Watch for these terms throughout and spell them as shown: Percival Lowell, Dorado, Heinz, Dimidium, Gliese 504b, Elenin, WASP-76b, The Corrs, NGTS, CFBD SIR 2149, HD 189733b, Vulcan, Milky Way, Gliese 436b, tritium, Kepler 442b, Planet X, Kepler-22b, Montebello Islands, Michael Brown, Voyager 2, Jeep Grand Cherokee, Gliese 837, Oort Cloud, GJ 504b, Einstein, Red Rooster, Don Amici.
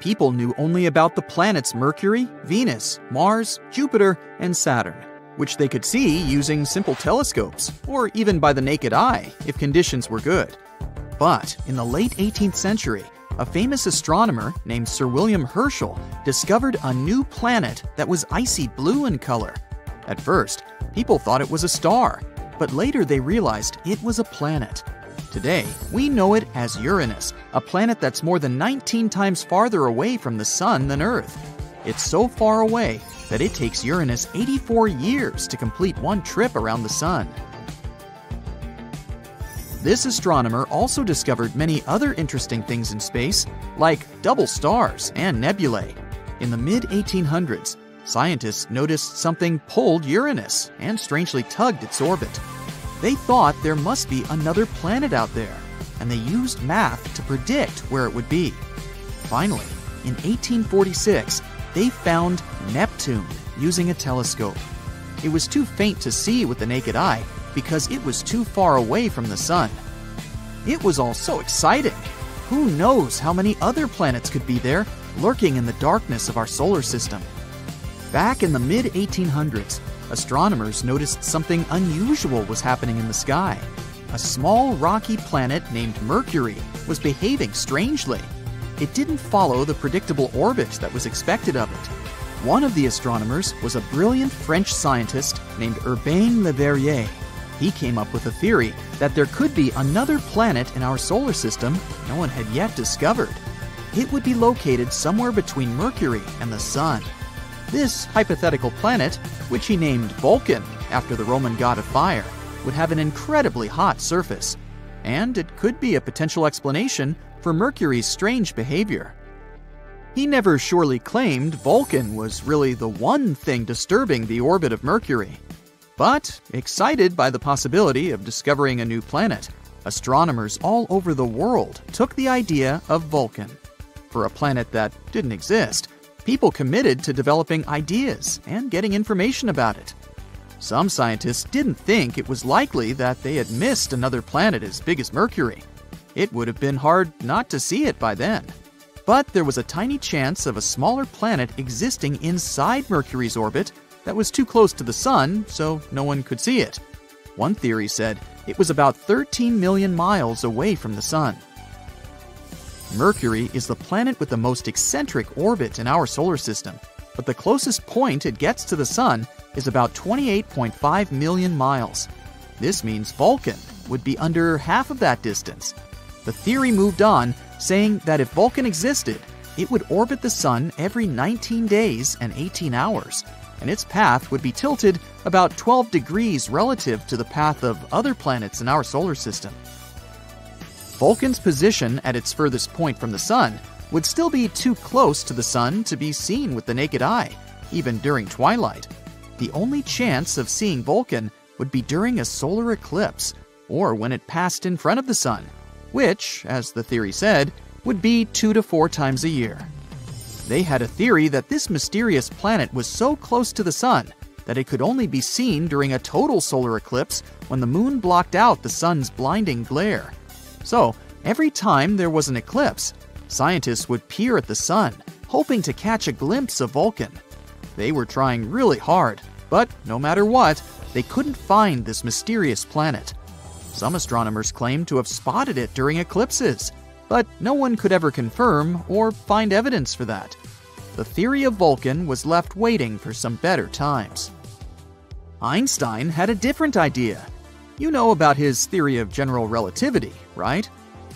people knew only about the planets Mercury, Venus, Mars, Jupiter, and Saturn, which they could see using simple telescopes, or even by the naked eye if conditions were good. But in the late 18th century, a famous astronomer named Sir William Herschel discovered a new planet that was icy blue in color. At first, people thought it was a star, but later they realized it was a planet. Today, we know it as Uranus, a planet that's more than 19 times farther away from the Sun than Earth. It's so far away that it takes Uranus 84 years to complete one trip around the Sun. This astronomer also discovered many other interesting things in space, like double stars and nebulae. In the mid-1800s, scientists noticed something pulled Uranus and strangely tugged its orbit. They thought there must be another planet out there, and they used math to predict where it would be. Finally, in 1846, they found Neptune using a telescope. It was too faint to see with the naked eye because it was too far away from the Sun. It was all so exciting. Who knows how many other planets could be there, lurking in the darkness of our solar system? Back in the mid-1800s, astronomers noticed something unusual was happening in the sky. A small rocky planet named Mercury was behaving strangely. It didn't follow the predictable orbit that was expected of it. One of the astronomers was a brilliant French scientist named Urbain Le Verrier. He came up with a theory that there could be another planet in our solar system no one had yet discovered. It would be located somewhere between Mercury and the Sun. This hypothetical planet, which he named Vulcan after the Roman god of fire, would have an incredibly hot surface, and it could be a potential explanation for Mercury's strange behavior. He never surely claimed Vulcan was really the one thing disturbing the orbit of Mercury. But excited by the possibility of discovering a new planet, astronomers all over the world took the idea of Vulcan. For a planet that didn't exist, people committed to developing ideas and getting information about it. Some scientists didn't think it was likely that they had missed another planet as big as Mercury. It would have been hard not to see it by then. But there was a tiny chance of a smaller planet existing inside Mercury's orbit that was too close to the Sun, so no one could see it. One theory said it was about 13 million miles away from the Sun. Mercury is the planet with the most eccentric orbit in our solar system, but the closest point it gets to the Sun is about 28.5 million miles. This means Vulcan would be under half of that distance. The theory moved on, saying that if Vulcan existed, it would orbit the Sun every 19 days and 18 hours, and its path would be tilted about 12 degrees relative to the path of other planets in our solar system. Vulcan's position at its furthest point from the Sun would still be too close to the Sun to be seen with the naked eye, even during twilight. The only chance of seeing Vulcan would be during a solar eclipse, or when it passed in front of the Sun, which, as the theory said, would be 2 to 4 times a year. They had a theory that this mysterious planet was so close to the Sun that it could only be seen during a total solar eclipse when the moon blocked out the Sun's blinding glare. So, every time there was an eclipse, scientists would peer at the Sun, hoping to catch a glimpse of Vulcan. They were trying really hard, but no matter what, they couldn't find this mysterious planet. Some astronomers claimed to have spotted it during eclipses, but no one could ever confirm or find evidence for that. The theory of Vulcan was left waiting for some better times. Einstein had a different idea. You know about his theory of general relativity, right?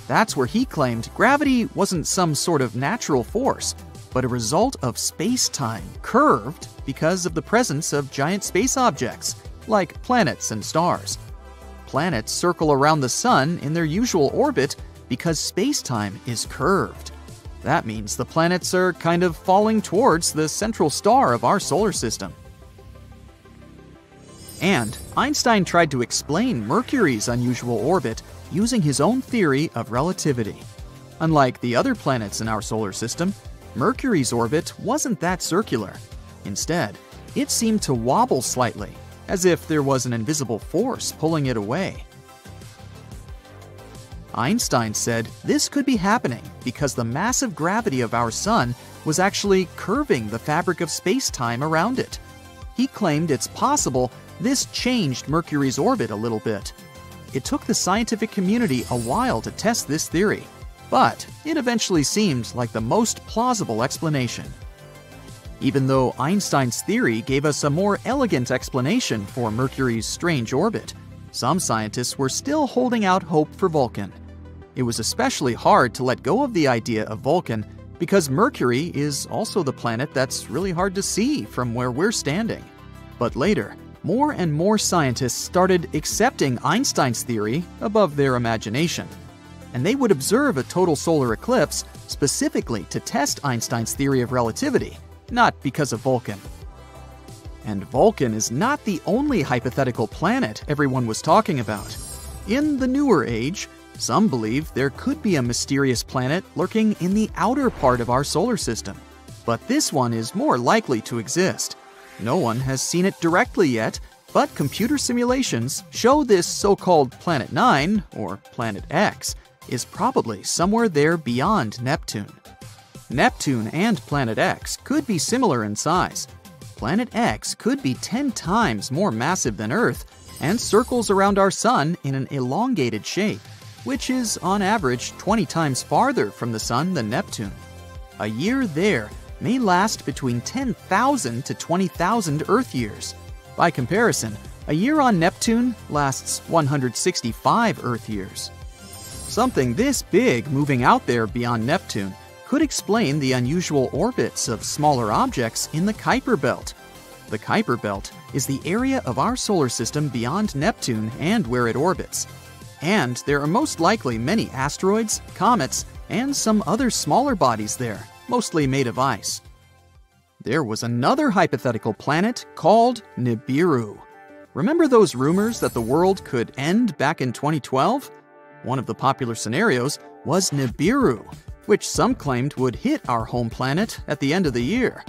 That's where he claimed gravity wasn't some sort of natural force, but a result of space-time curved because of the presence of giant space objects, like planets and stars. Planets circle around the Sun in their usual orbit because space-time is curved. That means the planets are kind of falling towards the central star of our solar system. And Einstein tried to explain Mercury's unusual orbit using his own theory of relativity. Unlike the other planets in our solar system, Mercury's orbit wasn't that circular. Instead, it seemed to wobble slightly, as if there was an invisible force pulling it away. Einstein said this could be happening because the massive gravity of our Sun was actually curving the fabric of space-time around it. He claimed it's possible this changed Mercury's orbit a little bit. It took the scientific community a while to test this theory, but it eventually seemed like the most plausible explanation. Even though Einstein's theory gave us a more elegant explanation for Mercury's strange orbit, some scientists were still holding out hope for Vulcan. It was especially hard to let go of the idea of Vulcan because Mercury is also the planet that's really hard to see from where we're standing. But later, more and more scientists started accepting Einstein's theory above their imagination. And they would observe a total solar eclipse specifically to test Einstein's theory of relativity, not because of Vulcan. And Vulcan is not the only hypothetical planet everyone was talking about. In the newer age, some believe there could be a mysterious planet lurking in the outer part of our solar system, but this one is more likely to exist. No one has seen it directly yet, but computer simulations show this so-called Planet 9, or Planet X, is probably somewhere there beyond Neptune. Neptune and Planet X could be similar in size. Planet X could be 10 times more massive than Earth and circles around our Sun in an elongated shape, which is on average 20 times farther from the Sun than Neptune. A year there may last between 10,000 to 20,000 Earth years. By comparison, a year on Neptune lasts 165 Earth years. Something this big moving out there beyond Neptune could explain the unusual orbits of smaller objects in the Kuiper Belt. The Kuiper Belt is the area of our solar system beyond Neptune and where it orbits. And there are most likely many asteroids, comets, and some other smaller bodies there, mostly made of ice. There was another hypothetical planet called Nibiru. Remember those rumors that the world could end back in 2012? One of the popular scenarios was Nibiru, which some claimed would hit our home planet at the end of the year.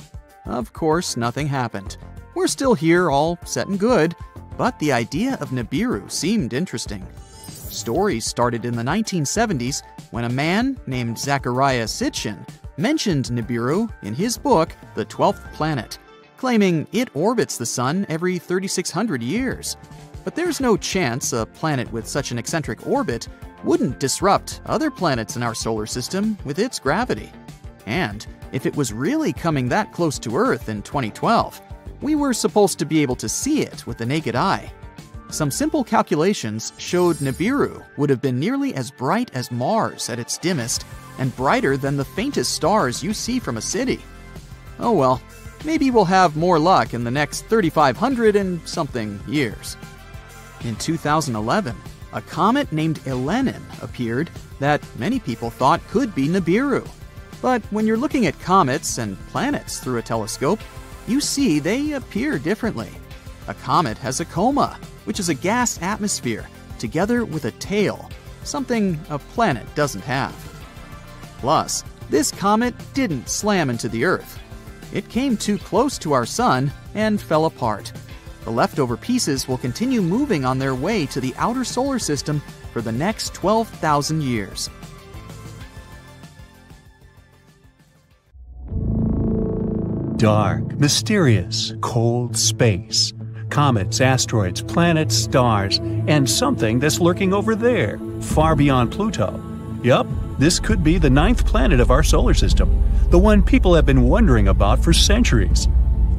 Of course, nothing happened. We're still here, all set and good, but the idea of Nibiru seemed interesting. Stories started in the 1970s when a man named Zachariah Sitchin mentioned Nibiru in his book, The 12th Planet, claiming it orbits the Sun every 3,600 years. But there's no chance a planet with such an eccentric orbit wouldn't disrupt other planets in our solar system with its gravity. And if it was really coming that close to Earth in 2012, we were supposed to be able to see it with the naked eye. Some simple calculations showed Nibiru would have been nearly as bright as Mars at its dimmest and brighter than the faintest stars you see from a city. Oh well, maybe we'll have more luck in the next 3,500 and something years. In 2011, a comet named Elenin appeared that many people thought could be Nibiru. But when you're looking at comets and planets through a telescope, you see they appear differently. A comet has a coma, which is a gas atmosphere, together with a tail, something a planet doesn't have. Plus, this comet didn't slam into the Earth. It came too close to our Sun and fell apart. The leftover pieces will continue moving on their way to the outer solar system for the next 12,000 years. Dark, mysterious, cold space. Comets, asteroids, planets, stars, and something that's lurking over there, far beyond Pluto. Yup, this could be the ninth planet of our solar system, the one people have been wondering about for centuries.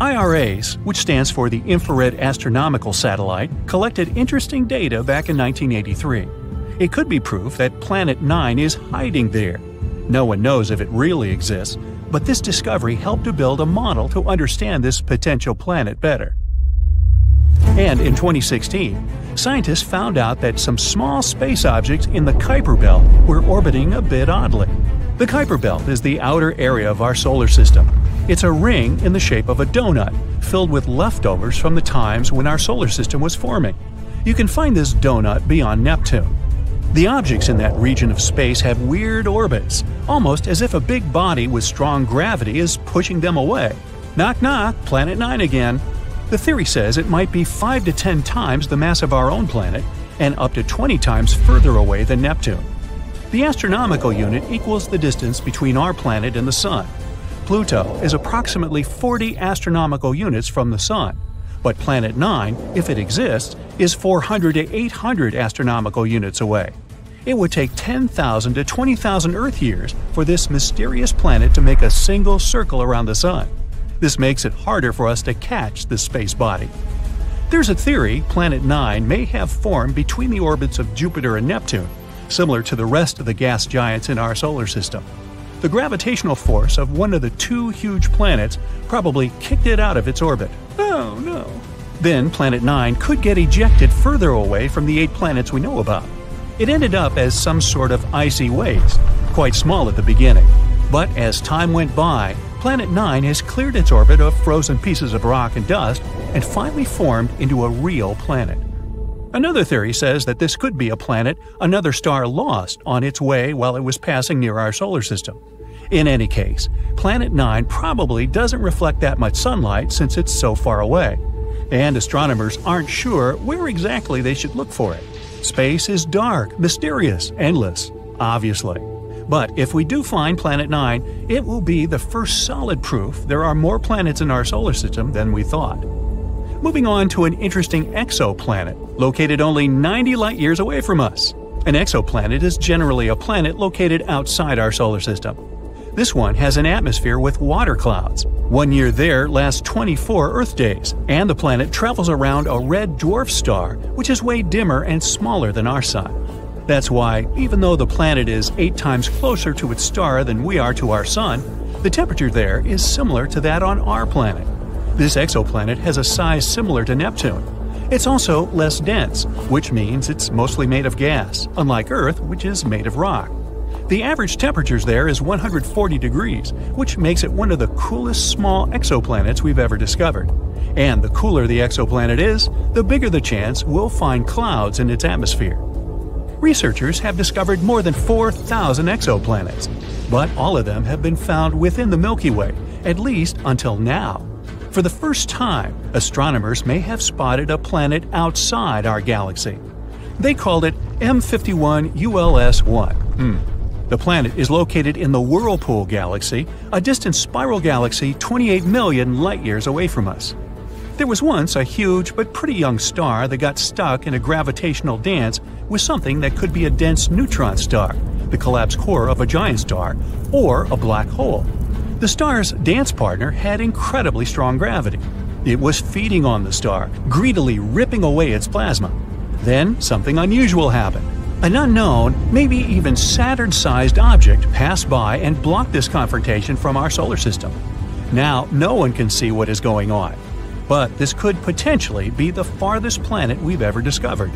IRAs, which stands for the Infrared Astronomical Satellite, collected interesting data back in 1983. It could be proof that Planet 9 is hiding there. No one knows if it really exists, but this discovery helped to build a model to understand this potential planet better. And in 2016, scientists found out that some small space objects in the Kuiper Belt were orbiting a bit oddly. The Kuiper Belt is the outer area of our solar system. It's a ring in the shape of a donut, filled with leftovers from the times when our solar system was forming. You can find this donut beyond Neptune. The objects in that region of space have weird orbits, almost as if a big body with strong gravity is pushing them away. Knock knock, Planet 9 again. The theory says it might be 5 to 10 times the mass of our own planet and up to 20 times further away than Neptune. The astronomical unit equals the distance between our planet and the Sun. Pluto is approximately 40 astronomical units from the Sun, but Planet 9, if it exists, is 400 to 800 astronomical units away. It would take 10,000 to 20,000 Earth years for this mysterious planet to make a single circle around the Sun. This makes it harder for us to catch this space body. There's a theory Planet 9 may have formed between the orbits of Jupiter and Neptune, similar to the rest of the gas giants in our solar system. The gravitational force of one of the two huge planets probably kicked it out of its orbit. Oh no! Then Planet 9 could get ejected further away from the 8 planets we know about. It ended up as some sort of icy waves, quite small at the beginning. But as time went by, Planet 9 has cleared its orbit of frozen pieces of rock and dust and finally formed into a real planet. Another theory says that this could be a planet another star lost on its way while it was passing near our solar system. In any case, Planet 9 probably doesn't reflect that much sunlight since it's so far away, and astronomers aren't sure where exactly they should look for it. Space is dark, mysterious, endless, obviously. But if we do find Planet 9, it will be the first solid proof there are more planets in our solar system than we thought. Moving on to an interesting exoplanet, located only 90 light-years away from us. An exoplanet is generally a planet located outside our solar system. This one has an atmosphere with water clouds. 1 year there lasts 24 Earth days, and the planet travels around a red dwarf star, which is way dimmer and smaller than our Sun. That's why, even though the planet is 8 times closer to its star than we are to our Sun, the temperature there is similar to that on our planet. This exoplanet has a size similar to Neptune. It's also less dense, which means it's mostly made of gas, unlike Earth, which is made of rock. The average temperature there is 140 degrees, which makes it one of the coolest small exoplanets we've ever discovered. And the cooler the exoplanet is, the bigger the chance we'll find clouds in its atmosphere. Researchers have discovered more than 4,000 exoplanets, but all of them have been found within the Milky Way, at least until now. For the first time, astronomers may have spotted a planet outside our galaxy. They called it M51 ULS-1. The planet is located in the Whirlpool Galaxy, a distant spiral galaxy 28 million light-years away from us. There was once a huge but pretty young star that got stuck in a gravitational dance with something that could be a dense neutron star, the collapsed core of a giant star, or a black hole. The star's dance partner had incredibly strong gravity. It was feeding on the star, greedily ripping away its plasma. Then something unusual happened. An unknown, maybe even Saturn-sized object passed by and blocked this confrontation from our solar system. Now no one can see what is going on. But this could potentially be the farthest planet we've ever discovered.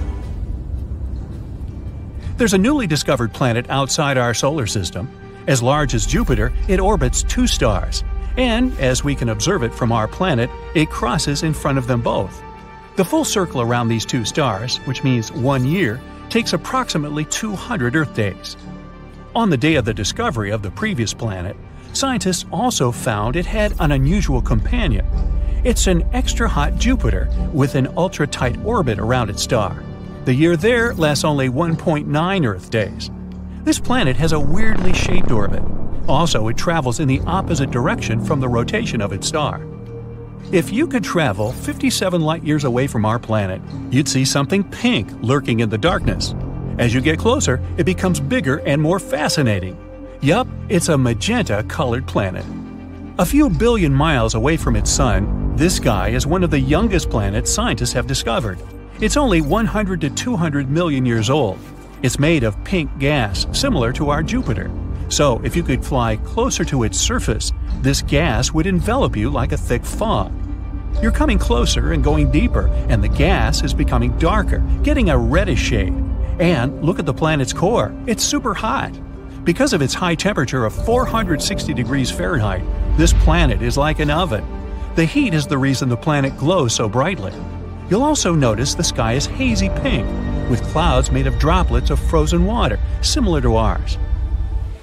There's a newly discovered planet outside our solar system. As large as Jupiter, it orbits 2 stars. And, as we can observe it from our planet, it crosses in front of them both. The full circle around these 2 stars, which means 1 year, takes approximately 200 Earth days. On the day of the discovery of the previous planet, scientists also found it had an unusual companion. It's an extra-hot Jupiter with an ultra-tight orbit around its star. The year there lasts only 1.9 Earth days. This planet has a weirdly shaped orbit. Also, it travels in the opposite direction from the rotation of its star. If you could travel 57 light-years away from our planet, you'd see something pink lurking in the darkness. As you get closer, it becomes bigger and more fascinating. Yup, it's a magenta-colored planet. A few billion miles away from its Sun, this guy is one of the youngest planets scientists have discovered. It's only 100 to 200 million years old. It's made of pink gas, similar to our Jupiter. So if you could fly closer to its surface, this gas would envelop you like a thick fog. You're coming closer and going deeper, and the gas is becoming darker, getting a reddish shade. And look at the planet's core. It's super hot. Because of its high temperature of 460 degrees Fahrenheit, this planet is like an oven. The heat is the reason the planet glows so brightly. You'll also notice the sky is hazy pink, with clouds made of droplets of frozen water, similar to ours.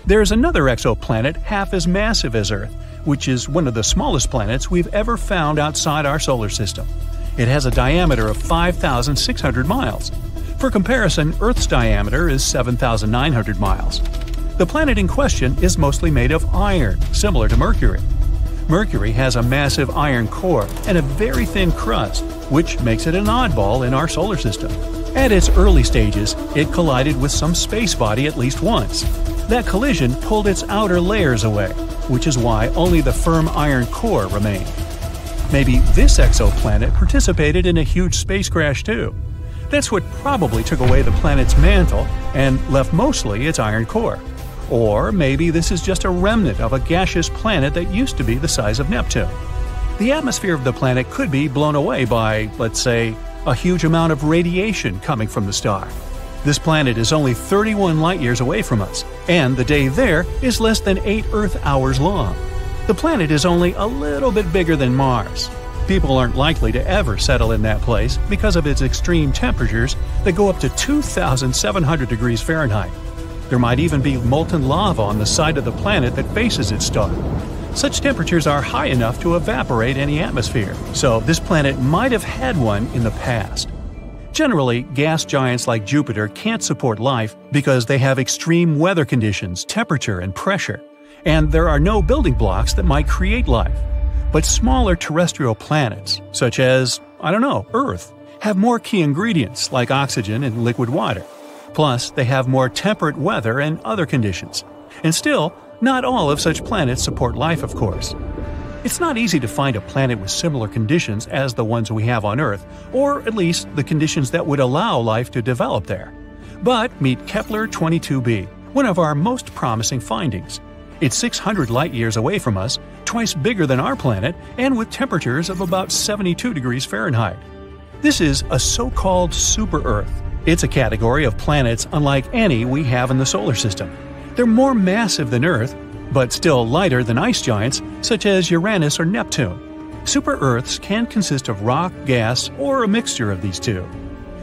There is another exoplanet half as massive as Earth, which is one of the smallest planets we've ever found outside our solar system. It has a diameter of 5,600 miles. For comparison, Earth's diameter is 7,900 miles. The planet in question is mostly made of iron, similar to Mercury. Mercury has a massive iron core and a very thin crust, which makes it an oddball in our solar system. At its early stages, it collided with some space body at least once. That collision pulled its outer layers away, which is why only the firm iron core remained. Maybe this exoplanet participated in a huge space crash too. That's what probably took away the planet's mantle and left mostly its iron core. Or maybe this is just a remnant of a gaseous planet that used to be the size of Neptune. The atmosphere of the planet could be blown away by, let's say, a huge amount of radiation coming from the star. This planet is only 31 light-years away from us, and the day there is less than 8 Earth hours long. The planet is only a little bit bigger than Mars. People aren't likely to ever settle in that place because of its extreme temperatures that go up to 2,700 degrees Fahrenheit. There might even be molten lava on the side of the planet that faces its star. Such temperatures are high enough to evaporate any atmosphere, so this planet might have had one in the past. Generally, gas giants like Jupiter can't support life because they have extreme weather conditions, temperature, and pressure, and there are no building blocks that might create life. But smaller terrestrial planets, such as, I don't know, Earth, have more key ingredients like oxygen and liquid water. Plus, they have more temperate weather and other conditions. And still, not all of such planets support life, of course. It's not easy to find a planet with similar conditions as the ones we have on Earth, or at least the conditions that would allow life to develop there. But meet Kepler-22b, one of our most promising findings. It's 600 light-years away from us, twice bigger than our planet, and with temperatures of about 72 degrees Fahrenheit. This is a so-called super-Earth. It's a category of planets unlike any we have in the solar system. They're more massive than Earth, but still lighter than ice giants such as Uranus or Neptune. Super-Earths can consist of rock, gas, or a mixture of these two.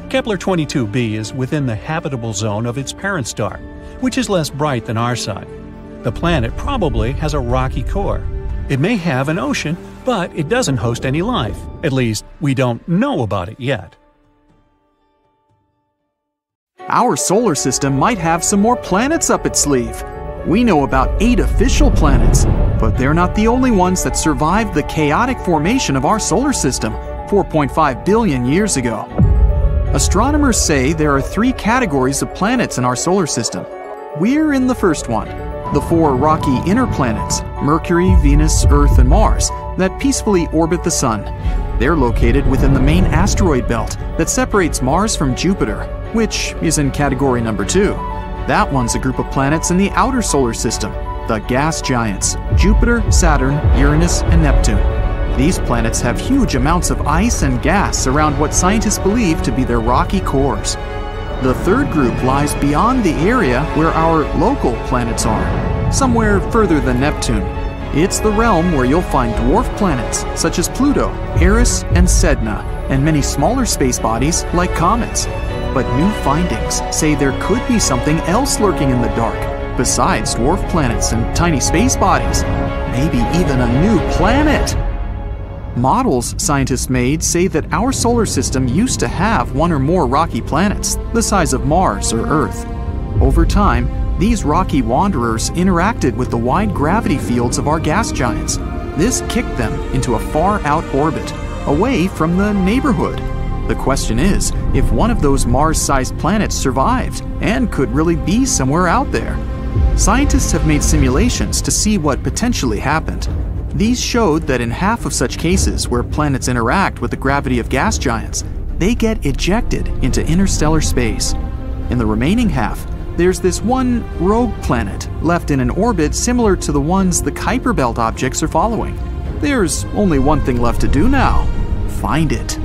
Kepler-22b is within the habitable zone of its parent star, which is less bright than our sun. The planet probably has a rocky core. It may have an ocean, but it doesn't host any life. At least, we don't know about it yet. Our solar system might have some more planets up its sleeve. We know about 8 official planets, but they're not the only ones that survived the chaotic formation of our solar system 4.5 billion years ago. Astronomers say there are 3 categories of planets in our solar system. We're in the first one, the 4 rocky inner planets, Mercury, Venus, Earth, and Mars, that peacefully orbit the Sun. They're located within the main asteroid belt that separates Mars from Jupiter, which is in category number 2. That one's a group of planets in the outer solar system, the gas giants, Jupiter, Saturn, Uranus, and Neptune. These planets have huge amounts of ice and gas around what scientists believe to be their rocky cores. The third group lies beyond the area where our local planets are, somewhere further than Neptune. It's the realm where you'll find dwarf planets such as Pluto, Eris, and Sedna, and many smaller space bodies like comets. But new findings say there could be something else lurking in the dark, besides dwarf planets and tiny space bodies. Maybe even a new planet! Models scientists made say that our solar system used to have one or more rocky planets, the size of Mars or Earth. Over time, these rocky wanderers interacted with the wide gravity fields of our gas giants. This kicked them into a far-out orbit, away from the neighborhood. The question is if one of those Mars-sized planets survived and could really be somewhere out there. Scientists have made simulations to see what potentially happened. These showed that in half of such cases where planets interact with the gravity of gas giants, they get ejected into interstellar space. In the remaining half, there's this one rogue planet left in an orbit similar to the ones the Kuiper Belt objects are following. There's only one thing left to do now: find it.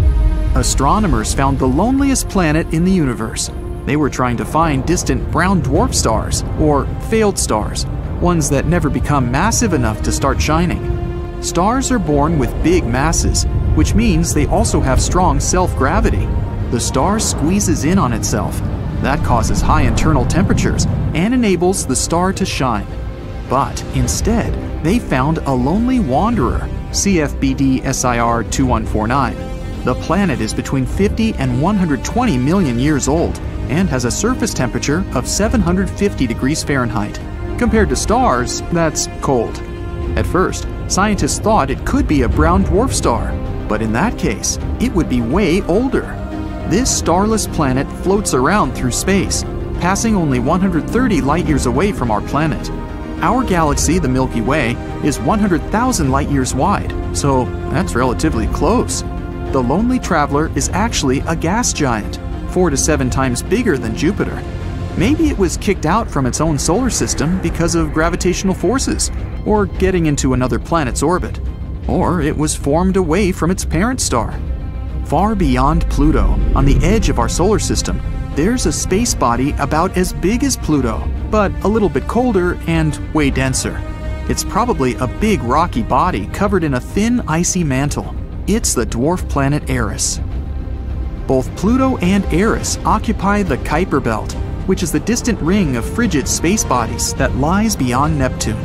Astronomers found the loneliest planet in the universe. They were trying to find distant brown dwarf stars, or failed stars, ones that never become massive enough to start shining. Stars are born with big masses, which means they also have strong self-gravity. The star squeezes in on itself. That causes high internal temperatures and enables the star to shine. But instead, they found a lonely wanderer, CFBD SIR 2149. The planet is between 50 and 120 million years old and has a surface temperature of 750 degrees Fahrenheit. Compared to stars, that's cold. At first, scientists thought it could be a brown dwarf star, but in that case, it would be way older. This starless planet floats around through space, passing only 130 light-years away from our planet. Our galaxy, the Milky Way, is 100,000 light-years wide, so that's relatively close. The Lonely Traveler is actually a gas giant, 4 to 7 times bigger than Jupiter. Maybe it was kicked out from its own solar system because of gravitational forces, or getting into another planet's orbit, or it was formed away from its parent star. Far beyond Pluto, on the edge of our solar system, there's a space body about as big as Pluto, but a little bit colder and way denser. It's probably a big rocky body covered in a thin icy mantle. It's the dwarf planet Eris. Both Pluto and Eris occupy the Kuiper Belt, which is the distant ring of frigid space bodies that lies beyond Neptune.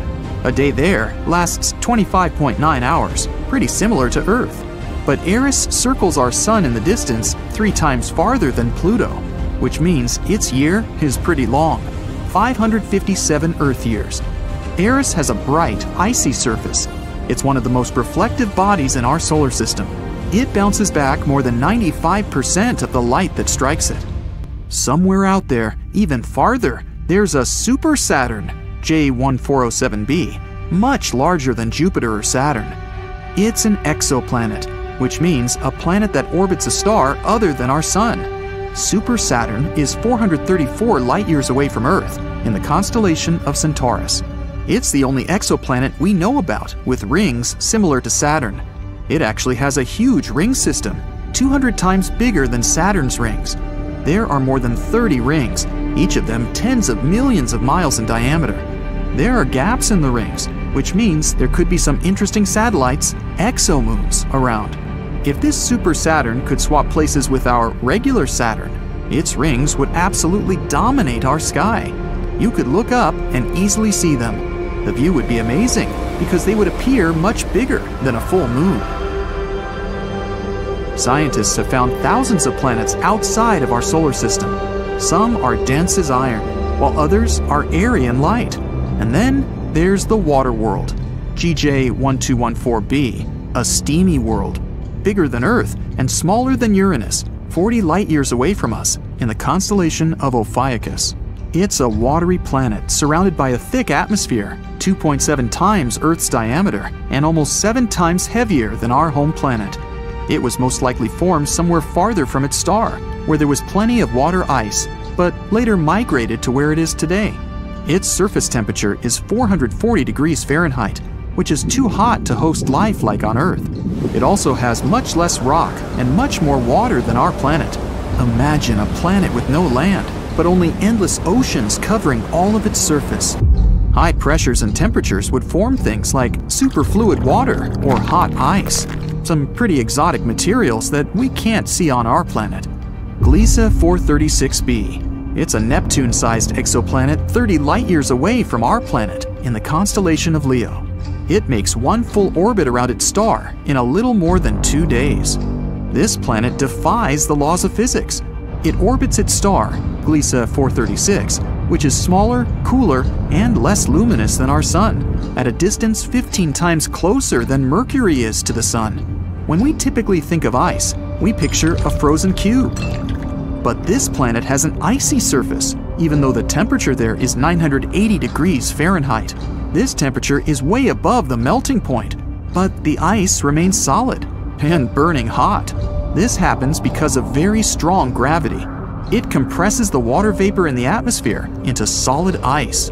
A day there lasts 25.9 hours, pretty similar to Earth. But Eris circles our Sun in the distance 3 times farther than Pluto, which means its year is pretty long, 557 Earth years. Eris has a bright, icy surface. It's one of the most reflective bodies in our solar system. It bounces back more than 95% of the light that strikes it. Somewhere out there, even farther, there's a super Saturn, J1407b, much larger than Jupiter or Saturn. It's an exoplanet, which means a planet that orbits a star other than our Sun. Super Saturn is 434 light-years away from Earth, in the constellation of Centaurus. It's the only exoplanet we know about with rings similar to Saturn. It actually has a huge ring system, 200 times bigger than Saturn's rings. There are more than 30 rings, each of them tens of millions of miles in diameter. There are gaps in the rings, which means there could be some interesting satellites, exomoons, around. If this super Saturn could swap places with our regular Saturn, its rings would absolutely dominate our sky. You could look up and easily see them. The view would be amazing because they would appear much bigger than a full moon. Scientists have found thousands of planets outside of our solar system. Some are dense as iron, while others are airy and light. And then there's the water world, GJ1214b, a steamy world, bigger than Earth and smaller than Uranus, 40 light-years away from us, in the constellation of Ophiuchus. It's a watery planet surrounded by a thick atmosphere, 2.7 times Earth's diameter and almost 7 times heavier than our home planet. It was most likely formed somewhere farther from its star, where there was plenty of water ice, but later migrated to where it is today. Its surface temperature is 440 degrees Fahrenheit, which is too hot to host life like on Earth. It also has much less rock and much more water than our planet. Imagine a planet with no land, but only endless oceans covering all of its surface. High pressures and temperatures would form things like superfluid water or hot ice, some pretty exotic materials that we can't see on our planet. Gliese 436b. It's a Neptune-sized exoplanet 30 light-years away from our planet in the constellation of Leo. It makes one full orbit around its star in a little more than 2 days. This planet defies the laws of physics. It orbits its star, Gliese 436, which is smaller, cooler, and less luminous than our Sun, at a distance 15 times closer than Mercury is to the Sun. When we typically think of ice, we picture a frozen cube. But this planet has an icy surface, even though the temperature there is 980 degrees Fahrenheit. This temperature is way above the melting point, but the ice remains solid and burning hot. This happens because of very strong gravity. It compresses the water vapor in the atmosphere into solid ice.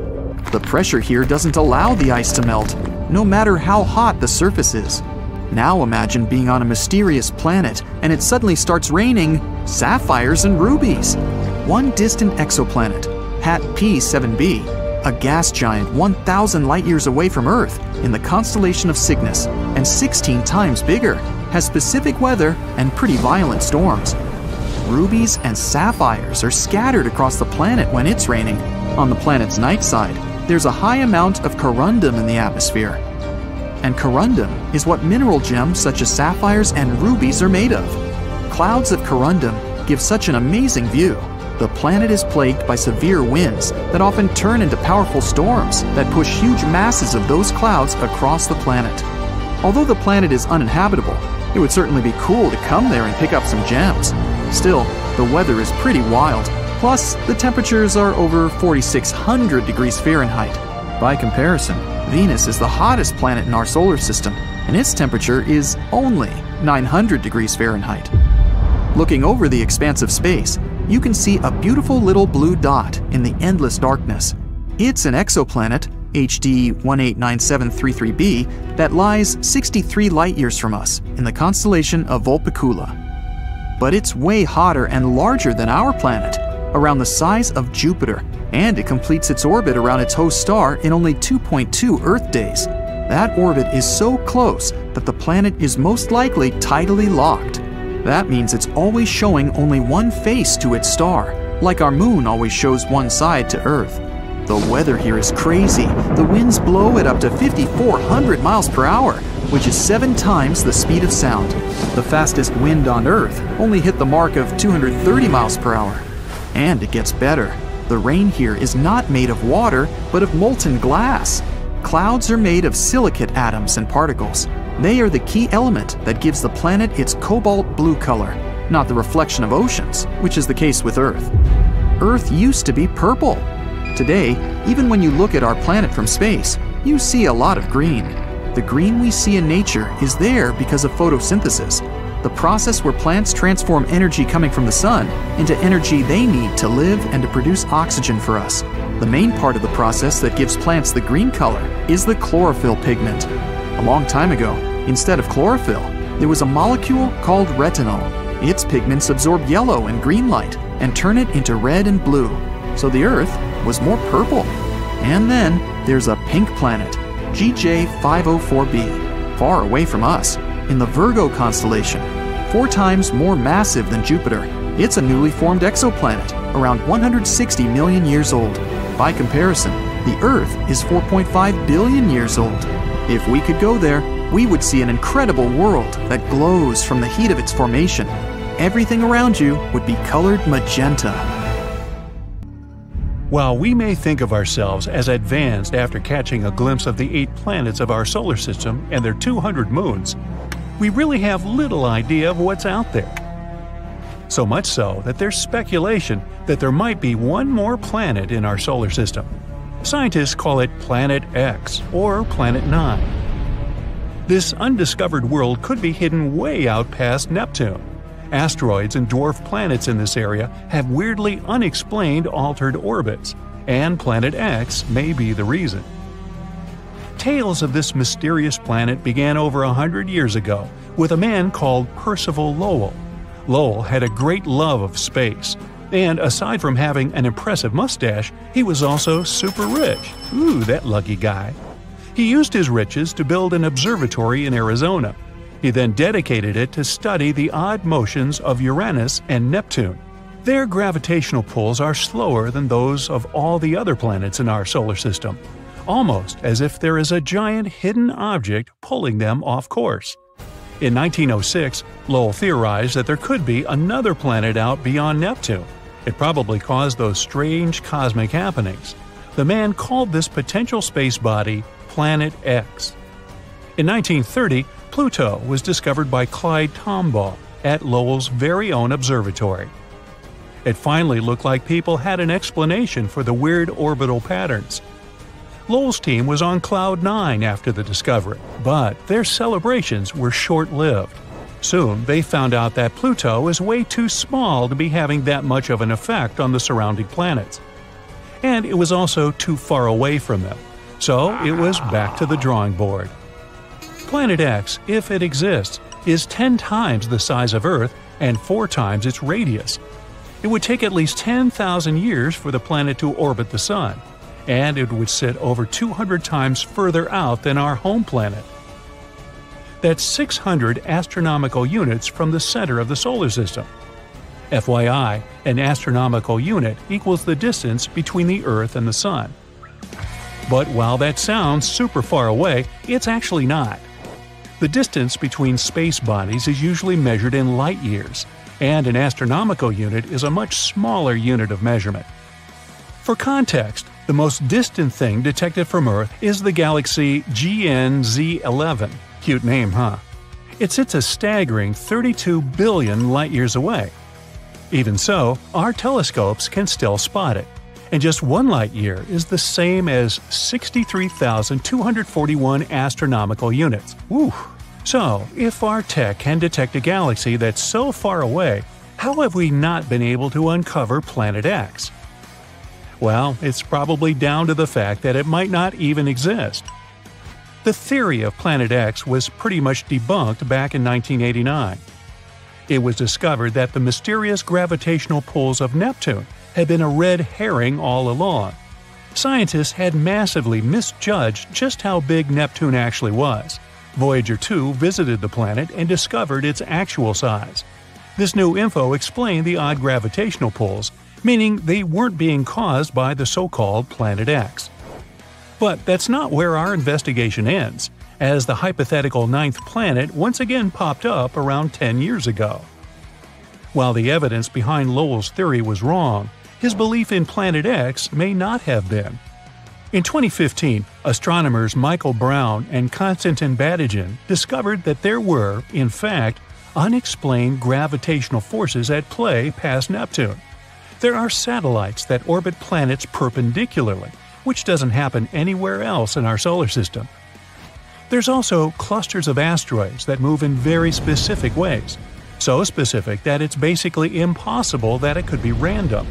The pressure here doesn't allow the ice to melt, no matter how hot the surface is. Now imagine being on a mysterious planet and it suddenly starts raining sapphires and rubies. One distant exoplanet, Planet P7b, a gas giant 1,000 light-years away from Earth in the constellation of Cygnus and 16 times bigger, has specific weather and pretty violent storms. Rubies and sapphires are scattered across the planet when it's raining. On the planet's night side, there's a high amount of corundum in the atmosphere. And corundum is what mineral gems such as sapphires and rubies are made of. clouds at Corundum give such an amazing view. The planet is plagued by severe winds that often turn into powerful storms that push huge masses of those clouds across the planet. Although the planet is uninhabitable, it would certainly be cool to come there and pick up some gems. Still, the weather is pretty wild. Plus, the temperatures are over 4,600 degrees Fahrenheit. By comparison, Venus is the hottest planet in our solar system, and its temperature is only 900 degrees Fahrenheit. Looking over the expanse of space, you can see a beautiful little blue dot in the endless darkness. It's an exoplanet, HD 189733b, that lies 63 light-years from us in the constellation of Vulpecula. But it's way hotter and larger than our planet, around the size of Jupiter, and it completes its orbit around its host star in only 2.2 Earth days. That orbit is so close that the planet is most likely tidally locked. That means it's always showing only one face to its star, like our moon always shows one side to Earth. The weather here is crazy. The winds blow at up to 5,400 miles per hour, which is 7 times the speed of sound. The fastest wind on Earth only hit the mark of 230 miles per hour. And it gets better. The rain here is not made of water, but of molten glass. Clouds are made of silicate atoms and particles. They are the key element that gives the planet its cobalt blue color, not the reflection of oceans, which is the case with Earth. Earth used to be purple. Today, even when you look at our planet from space, you see a lot of green. The green we see in nature is there because of photosynthesis, the process where plants transform energy coming from the sun into energy they need to live and to produce oxygen for us. The main part of the process that gives plants the green color is the chlorophyll pigment. A long time ago, instead of chlorophyll, there was a molecule called retinol. Its pigments absorb yellow and green light and turn it into red and blue. So the Earth was more purple. And then there's a pink planet, GJ504b, far away from us, in the Virgo constellation. 4 times more massive than Jupiter, it's a newly formed exoplanet, around 160 million years old. By comparison, the Earth is 4.5 billion years old. If we could go there, we would see an incredible world that glows from the heat of its formation. Everything around you would be colored magenta. While we may think of ourselves as advanced after catching a glimpse of the 8 planets of our solar system and their 200 moons, we really have little idea of what's out there. So much so that there's speculation that there might be one more planet in our solar system. Scientists call it Planet X or Planet 9. This undiscovered world could be hidden way out past Neptune. Asteroids and dwarf planets in this area have weirdly unexplained altered orbits, and Planet X may be the reason. Tales of this mysterious planet began over 100 years ago with a man called Percival Lowell. Lowell had a great love of space. And aside from having an impressive mustache, he was also super rich. Ooh, that lucky guy. He used his riches to build an observatory in Arizona. He then dedicated it to study the odd motions of Uranus and Neptune. Their gravitational pulls are slower than those of all the other planets in our solar system, almost as if there is a giant hidden object pulling them off course. In 1906, Lowell theorized that there could be another planet out beyond Neptune. It probably caused those strange cosmic happenings. The man called this potential space body Planet X. In 1930, Pluto was discovered by Clyde Tombaugh at Lowell's very own observatory. It finally looked like people had an explanation for the weird orbital patterns. Lowell's team was on cloud 9 after the discovery, but their celebrations were short-lived. Soon, they found out that Pluto is way too small to be having that much of an effect on the surrounding planets. And it was also too far away from them, so it was back to the drawing board. Planet X, if it exists, is 10 times the size of Earth and 4 times its radius. It would take at least 10,000 years for the planet to orbit the Sun, and it would sit over 200 times further out than our home planet. That's 600 astronomical units from the center of the solar system. FYI, an astronomical unit equals the distance between the Earth and the Sun. But while that sounds super far away, it's actually not. The distance between space bodies is usually measured in light years, and an astronomical unit is a much smaller unit of measurement. For context, the most distant thing detected from Earth is the galaxy GNZ11. Cute name, huh? It sits a staggering 32 billion light-years away. Even so, our telescopes can still spot it, and just one light-year is the same as 63,241 astronomical units. Woo! So, if our tech can detect a galaxy that's so far away, how have we not been able to uncover Planet X? Well, it's probably down to the fact that it might not even exist. The theory of Planet X was pretty much debunked back in 1989. It was discovered that the mysterious gravitational pulls of Neptune had been a red herring all along. Scientists had massively misjudged just how big Neptune actually was. Voyager 2 visited the planet and discovered its actual size. This new info explained the odd gravitational pulls, meaning they weren't being caused by the so-called Planet X. But that's not where our investigation ends, as the hypothetical ninth planet once again popped up around 10 years ago. While the evidence behind Lowell's theory was wrong, his belief in Planet X may not have been. In 2015, astronomers Michael Brown and Konstantin Batygin discovered that there were, in fact, unexplained gravitational forces at play past Neptune. There are satellites that orbit planets perpendicularly, which doesn't happen anywhere else in our solar system. There's also clusters of asteroids that move in very specific ways. So specific that it's basically impossible that it could be random.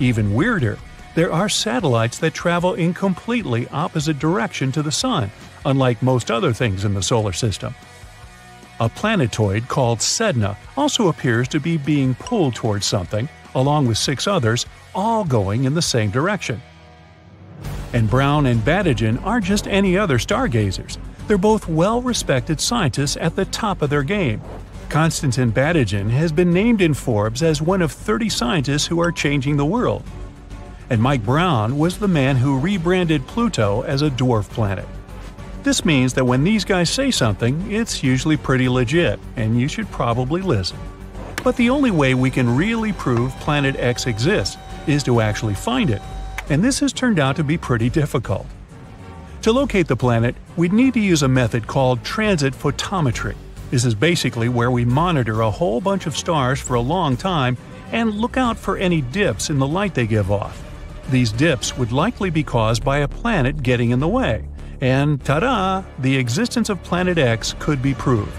Even weirder, there are satellites that travel in completely opposite direction to the Sun, unlike most other things in the solar system. A planetoid called Sedna also appears to be being pulled towards something, along with 6 others, all going in the same direction. And Brown and Batygin aren't just any other stargazers. They're both well-respected scientists at the top of their game. Konstantin Batygin has been named in Forbes as one of 30 scientists who are changing the world. And Mike Brown was the man who rebranded Pluto as a dwarf planet. This means that when these guys say something, it's usually pretty legit, and you should probably listen. But the only way we can really prove Planet X exists is to actually find it, and this has turned out to be pretty difficult. To locate the planet, we'd need to use a method called transit photometry. This is basically where we monitor a whole bunch of stars for a long time and look out for any dips in the light they give off. These dips would likely be caused by a planet getting in the way, and ta-da! The existence of Planet X could be proved.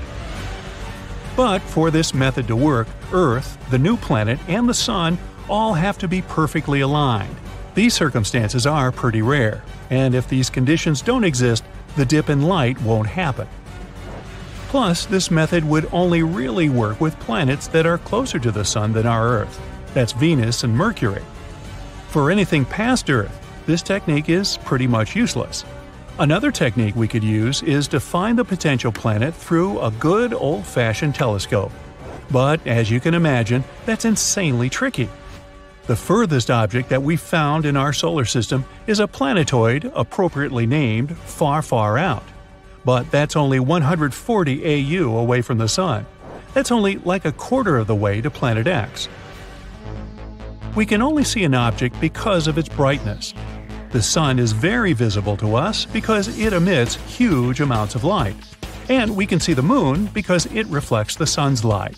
But for this method to work, Earth, the new planet, and the Sun all have to be perfectly aligned. These circumstances are pretty rare, and if these conditions don't exist, the dip in light won't happen. Plus, this method would only really work with planets that are closer to the Sun than our Earth. That's Venus and Mercury. For anything past Earth, this technique is pretty much useless. Another technique we could use is to find the potential planet through a good old-fashioned telescope. But, as you can imagine, that's insanely tricky. The furthest object that we found in our solar system is a planetoid, appropriately named, far, far out. But that's only 140 AU away from the Sun. That's only like a quarter of the way to Planet X. We can only see an object because of its brightness. The Sun is very visible to us because it emits huge amounts of light. And we can see the Moon because it reflects the Sun's light.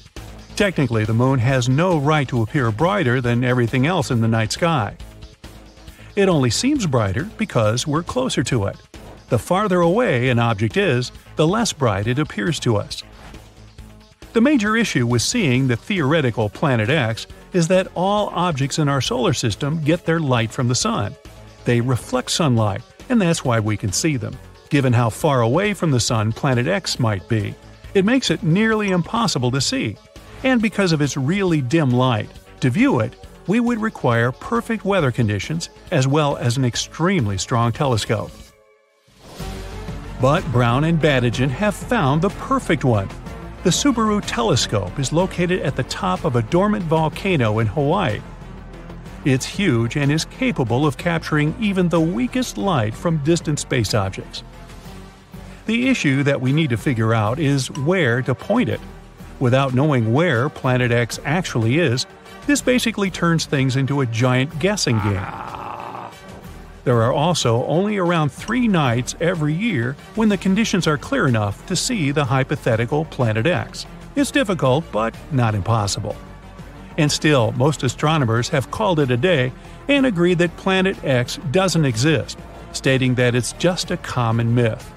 Technically, the Moon has no right to appear brighter than everything else in the night sky. It only seems brighter because we're closer to it. The farther away an object is, the less bright it appears to us. The major issue with seeing the theoretical Planet X is that all objects in our solar system get their light from the Sun. They reflect sunlight, and that's why we can see them. Given how far away from the Sun Planet X might be, it makes it nearly impossible to see. And because of its really dim light, to view it, we would require perfect weather conditions as well as an extremely strong telescope. But Brown and Batygin have found the perfect one. The Subaru telescope is located at the top of a dormant volcano in Hawaii. It's huge and is capable of capturing even the weakest light from distant space objects. The issue that we need to figure out is where to point it. without knowing where Planet X actually is, this basically turns things into a giant guessing game. There are also only around 3 nights every year when the conditions are clear enough to see the hypothetical Planet X. It's difficult, but not impossible. And still, most astronomers have called it a day and agree that Planet X doesn't exist, stating that it's just a common myth.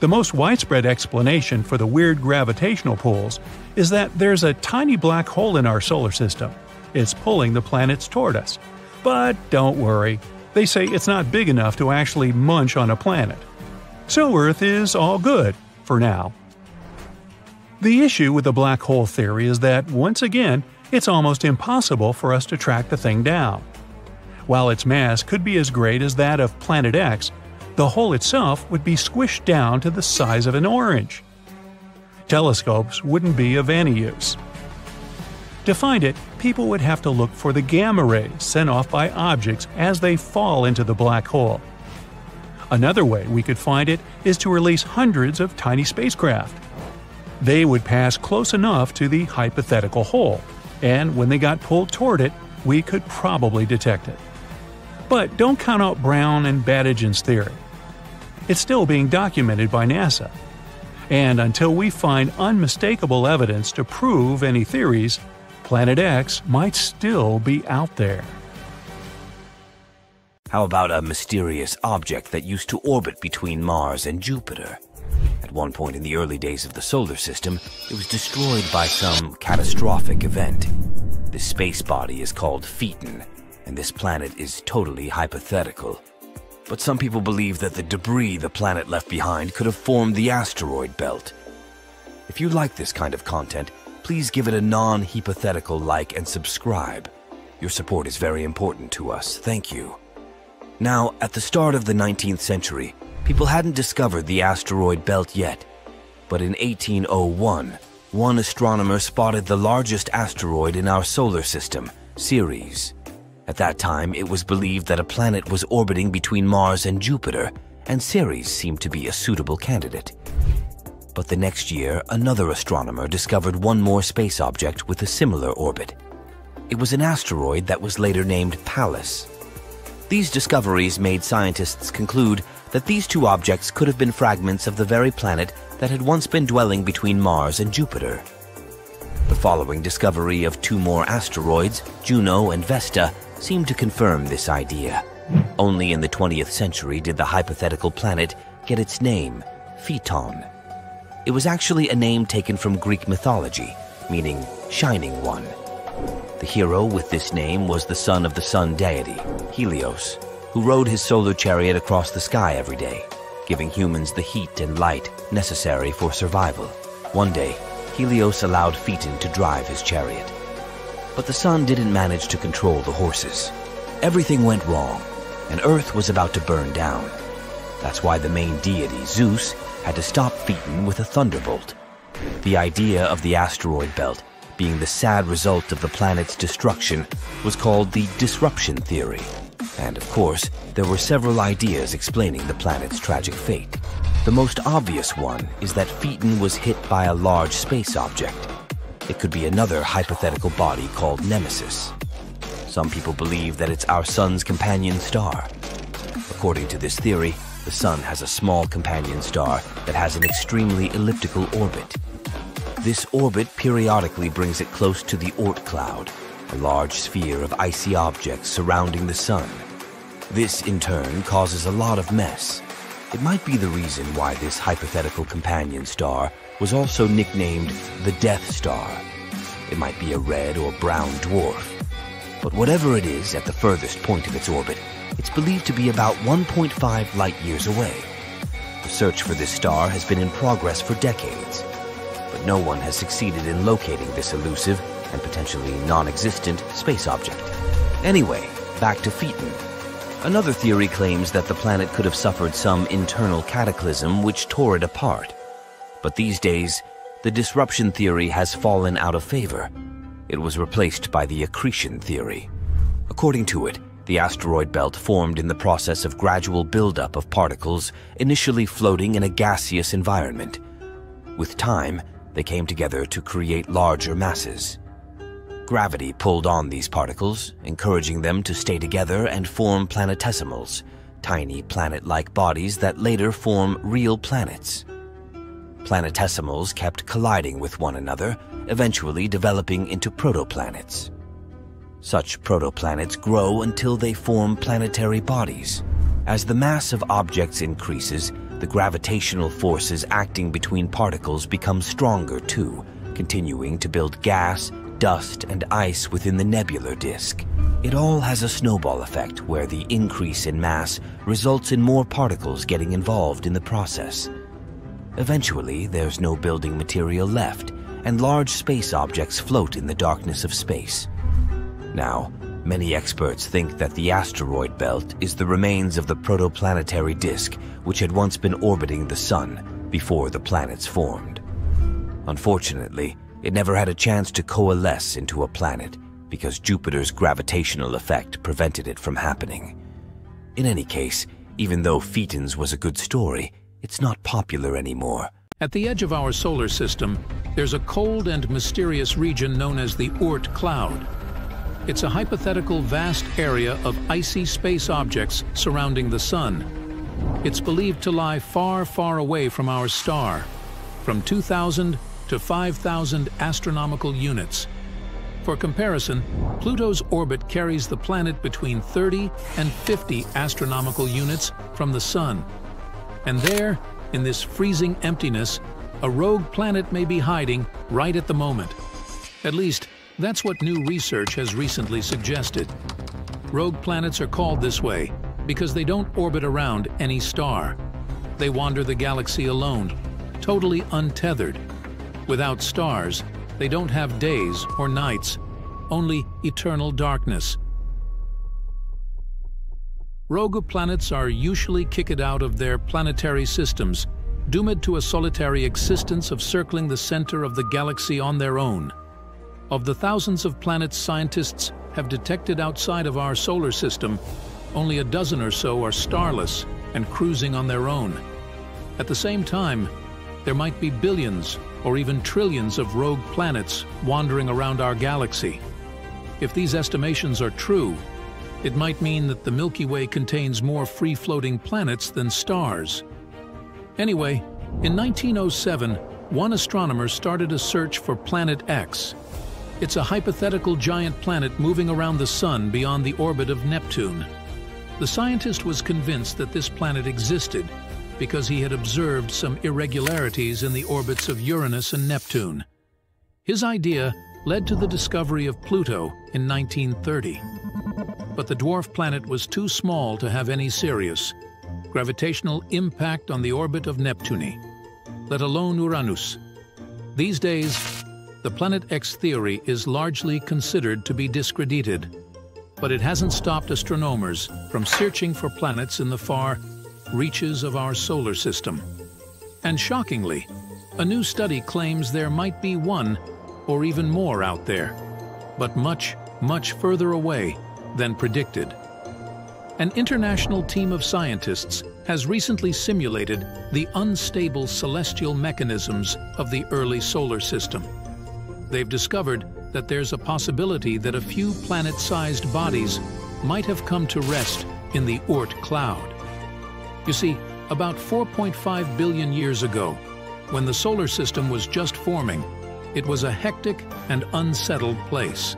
The most widespread explanation for the weird gravitational pulls is that there's a tiny black hole in our solar system. It's pulling the planets toward us. But don't worry, they say it's not big enough to actually munch on a planet. So Earth is all good, for now. The issue with the black hole theory is that, once again, it's almost impossible for us to track the thing down. While its mass could be as great as that of Planet X, the hole itself would be squished down to the size of an orange. Telescopes wouldn't be of any use. To find it, people would have to look for the gamma rays sent off by objects as they fall into the black hole. Another way we could find it is to release hundreds of tiny spacecraft. They would pass close enough to the hypothetical hole, and when they got pulled toward it, we could probably detect it. But don't count out Brown and Batygin's theory. It's still being documented by NASA. And until we find unmistakable evidence to prove any theories, Planet X might still be out there. How about a mysterious object that used to orbit between Mars and Jupiter? At one point in the early days of the solar system, it was destroyed by some catastrophic event. This space body is called Phaethon, and this planet is totally hypothetical. But some people believe that the debris the planet left behind could have formed the asteroid belt. If you like this kind of content, please give it a non-hypothetical like and subscribe. Your support is very important to us, thank you. Now, at the start of the 19th century, people hadn't discovered the asteroid belt yet, but in 1801, one astronomer spotted the largest asteroid in our solar system, Ceres. At that time, it was believed that a planet was orbiting between Mars and Jupiter, and Ceres seemed to be a suitable candidate. But the next year, another astronomer discovered one more space object with a similar orbit. It was an asteroid that was later named Pallas. These discoveries made scientists conclude that these two objects could have been fragments of the very planet that had once been dwelling between Mars and Jupiter. The following discovery of 2 more asteroids, Juno and Vesta, seemed to confirm this idea. Only in the 20th century did the hypothetical planet get its name, Phaethon. It was actually a name taken from Greek mythology, meaning shining one. The hero with this name was the son of the sun deity, Helios, who rode his solar chariot across the sky every day, giving humans the heat and light necessary for survival. One day, Helios allowed Phaethon to drive his chariot. But the sun didn't manage to control the horses. Everything went wrong, and Earth was about to burn down. That's why the main deity, Zeus, had to stop Phaethon with a thunderbolt. The idea of the asteroid belt being the sad result of the planet's destruction was called the disruption theory. And of course, there were several ideas explaining the planet's tragic fate. The most obvious one is that Phaethon was hit by a large space object. It could be another hypothetical body called Nemesis. Some people believe that it's our sun's companion star. According to this theory, the sun has a small companion star that has an extremely elliptical orbit. This orbit periodically brings it close to the Oort Cloud, a large sphere of icy objects surrounding the sun. This, in turn, causes a lot of mess. It might be the reason why this hypothetical companion star was also nicknamed the Death Star. It might be a red or brown dwarf. But whatever it is at the furthest point of its orbit, it's believed to be about 1.5 light-years away. The search for this star has been in progress for decades, but no one has succeeded in locating this elusive and potentially non-existent space object. Anyway, back to Phaethon. Another theory claims that the planet could have suffered some internal cataclysm which tore it apart. But these days, the disruption theory has fallen out of favor. It was replaced by the accretion theory. According to it, the asteroid belt formed in the process of gradual buildup of particles, initially floating in a gaseous environment. With time, they came together to create larger masses. Gravity pulled on these particles, encouraging them to stay together and form planetesimals, tiny planet-like bodies that later form real planets. Planetesimals kept colliding with one another, eventually developing into protoplanets. Such protoplanets grow until they form planetary bodies. As the mass of objects increases, the gravitational forces acting between particles become stronger too, continuing to build gas, dust, and ice within the nebular disk. It all has a snowball effect where the increase in mass results in more particles getting involved in the process. Eventually, there's no building material left, and large space objects float in the darkness of space. Now, many experts think that the asteroid belt is the remains of the protoplanetary disk which had once been orbiting the Sun before the planets formed. Unfortunately, it never had a chance to coalesce into a planet because Jupiter's gravitational effect prevented it from happening. In any case, even though Phaethon's was a good story, it's not popular anymore. At the edge of our solar system, there's a cold and mysterious region known as the Oort Cloud. It's a hypothetical vast area of icy space objects surrounding the Sun. It's believed to lie far, far away from our star, from 2,000 to 5,000 astronomical units. For comparison, Pluto's orbit carries the planet between 30 and 50 astronomical units from the Sun. And there, in this freezing emptiness, a rogue planet may be hiding right at the moment. At least, that's what new research has recently suggested. Rogue planets are called this way because they don't orbit around any star. They wander the galaxy alone, totally untethered. Without stars, they don't have days or nights, only eternal darkness. Rogue planets are usually kicked out of their planetary systems, doomed to a solitary existence of circling the center of the galaxy on their own. Of the thousands of planets scientists have detected outside of our solar system, only a dozen or so are starless and cruising on their own. At the same time, there might be billions or even trillions of rogue planets wandering around our galaxy. If these estimations are true, it might mean that the Milky Way contains more free-floating planets than stars. Anyway, in 1907, one astronomer started a search for Planet X. It's a hypothetical giant planet moving around the Sun beyond the orbit of Neptune. The scientist was convinced that this planet existed because he had observed some irregularities in the orbits of Uranus and Neptune. His idea led to the discovery of Pluto in 1930. But the dwarf planet was too small to have any serious gravitational impact on the orbit of Neptune, let alone Uranus. These days, the Planet X theory is largely considered to be discredited, but it hasn't stopped astronomers from searching for planets in the far reaches of our solar system. And shockingly, a new study claims there might be one or even more out there, but much, much further away than predicted. An international team of scientists has recently simulated the unstable celestial mechanisms of the early solar system. They've discovered that there's a possibility that a few planet-sized bodies might have come to rest in the Oort Cloud. You see, about 4.5 billion years ago, when the solar system was just forming, it was a hectic and unsettled place.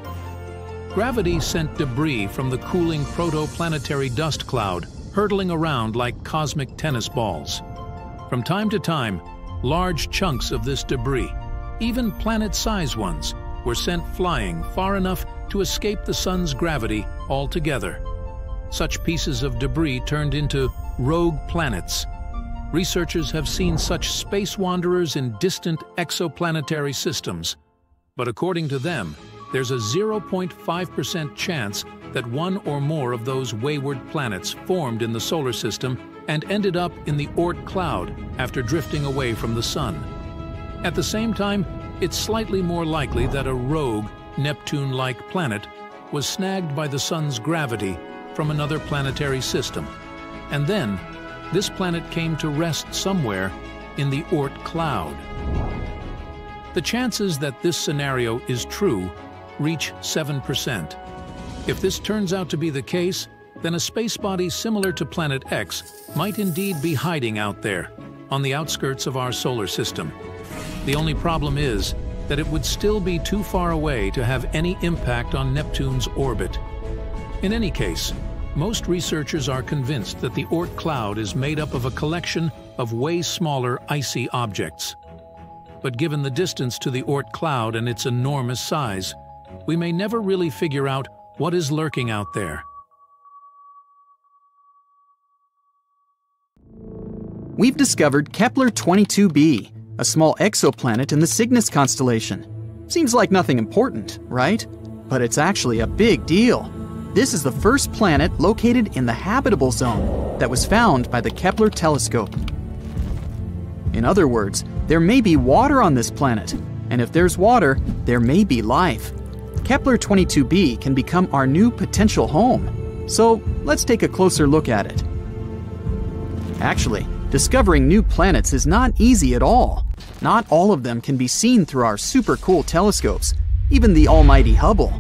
Gravity sent debris from the cooling protoplanetary dust cloud hurtling around like cosmic tennis balls. From time to time, large chunks of this debris, even planet-sized ones, were sent flying far enough to escape the Sun's gravity altogether. Such pieces of debris turned into rogue planets. Researchers have seen such space wanderers in distant exoplanetary systems, but according to them, there's a 0.5% chance that one or more of those wayward planets formed in the solar system and ended up in the Oort Cloud after drifting away from the Sun. At the same time, it's slightly more likely that a rogue, Neptune-like planet was snagged by the Sun's gravity from another planetary system. And then, this planet came to rest somewhere in the Oort Cloud. The chances that this scenario is true reach 7%. If this turns out to be the case, then a space body similar to Planet X might indeed be hiding out there, on the outskirts of our solar system. The only problem is that it would still be too far away to have any impact on Neptune's orbit. In any case, most researchers are convinced that the Oort Cloud is made up of a collection of way smaller icy objects. But given the distance to the Oort Cloud and its enormous size, we may never really figure out what is lurking out there. We've discovered Kepler-22b, a small exoplanet in the Cygnus constellation. Seems like nothing important, right? But it's actually a big deal. This is the first planet located in the habitable zone that was found by the Kepler telescope. In other words, there may be water on this planet, and if there's water, there may be life. Kepler-22b can become our new potential home. So let's take a closer look at it. Actually, discovering new planets is not easy at all. Not all of them can be seen through our super cool telescopes, even the almighty Hubble.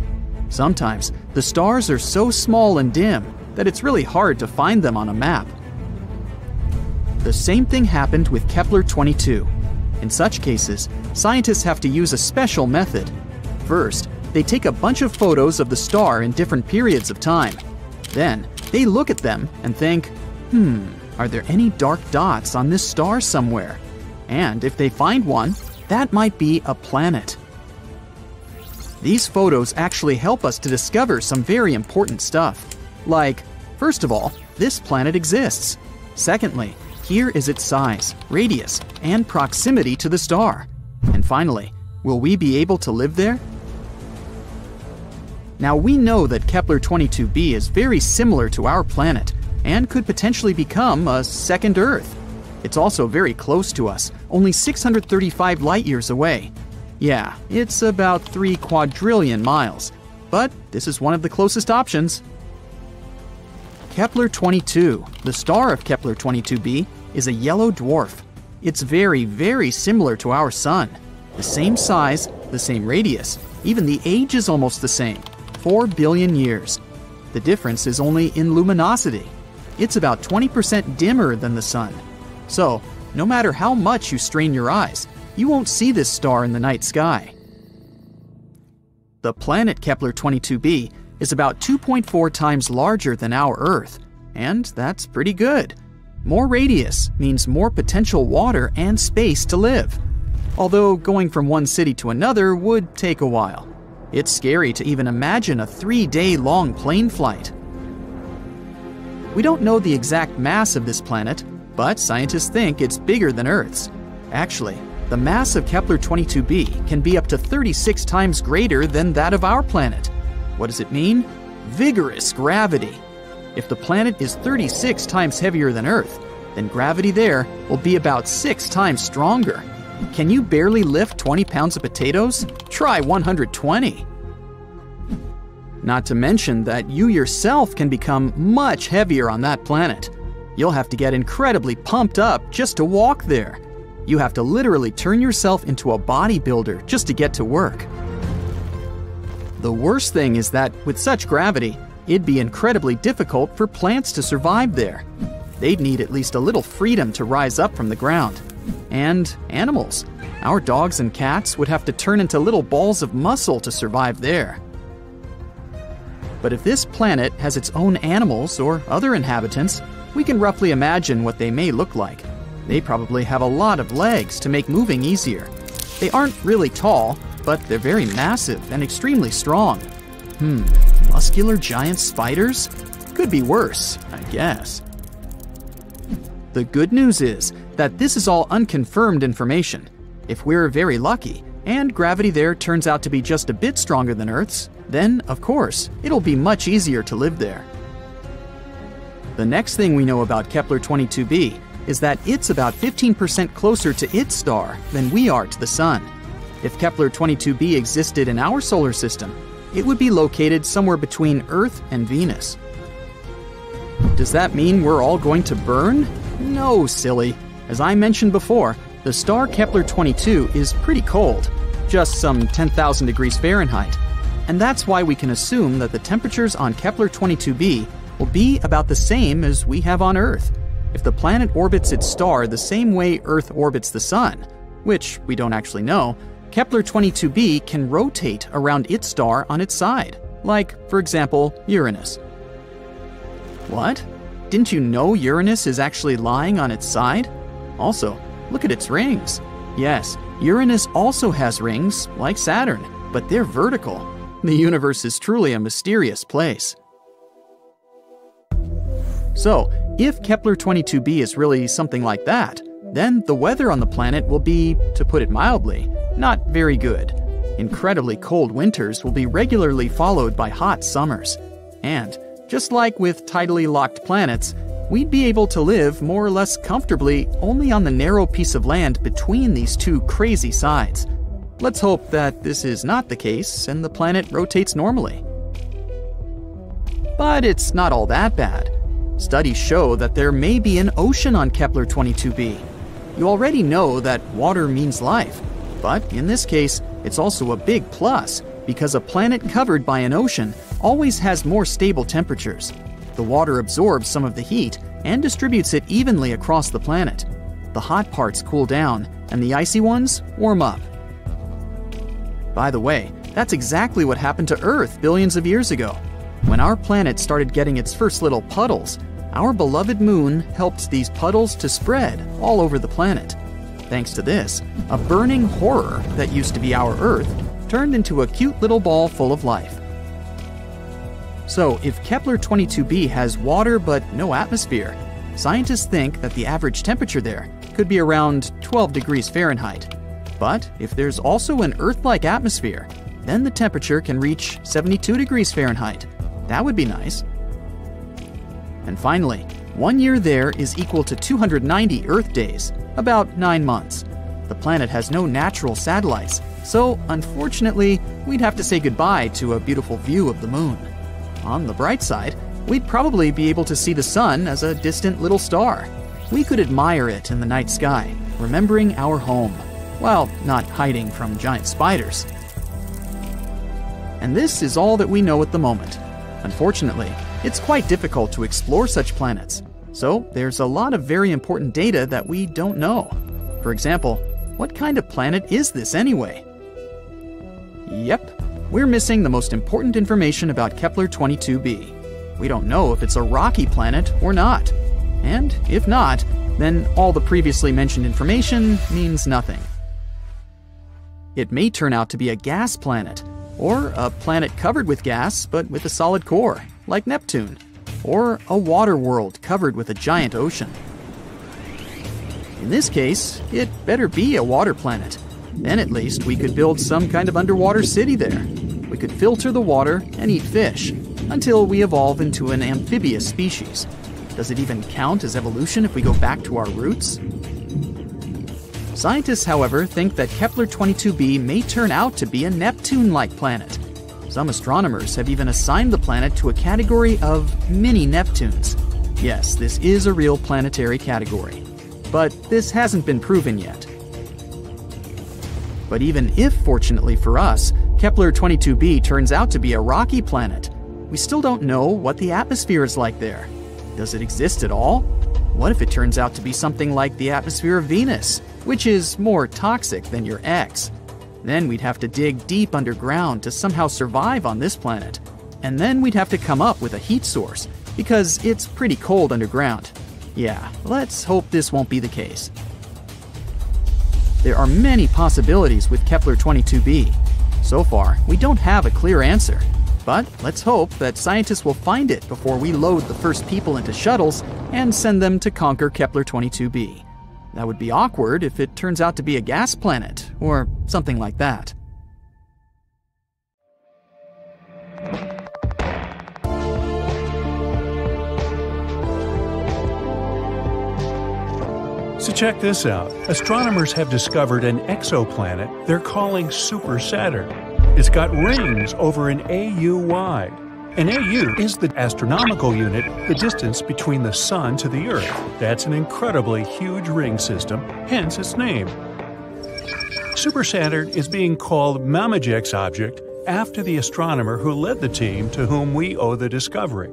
Sometimes, the stars are so small and dim that it's really hard to find them on a map. The same thing happened with Kepler-22. In such cases, scientists have to use a special method. First, they take a bunch of photos of the star in different periods of time. Then, they look at them and think, are there any dark dots on this star somewhere? And if they find one, that might be a planet. These photos actually help us to discover some very important stuff. Like, first of all, this planet exists. Secondly, here is its size, radius, and proximity to the star. And finally, will we be able to live there? Now we know that Kepler-22b is very similar to our planet and could potentially become a second Earth. It's also very close to us, only 635 light-years away. Yeah, it's about 3 quadrillion miles, but this is one of the closest options. Kepler-22, the star of Kepler-22b, is a yellow dwarf. It's very, very similar to our sun. The same size, the same radius, even the age is almost the same, 4 billion years. The difference is only in luminosity. It's about 20% dimmer than the sun. So, no matter how much you strain your eyes, you won't see this star in the night sky. The planet Kepler-22b is about 2.4 times larger than our Earth, and that's pretty good. More radius means more potential water and space to live, although going from one city to another would take a while. It's scary to even imagine a 3-day-long plane flight. We don't know the exact mass of this planet, but scientists think it's bigger than Earth's. Actually, the mass of Kepler-22b can be up to 36 times greater than that of our planet. What does it mean? Vigorous gravity. If the planet is 36 times heavier than Earth, then gravity there will be about 6 times stronger. Can you barely lift 20 pounds of potatoes? Try 120. Not to mention that you yourself can become much heavier on that planet. You'll have to get incredibly pumped up just to walk there. You have to literally turn yourself into a bodybuilder just to get to work. The worst thing is that, with such gravity, it'd be incredibly difficult for plants to survive there. They'd need at least a little freedom to rise up from the ground. And animals. Our dogs and cats would have to turn into little balls of muscle to survive there. But if this planet has its own animals or other inhabitants, we can roughly imagine what they may look like. They probably have a lot of legs to make moving easier. They aren't really tall, but they're very massive and extremely strong. Muscular giant spiders? Could be worse, I guess. The good news is that this is all unconfirmed information. If we're very lucky, and gravity there turns out to be just a bit stronger than Earth's, then, of course, it'll be much easier to live there. The next thing we know about Kepler-22b is that it's about 15% closer to its star than we are to the sun. If Kepler-22b existed in our solar system, it would be located somewhere between Earth and Venus. Does that mean we're all going to burn? No, silly. As I mentioned before, the star Kepler-22 is pretty cold. just some 10,000 degrees Fahrenheit. And that's why we can assume that the temperatures on Kepler-22b will be about the same as we have on Earth, if the planet orbits its star the same way Earth orbits the Sun, which we don't actually know. Kepler-22b can rotate around its star on its side, like, for example, Uranus. What? Didn't you know Uranus is actually lying on its side? Also, look at its rings. Yes, Uranus also has rings, like Saturn, but they're vertical. The universe is truly a mysterious place. So, if Kepler-22b is really something like that, then the weather on the planet will be, to put it mildly, not very good. Incredibly cold winters will be regularly followed by hot summers. And, just like with tidally locked planets, we'd be able to live more or less comfortably only on the narrow piece of land between these two crazy sides. Let's hope that this is not the case and the planet rotates normally. But it's not all that bad. Studies show that there may be an ocean on Kepler-22b. You already know that water means life, but in this case, it's also a big plus because a planet covered by an ocean always has more stable temperatures. The water absorbs some of the heat and distributes it evenly across the planet. The hot parts cool down and the icy ones warm up. By the way, that's exactly what happened to Earth billions of years ago. When our planet started getting its first little puddles, our beloved moon helped these puddles to spread all over the planet. Thanks to this, a burning horror that used to be our Earth turned into a cute little ball full of life. So if Kepler-22b has water but no atmosphere, scientists think that the average temperature there could be around 12 degrees Fahrenheit. But if there's also an Earth-like atmosphere, then the temperature can reach 72 degrees Fahrenheit. That would be nice. And finally, 1 year there is equal to 290 Earth days, about 9 months. The planet has no natural satellites, so unfortunately, we'd have to say goodbye to a beautiful view of the moon. On the bright side, we'd probably be able to see the sun as a distant little star. We could admire it in the night sky, remembering our home, while not hiding from giant spiders. And this is all that we know at the moment. Unfortunately, it's quite difficult to explore such planets, so there's a lot of very important data that we don't know. For example, what kind of planet is this anyway? Yep. We're missing the most important information about Kepler-22b. We don't know if it's a rocky planet or not. And if not, then all the previously mentioned information means nothing. It may turn out to be a gas planet, or a planet covered with gas but with a solid core, like Neptune, or a water world covered with a giant ocean. In this case, it better be a water planet. Then at least we could build some kind of underwater city there. We could filter the water and eat fish until we evolve into an amphibious species. Does it even count as evolution if we go back to our roots? Scientists, however, think that Kepler-22b may turn out to be a Neptune-like planet. Some astronomers have even assigned the planet to a category of mini-Neptunes. Yes, this is a real planetary category, but this hasn't been proven yet. But even if, fortunately for us, Kepler-22b turns out to be a rocky planet, we still don't know what the atmosphere is like there. Does it exist at all? What if it turns out to be something like the atmosphere of Venus, which is more toxic than your ex? Then we'd have to dig deep underground to somehow survive on this planet. And then we'd have to come up with a heat source, because it's pretty cold underground. Yeah, let's hope this won't be the case. There are many possibilities with Kepler-22b. So far, we don't have a clear answer, but let's hope that scientists will find it before we load the first people into shuttles and send them to conquer Kepler-22b. That would be awkward if it turns out to be a gas planet, or something like that. So check this out. Astronomers have discovered an exoplanet they're calling Super Saturn. It's got rings over an AU wide. An AU is the astronomical unit, the distance between the Sun to the Earth. That's an incredibly huge ring system, hence its name. Super Saturn is being called Mamajek's object after the astronomer who led the team to whom we owe the discovery.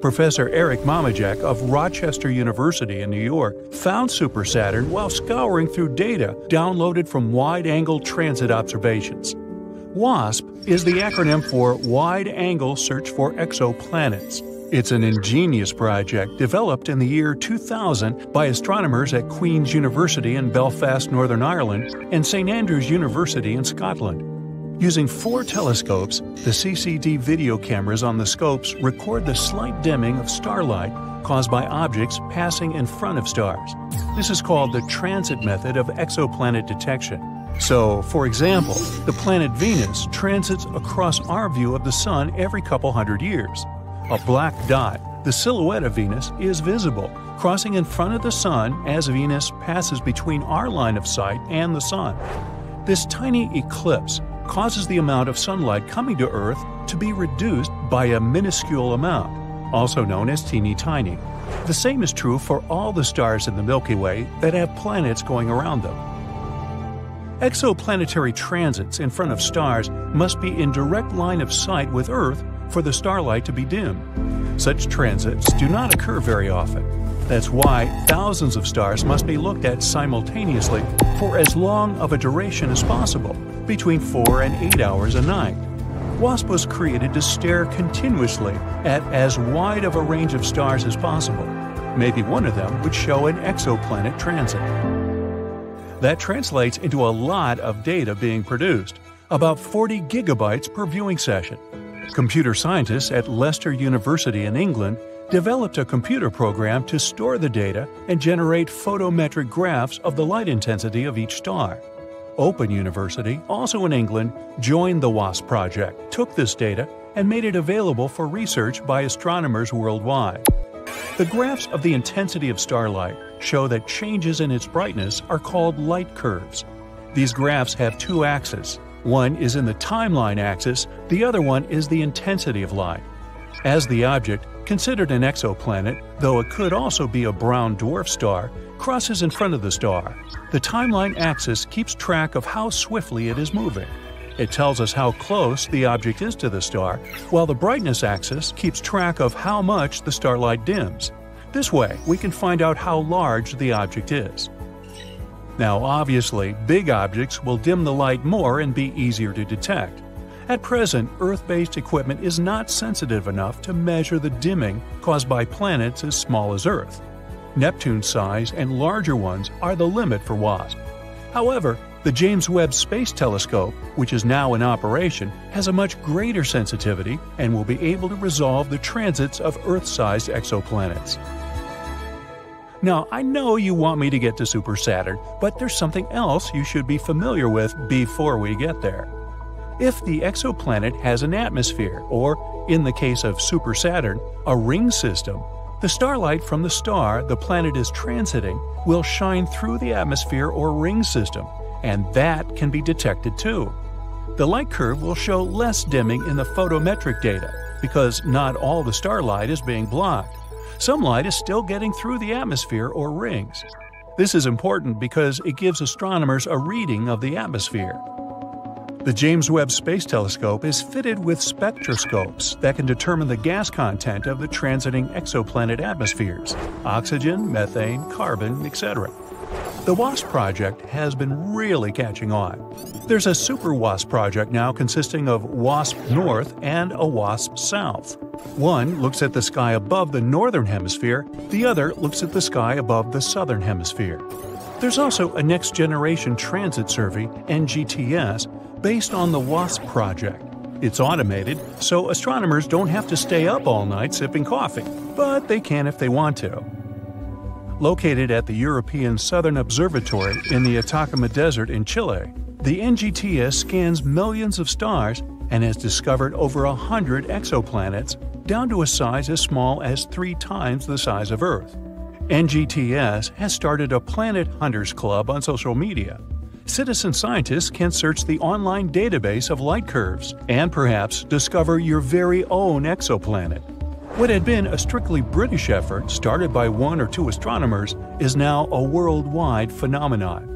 Professor Eric Mamajek of Rochester University in New York found Super Saturn while scouring through data downloaded from wide-angle transit observations. WASP is the acronym for Wide Angle Search for Exoplanets. It's an ingenious project developed in the year 2000 by astronomers at Queen's University in Belfast, Northern Ireland, and St Andrews University in Scotland. Using four telescopes, the CCD video cameras on the scopes record the slight dimming of starlight caused by objects passing in front of stars. This is called the transit method of exoplanet detection. So, for example, the planet Venus transits across our view of the Sun every couple hundred years. A black dot, the silhouette of Venus, is visible, crossing in front of the Sun as Venus passes between our line of sight and the Sun. This tiny eclipse causes the amount of sunlight coming to Earth to be reduced by a minuscule amount, also known as teeny tiny. The same is true for all the stars in the Milky Way that have planets going around them. Exoplanetary transits in front of stars must be in direct line of sight with Earth for the starlight to be dim. Such transits do not occur very often. That's why thousands of stars must be looked at simultaneously for as long of a duration as possible, between 4 and 8 hours a night. WASP was created to stare continuously at as wide of a range of stars as possible. Maybe one of them would show an exoplanet transit. That translates into a lot of data being produced, about 40 gigabytes per viewing session. Computer scientists at Leicester University in England developed a computer program to store the data and generate photometric graphs of the light intensity of each star. Open University, also in England, joined the WASP project, took this data, and made it available for research by astronomers worldwide. The graphs of the intensity of starlight show that changes in its brightness are called light curves. These graphs have two axes. One is in the timeline axis, the other one is the intensity of light. As the object, considered an exoplanet, though it could also be a brown dwarf star, crosses in front of the star, the timeline axis keeps track of how swiftly it is moving. It tells us how close the object is to the star, while the brightness axis keeps track of how much the starlight dims. This way, we can find out how large the object is. Now, obviously, big objects will dim the light more and be easier to detect. At present, Earth-based equipment is not sensitive enough to measure the dimming caused by planets as small as Earth. Neptune-sized and larger ones are the limit for WASP. However, the James Webb Space Telescope, which is now in operation, has a much greater sensitivity and will be able to resolve the transits of Earth-sized exoplanets. Now, I know you want me to get to Super Saturn, but there's something else you should be familiar with before we get there. If the exoplanet has an atmosphere, or, in the case of Super Saturn, a ring system, the starlight from the star the planet is transiting will shine through the atmosphere or ring system, and that can be detected too. The light curve will show less dimming in the photometric data, because not all the starlight is being blocked. Some light is still getting through the atmosphere or rings. This is important because it gives astronomers a reading of the atmosphere. The James Webb Space Telescope is fitted with spectroscopes that can determine the gas content of the transiting exoplanet atmospheres – oxygen, methane, carbon, etc. The WASP project has been really catching on. There's a Super WASP project now consisting of WASP North and a WASP South. One looks at the sky above the northern hemisphere, the other looks at the sky above the southern hemisphere. There's also a next-generation transit survey, NGTS, based on the WASP project. It's automated, so astronomers don't have to stay up all night sipping coffee, but they can if they want to. Located at the European Southern Observatory in the Atacama Desert in Chile, the NGTS scans millions of stars and has discovered over 100 exoplanets, down to a size as small as 3 times the size of Earth. NGTS has started a Planet Hunters Club on social media. Citizen scientists can search the online database of light curves and perhaps discover your very own exoplanet. What had been a strictly British effort started by 1 or 2 astronomers is now a worldwide phenomenon.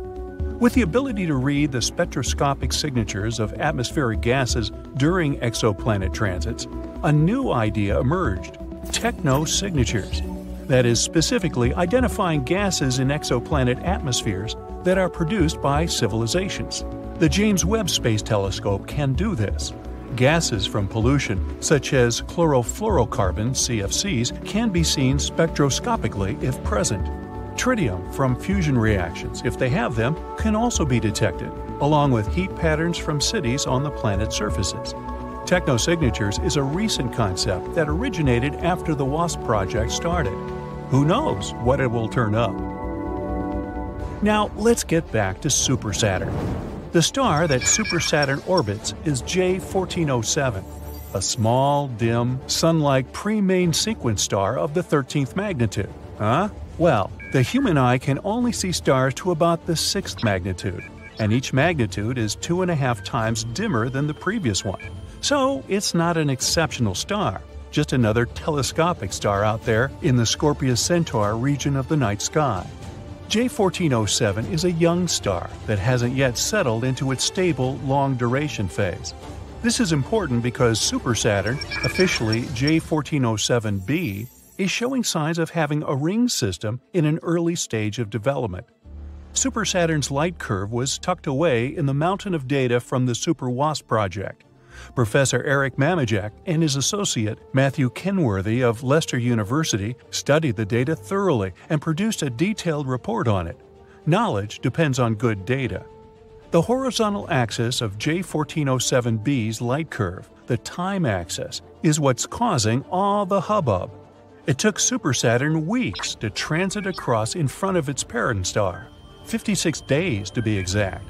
With the ability to read the spectroscopic signatures of atmospheric gases during exoplanet transits, a new idea emerged: technosignatures. That is, specifically identifying gases in exoplanet atmospheres that are produced by civilizations. The James Webb Space Telescope can do this. Gases from pollution, such as chlorofluorocarbon (CFCs), can be seen spectroscopically if present. Tritium from fusion reactions, if they have them, can also be detected, along with heat patterns from cities on the planet's surfaces. Technosignatures is a recent concept that originated after the WASP project started. Who knows what it will turn up? Now, let's get back to Super Saturn. The star that Super Saturn orbits is J1407, a small, dim, sun-like pre-main sequence star of the 13th magnitude. Huh? Well, the human eye can only see stars to about the 6th magnitude, and each magnitude is 2.5 times dimmer than the previous one. So it's not an exceptional star, just another telescopic star out there in the Scorpius Centaur region of the night sky. J1407 is a young star that hasn't yet settled into its stable, long-duration phase. This is important because Super Saturn, officially J1407b, is showing signs of having a ring system in an early stage of development. Super Saturn's light curve was tucked away in the mountain of data from the Super WASP project. Professor Eric Mamajek and his associate Matthew Kenworthy of Leicester University studied the data thoroughly and produced a detailed report on it. Knowledge depends on good data. The horizontal axis of J1407b's light curve, the time axis, is what's causing all the hubbub. It took Super Saturn weeks to transit across in front of its parent star, 56 days to be exact.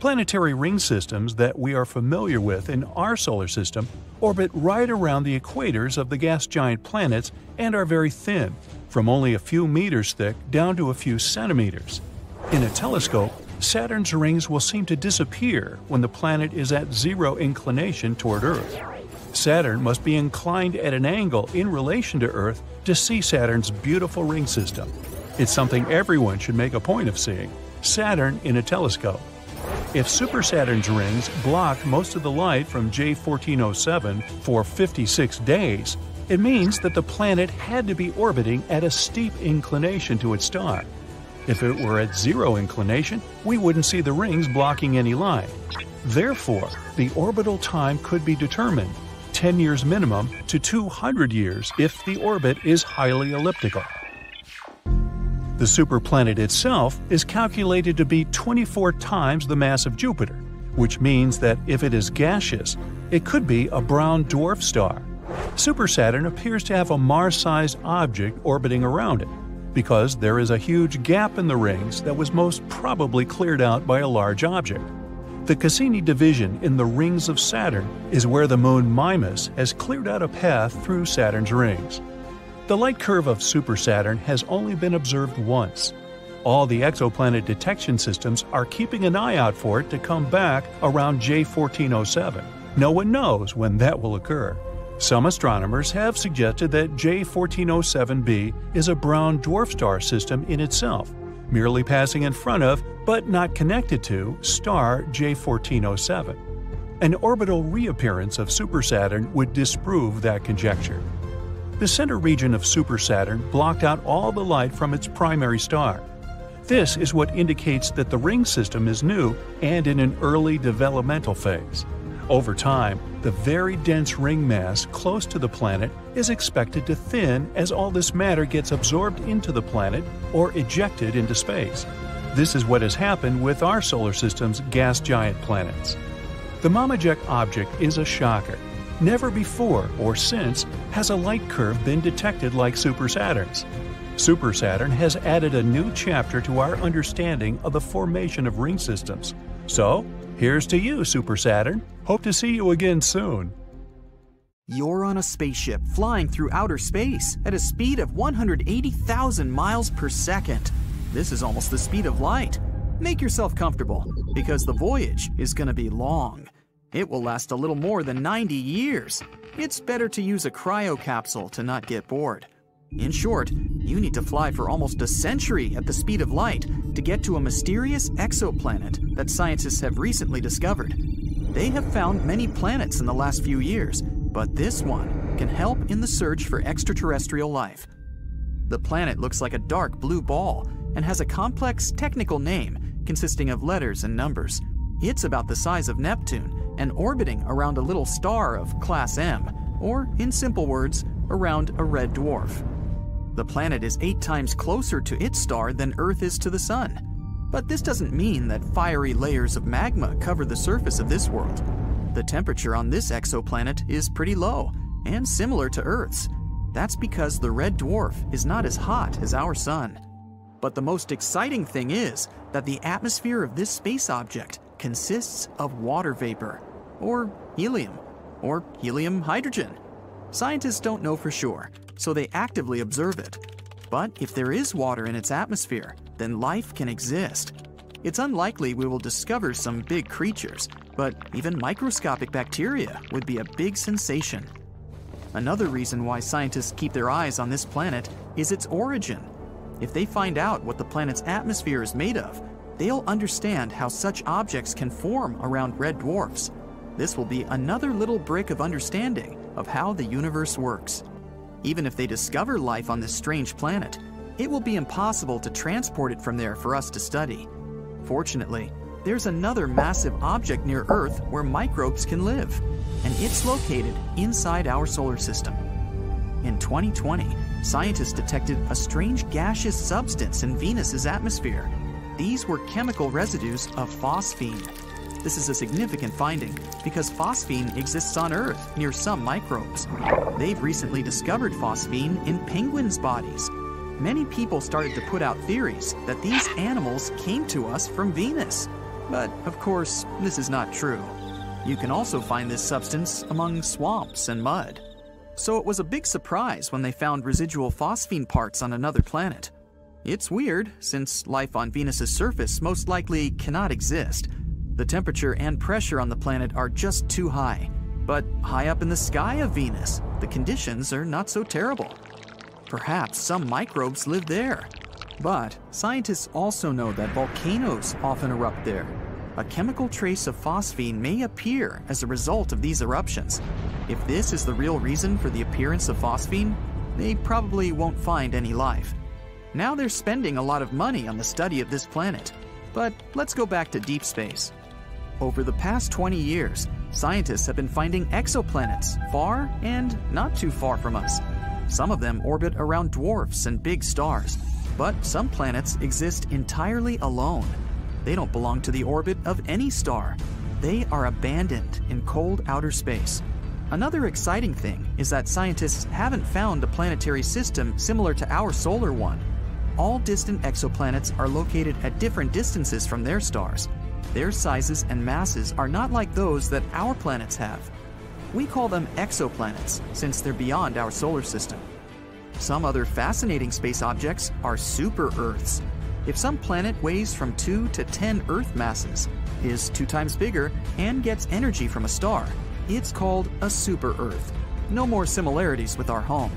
Planetary ring systems that we are familiar with in our solar system orbit right around the equators of the gas giant planets and are very thin, from only a few meters thick down to a few centimeters. In a telescope, Saturn's rings will seem to disappear when the planet is at zero inclination toward Earth. Saturn must be inclined at an angle in relation to Earth to see Saturn's beautiful ring system. It's something everyone should make a point of seeing: Saturn in a telescope. If Super Saturn's rings block most of the light from J1407 for 56 days, it means that the planet had to be orbiting at a steep inclination to its star. If it were at zero inclination, we wouldn't see the rings blocking any light. Therefore, the orbital time could be determined, 10 years minimum to 200 years if the orbit is highly elliptical. The superplanet itself is calculated to be 24 times the mass of Jupiter, which means that if it is gaseous, it could be a brown dwarf star. Super Saturn appears to have a Mars-sized object orbiting around it, because there is a huge gap in the rings that was most probably cleared out by a large object. The Cassini division in the rings of Saturn is where the moon Mimas has cleared out a path through Saturn's rings. The light curve of Super Saturn has only been observed once. All the exoplanet detection systems are keeping an eye out for it to come back around J1407. No one knows when that will occur. Some astronomers have suggested that J1407b is a brown dwarf star system in itself, merely passing in front of, but not connected to, star J1407. An orbital reappearance of Super Saturn would disprove that conjecture. The center region of Super Saturn blocked out all the light from its primary star. This is what indicates that the ring system is new and in an early developmental phase. Over time, the very dense ring mass close to the planet is expected to thin as all this matter gets absorbed into the planet or ejected into space. This is what has happened with our solar system's gas giant planets. The Mamajek object is a shocker. Never before or since has a light curve been detected like Super Saturn's. Super Saturn has added a new chapter to our understanding of the formation of ring systems. So, here's to you, Super Saturn. Hope to see you again soon. You're on a spaceship flying through outer space at a speed of 180,000 miles per second. This is almost the speed of light. Make yourself comfortable, because the voyage is going to be long. It will last a little more than 90 years. It's better to use a cryo capsule to not get bored. In short, you need to fly for almost a century at the speed of light to get to a mysterious exoplanet that scientists have recently discovered. They have found many planets in the last few years, but this one can help in the search for extraterrestrial life. The planet looks like a dark blue ball and has a complex technical name consisting of letters and numbers. It's about the size of Neptune and orbiting around a little star of class M, or in simple words, around a red dwarf. The planet is 8 times closer to its star than Earth is to the Sun. But this doesn't mean that fiery layers of magma cover the surface of this world. The temperature on this exoplanet is pretty low and similar to Earth's. That's because the red dwarf is not as hot as our Sun. But the most exciting thing is that the atmosphere of this space object consists of water vapor, or helium hydrogen. Scientists don't know for sure, so they actively observe it. But if there is water in its atmosphere, then life can exist. It's unlikely we will discover some big creatures, but even microscopic bacteria would be a big sensation. Another reason why scientists keep their eyes on this planet is its origin. If they find out what the planet's atmosphere is made of, they'll understand how such objects can form around red dwarfs. This will be another little brick of understanding of how the universe works. Even if they discover life on this strange planet, it will be impossible to transport it from there for us to study. Fortunately, there's another massive object near Earth where microbes can live, and it's located inside our solar system. In 2020, scientists detected a strange gaseous substance in Venus's atmosphere. These were chemical residues of phosphine. This is a significant finding because phosphine exists on Earth near some microbes. They've recently discovered phosphine in penguins' bodies. Many people started to put out theories that these animals came to us from Venus. But of course, this is not true. You can also find this substance among swamps and mud. So it was a big surprise when they found residual phosphine parts on another planet. It's weird, since life on Venus's surface most likely cannot exist. The temperature and pressure on the planet are just too high. But high up in the sky of Venus, the conditions are not so terrible. Perhaps some microbes live there. But scientists also know that volcanoes often erupt there. A chemical trace of phosphine may appear as a result of these eruptions. If this is the real reason for the appearance of phosphine, they probably won't find any life. Now they're spending a lot of money on the study of this planet. But let's go back to deep space. Over the past 20 years, scientists have been finding exoplanets far and not too far from us. Some of them orbit around dwarfs and big stars, but some planets exist entirely alone. They don't belong to the orbit of any star. They are abandoned in cold outer space. Another exciting thing is that scientists haven't found a planetary system similar to our solar one. All distant exoplanets are located at different distances from their stars. Their sizes and masses are not like those that our planets have. We call them exoplanets since they're beyond our solar system. Some other fascinating space objects are super-Earths. If some planet weighs from 2 to 10 Earth masses, is 2 times bigger, and gets energy from a star, it's called a super-Earth. No more similarities with our home.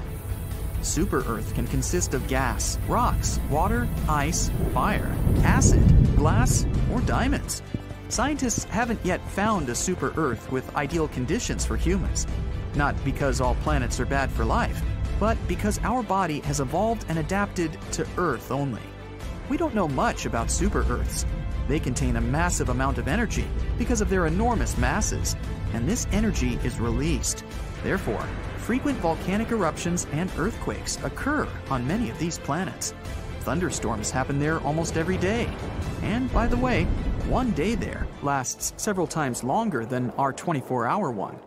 Super-Earth can consist of gas, rocks, water, ice, fire, acid, glass, or diamonds. Scientists haven't yet found a super-Earth with ideal conditions for humans. Not because all planets are bad for life, but because our body has evolved and adapted to Earth only. We don't know much about super-Earths. They contain a massive amount of energy because of their enormous masses, and this energy is released. Therefore, frequent volcanic eruptions and earthquakes occur on many of these planets. Thunderstorms happen there almost every day. And by the way, one day there lasts several times longer than our 24-hour one.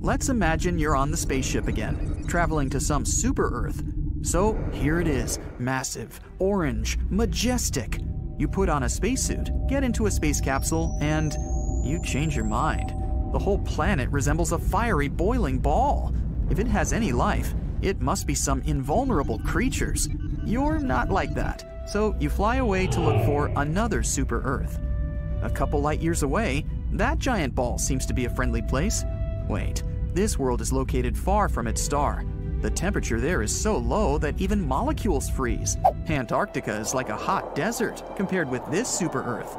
Let's imagine you're on the spaceship again, traveling to some super-Earth. So here it is, massive, orange, majestic. You put on a spacesuit, get into a space capsule, and you change your mind. The whole planet resembles a fiery, boiling ball. If it has any life, it must be some invulnerable creatures. You're not like that, so you fly away to look for another super-Earth. A couple light years away, that giant ball seems to be a friendly place. Wait, this world is located far from its star. The temperature there is so low that even molecules freeze. Antarctica is like a hot desert compared with this super-Earth.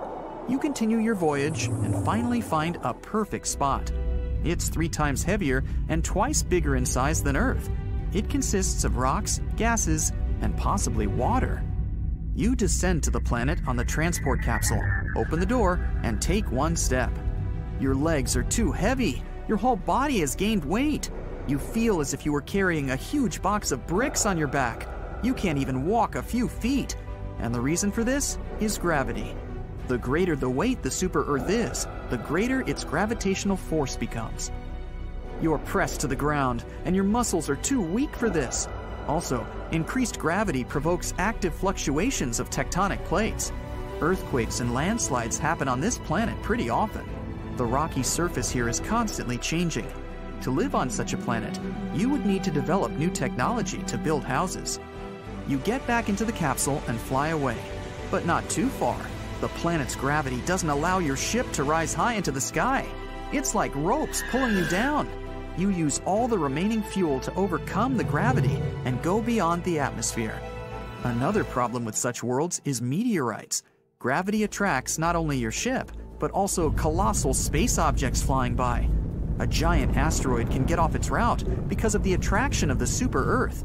You continue your voyage and finally find a perfect spot. It's 3 times heavier and twice bigger in size than Earth. It consists of rocks, gases, and possibly water. You descend to the planet on the transport capsule, open the door, and take 1 step. Your legs are too heavy. Your whole body has gained weight. You feel as if you were carrying a huge box of bricks on your back. You can't even walk a few feet. And the reason for this is gravity. The greater the weight the super-Earth is, the greater its gravitational force becomes. You're pressed to the ground, and your muscles are too weak for this. Also, increased gravity provokes active fluctuations of tectonic plates. Earthquakes and landslides happen on this planet pretty often. The rocky surface here is constantly changing. To live on such a planet, you would need to develop new technology to build houses. You get back into the capsule and fly away, but not too far. The planet's gravity doesn't allow your ship to rise high into the sky. It's like ropes pulling you down. You use all the remaining fuel to overcome the gravity and go beyond the atmosphere. Another problem with such worlds is meteorites. Gravity attracts not only your ship, but also colossal space objects flying by. A giant asteroid can get off its route because of the attraction of the super-Earth.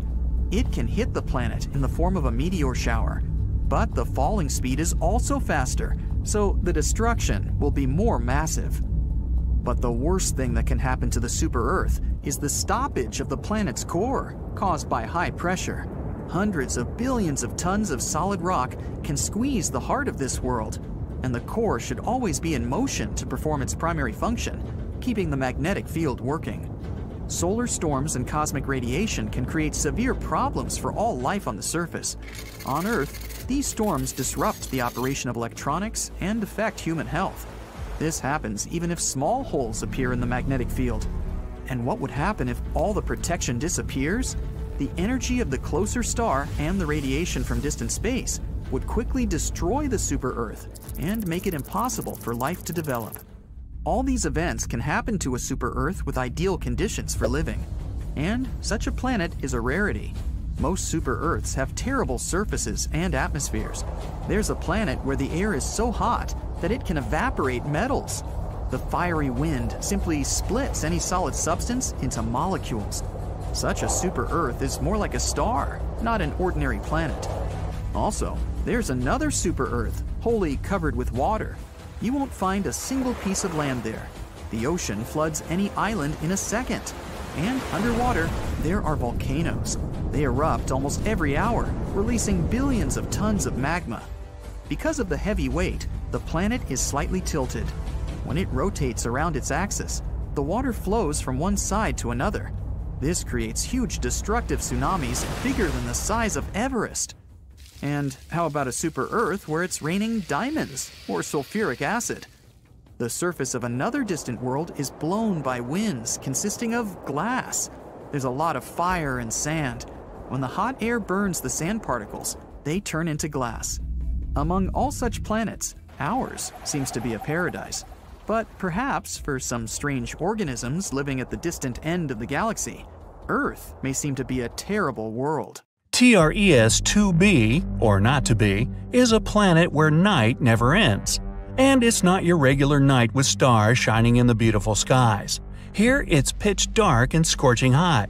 It can hit the planet in the form of a meteor shower. But the falling speed is also faster, so the destruction will be more massive. But the worst thing that can happen to the super-Earth is the stoppage of the planet's core, caused by high pressure. Hundreds of billions of tons of solid rock can squeeze the heart of this world, and the core should always be in motion to perform its primary function, keeping the magnetic field working. Solar storms and cosmic radiation can create severe problems for all life on the surface. On Earth, these storms disrupt the operation of electronics and affect human health. This happens even if small holes appear in the magnetic field. And what would happen if all the protection disappears? The energy of the closer star and the radiation from distant space would quickly destroy the super-Earth and make it impossible for life to develop. All these events can happen to a super-Earth with ideal conditions for living. And such a planet is a rarity. Most super-Earths have terrible surfaces and atmospheres. There's a planet where the air is so hot that it can evaporate metals. The fiery wind simply splits any solid substance into molecules. Such a super-Earth is more like a star, not an ordinary planet. Also, there's another super-Earth, wholly covered with water. You won't find a single piece of land there. The ocean floods any island in a second. And underwater, there are volcanoes. They erupt almost every hour, releasing billions of tons of magma. Because of the heavy weight, the planet is slightly tilted. When it rotates around its axis, the water flows from one side to another. This creates huge destructive tsunamis bigger than the size of Everest. And how about a super-Earth where it's raining diamonds or sulfuric acid? The surface of another distant world is blown by winds consisting of glass. There's a lot of fire and sand. When the hot air burns the sand particles, they turn into glass. Among all such planets, ours seems to be a paradise. But perhaps for some strange organisms living at the distant end of the galaxy, Earth may seem to be a terrible world. TRES-2b, or not to be, is a planet where night never ends. And it's not your regular night with stars shining in the beautiful skies. Here it's pitch dark and scorching hot.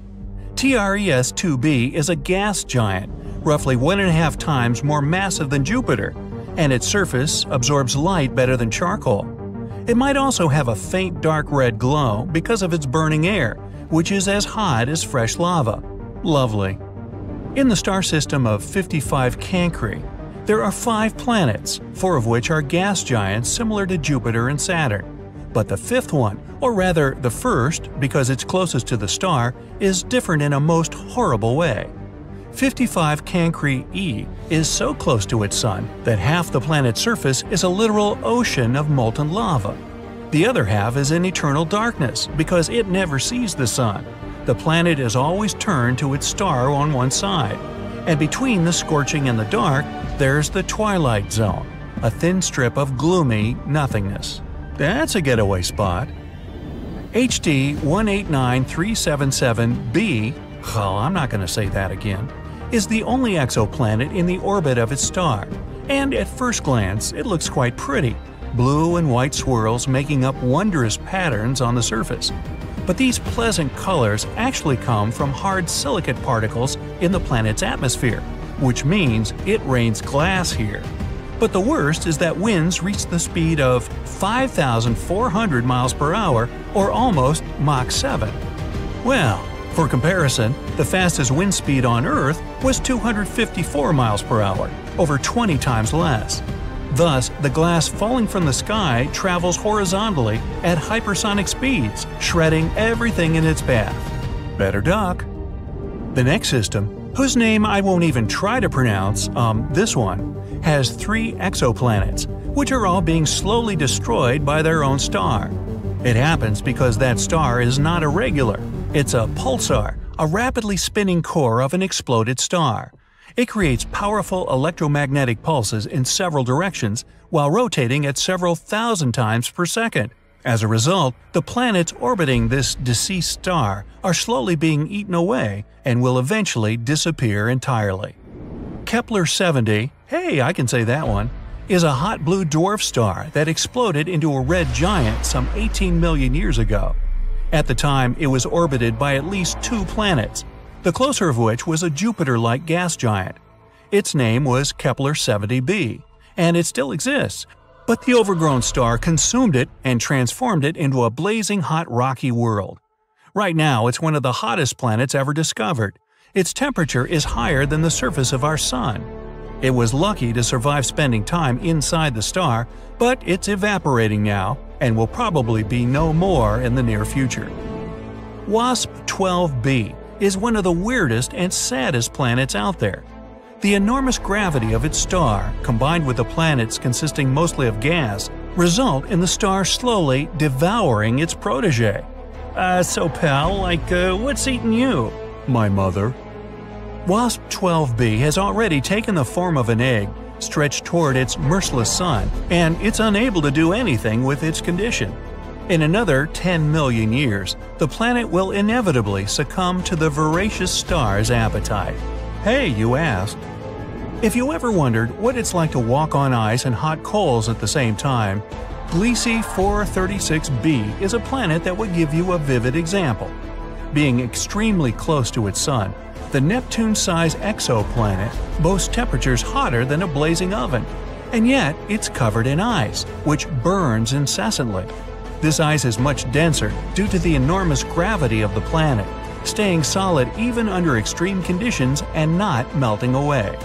TRES-2b is a gas giant, roughly 1.5 times more massive than Jupiter, and its surface absorbs light better than charcoal. It might also have a faint dark red glow because of its burning air, which is as hot as fresh lava. Lovely. In the star system of 55 Cancri, there are 5 planets, 4 of which are gas giants similar to Jupiter and Saturn. But the 5th one, or rather the first because it's closest to the star, is different in a most horrible way. 55 Cancri e is so close to its sun that half the planet's surface is a literal ocean of molten lava. The other half is in eternal darkness because it never sees the sun. The planet is always turned to its star on one side. And between the scorching and the dark, there's the twilight zone, a thin strip of gloomy nothingness. That's a getaway spot. HD 189333b oh, I'm not going to say that again, is the only exoplanet in the orbit of its star, and at first glance it looks quite pretty, blue and white swirls making up wondrous patterns on the surface. But these pleasant colors actually come from hard silicate particles in the planet's atmosphere, which means it rains glass here. But the worst is that winds reach the speed of 5,400 miles per hour, or almost Mach 7. Well, for comparison, the fastest wind speed on Earth was 254 miles per hour, over 20 times less. Thus, the glass falling from the sky travels horizontally at hypersonic speeds, shredding everything in its path. Better duck. The next system, whose name I won't even try to pronounce, this one, has three exoplanets, which are all being slowly destroyed by their own star. It happens because that star is not irregular. It's a pulsar, a rapidly spinning core of an exploded star. It creates powerful electromagnetic pulses in several directions while rotating at several thousand times per second. As a result, the planets orbiting this deceased star are slowly being eaten away and will eventually disappear entirely. Kepler-70, hey, I can say that one, is a hot blue dwarf star that exploded into a red giant some 18 million years ago. At the time, it was orbited by at least two planets, the closer of which was a Jupiter-like gas giant. Its name was Kepler-70b, and it still exists, but the overgrown star consumed it and transformed it into a blazing hot rocky world. Right now, it's one of the hottest planets ever discovered. Its temperature is higher than the surface of our Sun. It was lucky to survive spending time inside the star, but it's evaporating now and will probably be no more in the near future. WASP-12b is one of the weirdest and saddest planets out there. The enormous gravity of its star, combined with the planets consisting mostly of gas, result in the star slowly devouring its protege. So pal, what's eating you? My mother. WASP-12b has already taken the form of an egg, stretched toward its merciless sun, and it's unable to do anything with its condition. In another 10 million years, the planet will inevitably succumb to the voracious star's appetite. Hey, you asked. If you ever wondered what it's like to walk on ice and hot coals at the same time, Gliese 436b is a planet that would give you a vivid example. Being extremely close to its sun, the Neptune-sized exoplanet boasts temperatures hotter than a blazing oven, and yet it's covered in ice, which burns incessantly. This ice is much denser due to the enormous gravity of the planet, staying solid even under extreme conditions and not melting away.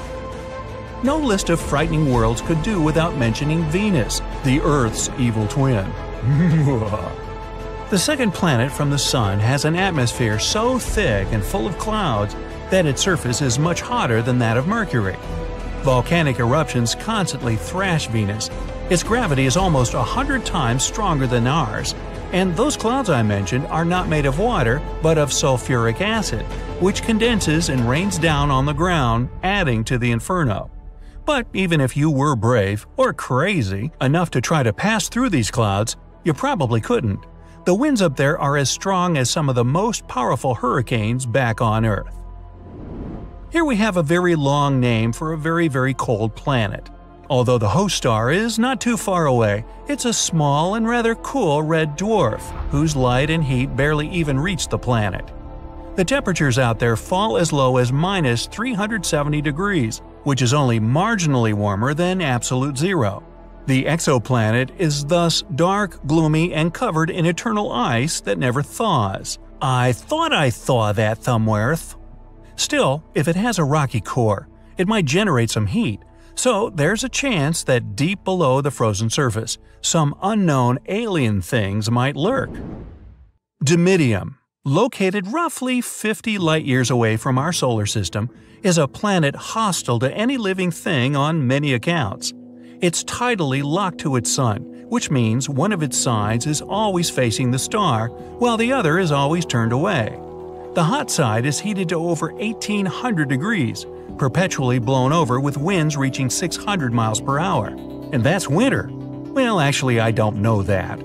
No list of frightening worlds could do without mentioning Venus, the Earth's evil twin. The second planet from the Sun has an atmosphere so thick and full of clouds that its surface is much hotter than that of Mercury. Volcanic eruptions constantly thrash Venus. Its gravity is almost 100 times stronger than ours, and those clouds I mentioned are not made of water but of sulfuric acid, which condenses and rains down on the ground, adding to the inferno. But even if you were brave, or crazy, enough to try to pass through these clouds, you probably couldn't. The winds up there are as strong as some of the most powerful hurricanes back on Earth. Here we have a very long name for a very, very cold planet. Although the host star is not too far away, it's a small and rather cool red dwarf, whose light and heat barely even reach the planet. The temperatures out there fall as low as minus 370 degrees, which is only marginally warmer than absolute zero. The exoplanet is thus dark, gloomy, and covered in eternal ice that never thaws. I thought I saw that somewhere. Still, if it has a rocky core, it might generate some heat. So there's a chance that deep below the frozen surface, some unknown alien things might lurk. Dimidium, located roughly 50 light-years away from our solar system, is a planet hostile to any living thing on many accounts. It's tidally locked to its sun, which means one of its sides is always facing the star, while the other is always turned away. The hot side is heated to over 1800 degrees, perpetually blown over with winds reaching 600 miles per hour. And that's winter. Well, actually, I don't know that.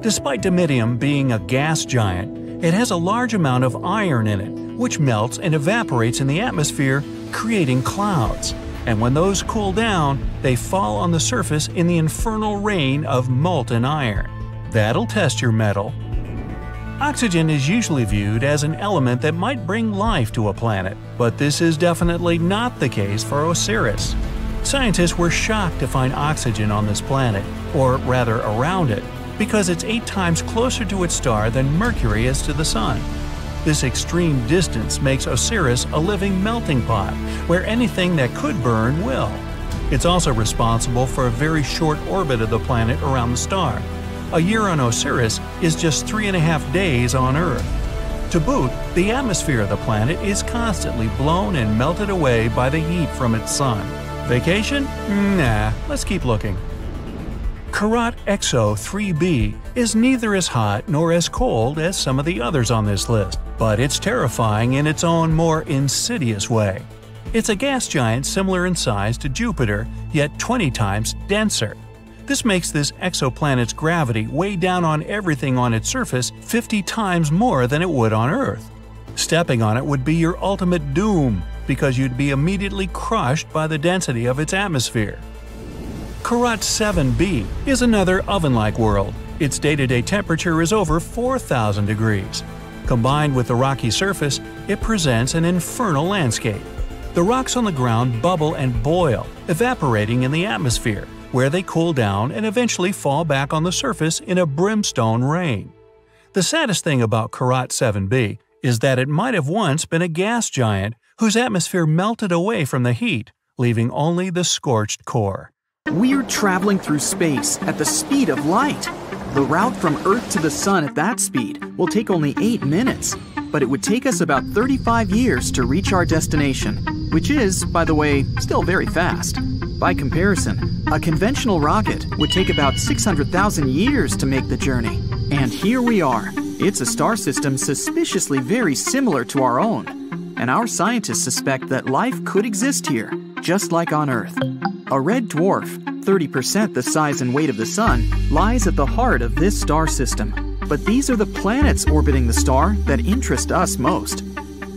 Despite Dimidium being a gas giant, It has a large amount of iron in it, which melts and evaporates in the atmosphere, creating clouds. And when those cool down, they fall on the surface in the infernal rain of molten iron. That'll test your metal. Oxygen is usually viewed as an element that might bring life to a planet, but this is definitely not the case for Osiris. Scientists were shocked to find oxygen on this planet, or rather around it, because it's 8 times closer to its star than Mercury is to the Sun. This extreme distance makes Osiris a living melting pot, where anything that could burn will. It's also responsible for a very short orbit of the planet around the star. A year on Osiris is just 3.5 days on Earth. To boot, the atmosphere of the planet is constantly blown and melted away by the heat from its sun. Vacation? Nah, let's keep looking. Kuiper Belt 3b is neither as hot nor as cold as some of the others on this list, but it's terrifying in its own more insidious way. It's a gas giant similar in size to Jupiter, yet 20 times denser. This makes this exoplanet's gravity weigh down on everything on its surface 50 times more than it would on Earth. Stepping on it would be your ultimate doom, because you'd be immediately crushed by the density of its atmosphere. Kuiper Belt 7b is another oven-like world. Its day-to-day temperature is over 4,000 degrees. Combined with the rocky surface, it presents an infernal landscape. The rocks on the ground bubble and boil, evaporating in the atmosphere, where they cool down and eventually fall back on the surface in a brimstone rain. The saddest thing about Kuiper Belt 7b is that it might have once been a gas giant whose atmosphere melted away from the heat, leaving only the scorched core. We're traveling through space at the speed of light. The route from Earth to the Sun at that speed will take only 8 minutes, but it would take us about 35 years to reach our destination, which is, by the way, still very fast. By comparison, a conventional rocket would take about 600,000 years to make the journey. And here we are. It's a star system suspiciously very similar to our own. And our scientists suspect that life could exist here, just like on Earth. A red dwarf, 30% the size and weight of the Sun, lies at the heart of this star system. But these are the planets orbiting the star that interest us most.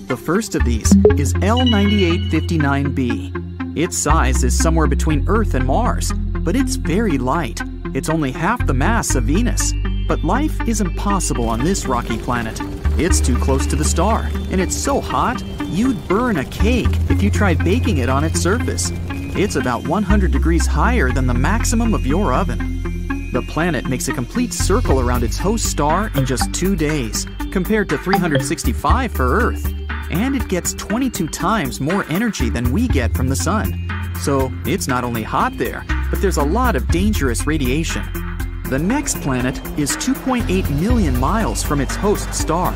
The first of these is L9859b. Its size is somewhere between Earth and Mars, but it's very light. It's only half the mass of Venus. But life is impossible on this rocky planet. It's too close to the star, and it's so hot, you'd burn a cake if you tried baking it on its surface. It's about 100 degrees higher than the maximum of your oven. The planet makes a complete circle around its host star in just 2 days, compared to 365 for Earth. And it gets 22 times more energy than we get from the Sun. So it's not only hot there, but there's a lot of dangerous radiation. The next planet is 2.8 million miles from its host star.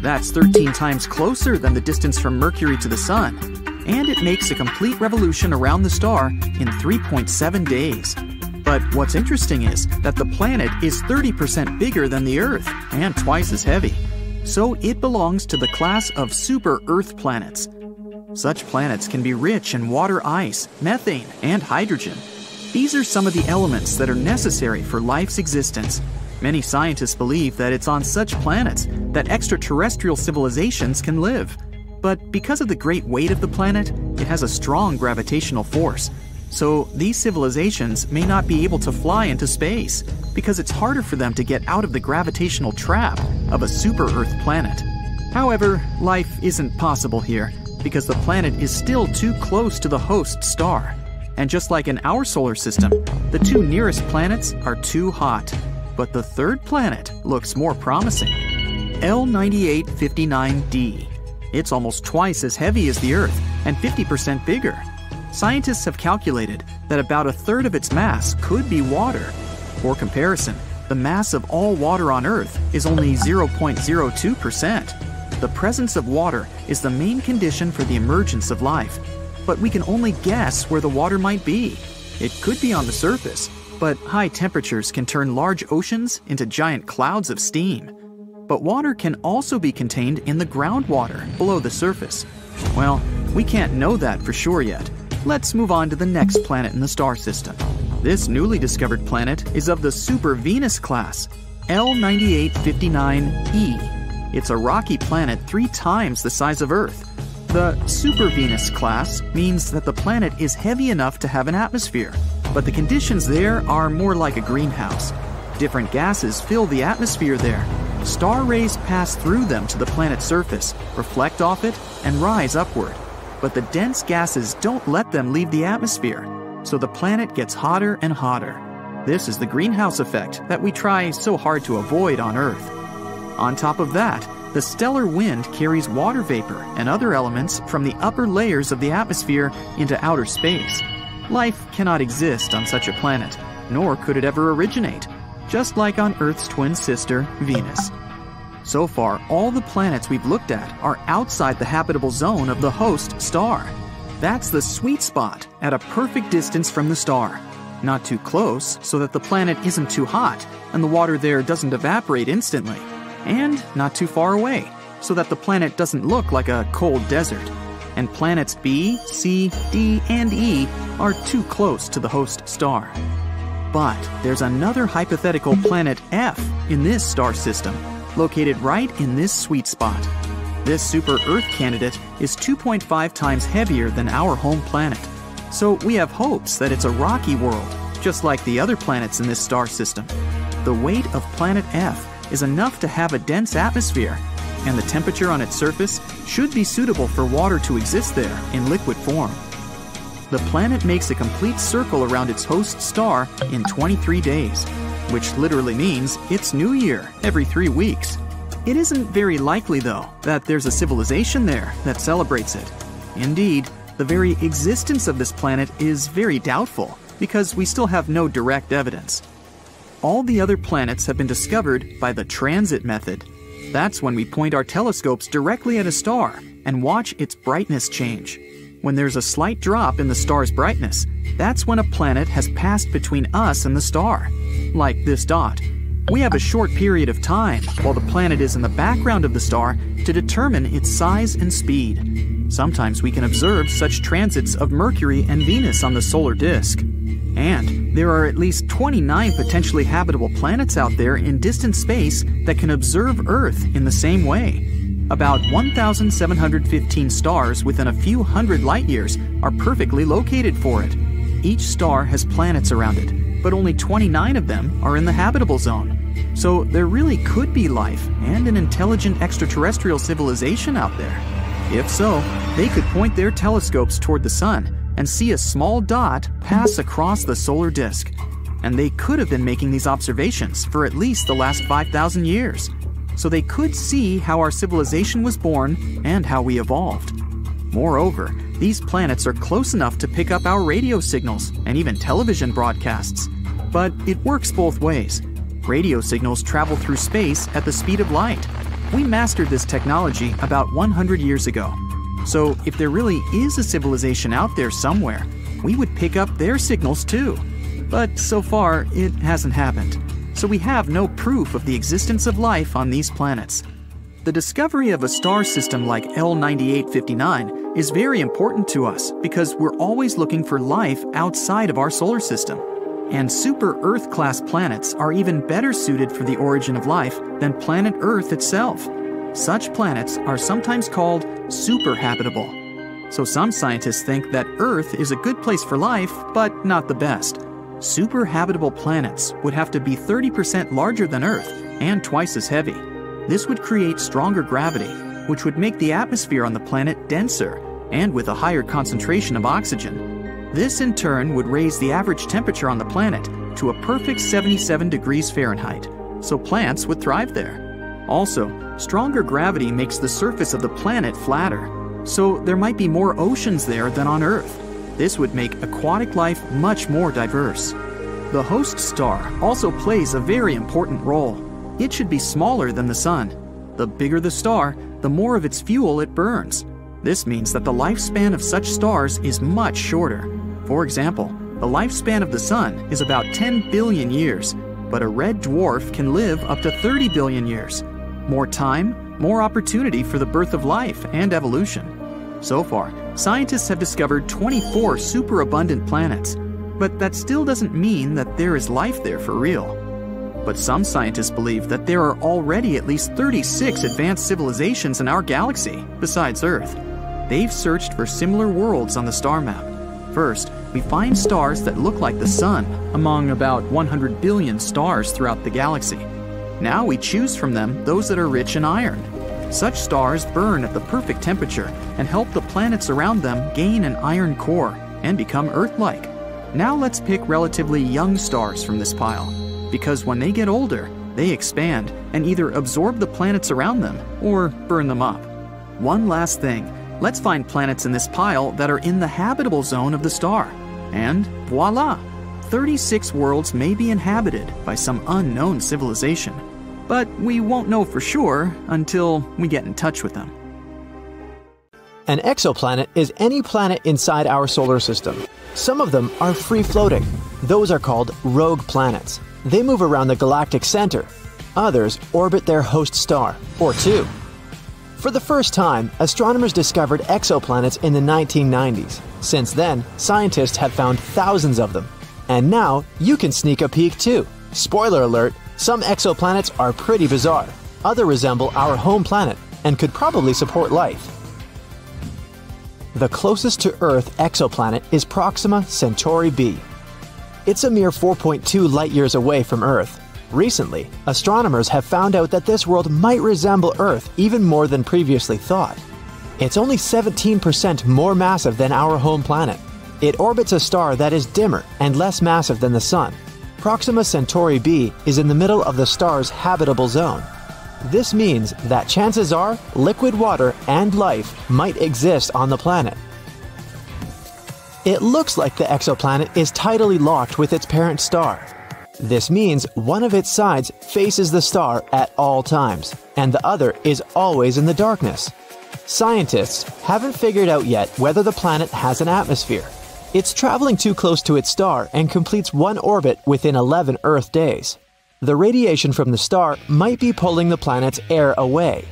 That's 13 times closer than the distance from Mercury to the Sun. And it makes a complete revolution around the star in 3.7 days. But what's interesting is that the planet is 30% bigger than the Earth and twice as heavy. So it belongs to the class of super-Earth planets. Such planets can be rich in water ice, methane, and hydrogen. These are some of the elements that are necessary for life's existence. Many scientists believe that it's on such planets that extraterrestrial civilizations can live. But because of the great weight of the planet, it has a strong gravitational force. So these civilizations may not be able to fly into space, because it's harder for them to get out of the gravitational trap of a super-Earth planet. However, life isn't possible here, because the planet is still too close to the host star. And just like in our solar system, the 2 nearest planets are too hot. But the third planet looks more promising. L9859d. It's almost twice as heavy as the Earth and 50% bigger. Scientists have calculated that about 1/3 of its mass could be water. For comparison, the mass of all water on Earth is only 0.02%. The presence of water is the main condition for the emergence of life. But we can only guess where the water might be. It could be on the surface, but high temperatures can turn large oceans into giant clouds of steam. But water can also be contained in the groundwater below the surface. Well, we can't know that for sure yet. Let's move on to the next planet in the star system. This newly discovered planet is of the super Venus class, L9859e. It's a rocky planet 3 times the size of Earth. The super-Venus class means that the planet is heavy enough to have an atmosphere, but the conditions there are more like a greenhouse. Different gases fill the atmosphere there. Star rays pass through them to the planet's surface, reflect off it, and rise upward. But the dense gases don't let them leave the atmosphere, so the planet gets hotter and hotter. This is the greenhouse effect that we try so hard to avoid on Earth. On top of that, the stellar wind carries water vapor and other elements from the upper layers of the atmosphere into outer space. Life cannot exist on such a planet, nor could it ever originate, just like on Earth's twin sister, Venus. So far, all the planets we've looked at are outside the habitable zone of the host star. That's the sweet spot at a perfect distance from the star. Not too close so that the planet isn't too hot and the water there doesn't evaporate instantly, and not too far away so that the planet doesn't look like a cold desert. And planets B, C, D, and E are too close to the host star. But there's another hypothetical planet F in this star system, located right in this sweet spot. This super-Earth candidate is 2.5 times heavier than our home planet. So we have hopes that it's a rocky world, just like the other planets in this star system. The weight of planet F is enough to have a dense atmosphere, and the temperature on its surface should be suitable for water to exist there in liquid form. The planet makes a complete circle around its host star in 23 days, which literally means it's New Year every 3 weeks. It isn't very likely, though, that there's a civilization there that celebrates it. Indeed, the very existence of this planet is very doubtful because we still have no direct evidence. All the other planets have been discovered by the transit method. That's when we point our telescopes directly at a star and watch its brightness change. When there's a slight drop in the star's brightness, that's when a planet has passed between us and the star, like this dot. We have a short period of time while the planet is in the background of the star to determine its size and speed. Sometimes we can observe such transits of Mercury and Venus on the solar disk. And there are at least 29 potentially habitable planets out there in distant space that can observe Earth in the same way. About 1,715 stars within a few hundred light years are perfectly located for it. Each star has planets around it, but only 29 of them are in the habitable zone. So there really could be life and an intelligent extraterrestrial civilization out there. If so, they could point their telescopes toward the Sun and see a small dot pass across the solar disk. And they could have been making these observations for at least the last 5,000 years. So they could see how our civilization was born and how we evolved. Moreover, these planets are close enough to pick up our radio signals and even television broadcasts. But it works both ways. Radio signals travel through space at the speed of light. We mastered this technology about 100 years ago. So if there really is a civilization out there somewhere, we would pick up their signals too. But so far, it hasn't happened. So we have no proof of the existence of life on these planets. The discovery of a star system like L9859 is very important to us because we're always looking for life outside of our solar system. And super-Earth class planets are even better suited for the origin of life than planet Earth itself. Such planets are sometimes called superhabitable. So some scientists think that Earth is a good place for life, but not the best. Superhabitable planets would have to be 30% larger than Earth and twice as heavy. This would create stronger gravity, which would make the atmosphere on the planet denser and with a higher concentration of oxygen. This in turn would raise the average temperature on the planet to a perfect 77 degrees Fahrenheit, so plants would thrive there. Also, stronger gravity makes the surface of the planet flatter, so there might be more oceans there than on Earth. This would make aquatic life much more diverse. The host star also plays a very important role. It should be smaller than the Sun. The bigger the star, the more of its fuel it burns. This means that the lifespan of such stars is much shorter. For example, the lifespan of the Sun is about 10 billion years, but a red dwarf can live up to 30 billion years. More time, more opportunity for the birth of life and evolution. So far, scientists have discovered 24 superabundant planets, but that still doesn't mean that there is life there for real. But some scientists believe that there are already at least 36 advanced civilizations in our galaxy, besides Earth. They've searched for similar worlds on the star map. First, we find stars that look like the Sun, among about 100 billion stars throughout the galaxy. Now we choose from them those that are rich in iron. Such stars burn at the perfect temperature and help the planets around them gain an iron core and become Earth-like. Now let's pick relatively young stars from this pile, because when they get older, they expand and either absorb the planets around them or burn them up. One last thing, let's find planets in this pile that are in the habitable zone of the star. And voila! 36 worlds may be inhabited by some unknown civilization. But we won't know for sure until we get in touch with them. An exoplanet is any planet inside our solar system. Some of them are free-floating. Those are called rogue planets. They move around the galactic center. Others orbit their host star, or two. For the first time, astronomers discovered exoplanets in the 1990s. Since then, scientists have found thousands of them. And now, you can sneak a peek too. Spoiler alert, some exoplanets are pretty bizarre. Others resemble our home planet and could probably support life. The closest to Earth exoplanet is Proxima Centauri b. It's a mere 4.2 light-years away from Earth. Recently, astronomers have found out that this world might resemble Earth even more than previously thought. It's only 17% more massive than our home planet. It orbits a star that is dimmer and less massive than the Sun. Proxima Centauri b is in the middle of the star's habitable zone. This means that chances are liquid water and life might exist on the planet. It looks like the exoplanet is tidally locked with its parent star. This means one of its sides faces the star at all times, and the other is always in the darkness. Scientists haven't figured out yet whether the planet has an atmosphere. It's traveling too close to its star and completes one orbit within 11 Earth days. The radiation from the star might be pulling the planet's air away.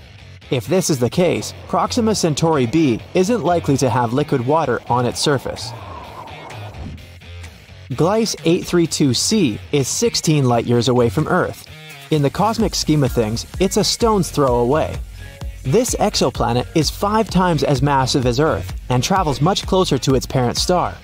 If this is the case, Proxima Centauri b isn't likely to have liquid water on its surface. Gliese 832c is 16 light-years away from Earth. In the cosmic scheme of things, it's a stone's throw away. This exoplanet is 5 times as massive as Earth and travels much closer to its parent star.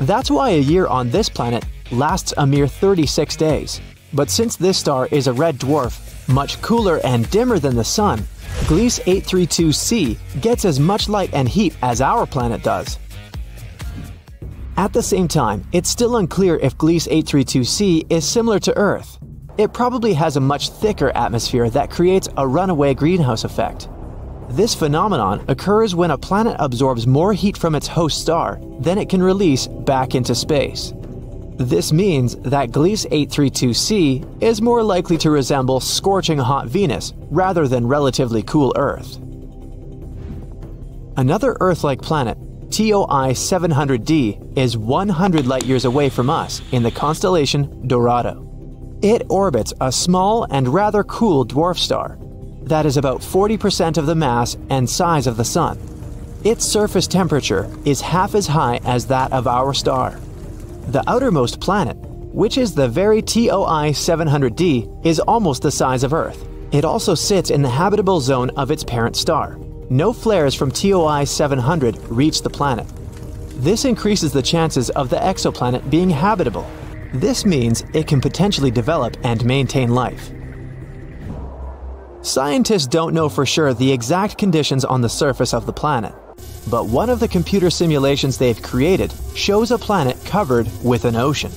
That's why a year on this planet lasts a mere 36 days. But since this star is a red dwarf, much cooler and dimmer than the Sun, Gliese 832c gets as much light and heat as our planet does. At the same time, it's still unclear if Gliese 832c is similar to Earth. It probably has a much thicker atmosphere that creates a runaway greenhouse effect. This phenomenon occurs when a planet absorbs more heat from its host star than it can release back into space. This means that Gliese 832c is more likely to resemble scorching hot Venus rather than relatively cool Earth. Another Earth-like planet, TOI 700d, is 100 light-years away from us in the constellation Dorado. It orbits a small and rather cool dwarf star that is about 40% of the mass and size of the Sun. Its surface temperature is half as high as that of our star. The outermost planet, which is the very TOI 700d, is almost the size of Earth. It also sits in the habitable zone of its parent star. No flares from TOI 700 reach the planet. This increases the chances of the exoplanet being habitable. This means it can potentially develop and maintain life. Scientists don't know for sure the exact conditions on the surface of the planet. But one of the computer simulations they've created shows a planet covered with an ocean.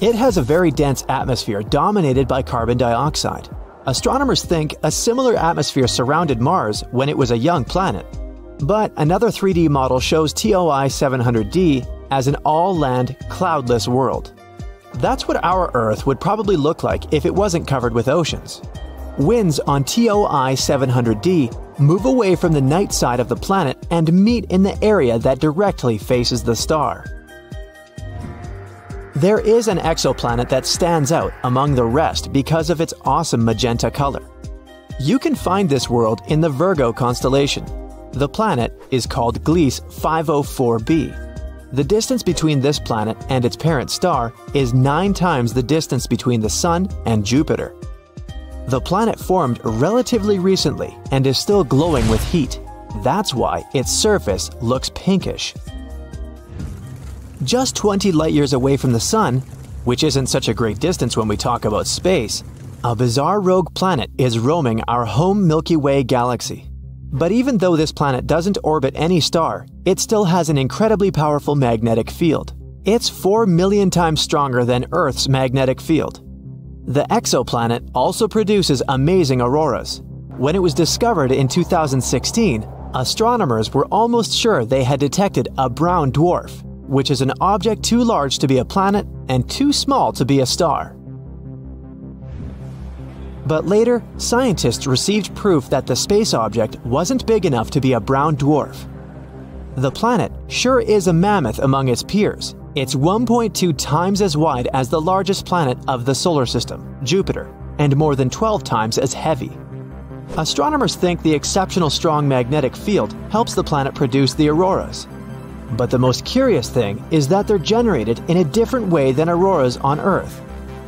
It has a very dense atmosphere dominated by carbon dioxide. Astronomers think a similar atmosphere surrounded Mars when it was a young planet. But another 3D model shows TOI 700d as an all-land, cloudless world. That's what our Earth would probably look like if it wasn't covered with oceans. Winds on TOI 700d move away from the night side of the planet and meet in the area that directly faces the star. There is an exoplanet that stands out among the rest because of its awesome magenta color. You can find this world in the Virgo constellation. The planet is called Gliese 436b. The distance between this planet and its parent star is 9 times the distance between the Sun and Jupiter. The planet formed relatively recently and is still glowing with heat. That's why its surface looks pinkish. Just 20 light-years away from the Sun, which isn't such a great distance when we talk about space, a bizarre rogue planet is roaming our home Milky Way galaxy. But even though this planet doesn't orbit any star, it still has an incredibly powerful magnetic field. It's 4 million times stronger than Earth's magnetic field. The exoplanet also produces amazing auroras. When it was discovered in 2016, astronomers were almost sure they had detected a brown dwarf, which is an object too large to be a planet and too small to be a star. But later, scientists received proof that the space object wasn't big enough to be a brown dwarf. The planet sure is a mammoth among its peers. It's 1.2 times as wide as the largest planet of the solar system, Jupiter, and more than 12 times as heavy. Astronomers think the exceptional strong magnetic field helps the planet produce the auroras. But the most curious thing is that they're generated in a different way than auroras on Earth.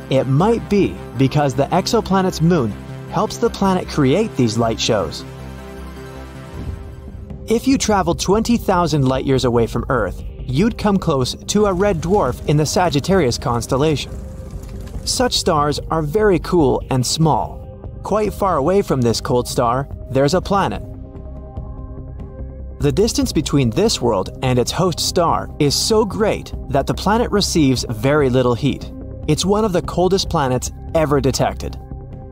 It might be because the exoplanet's moon helps the planet create these light shows. If you traveled 20,000 light-years away from Earth, you'd come close to a red dwarf in the Sagittarius constellation. Such stars are very cool and small. Quite far away from this cold star, there's a planet. The distance between this world and its host star is so great that the planet receives very little heat. It's one of the coldest planets ever detected.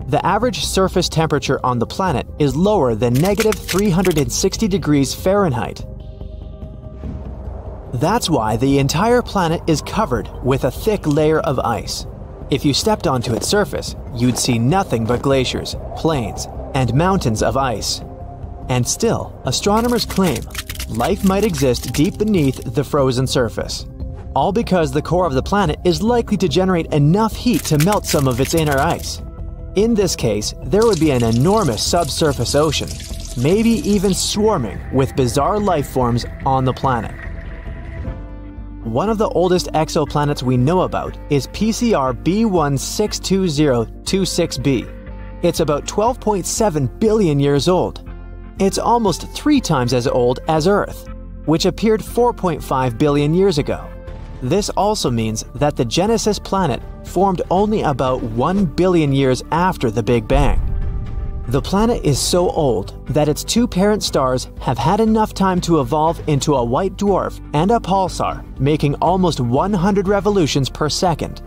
The average surface temperature on the planet is lower than -360 degrees Fahrenheit. That's why the entire planet is covered with a thick layer of ice. If you stepped onto its surface, you'd see nothing but glaciers, plains, and mountains of ice. And still, astronomers claim life might exist deep beneath the frozen surface. All because the core of the planet is likely to generate enough heat to melt some of its inner ice. In this case, there would be an enormous subsurface ocean, maybe even swarming with bizarre life forms on the planet. One of the oldest exoplanets we know about is PCR B162026b. It's about 12.7 billion years old. It's almost 3 times as old as Earth, which appeared 4.5 billion years ago. This also means that the Genesis planet formed only about 1 billion years after the Big Bang. The planet is so old that its 2 parent stars have had enough time to evolve into a white dwarf and a pulsar, making almost 100 revolutions per second.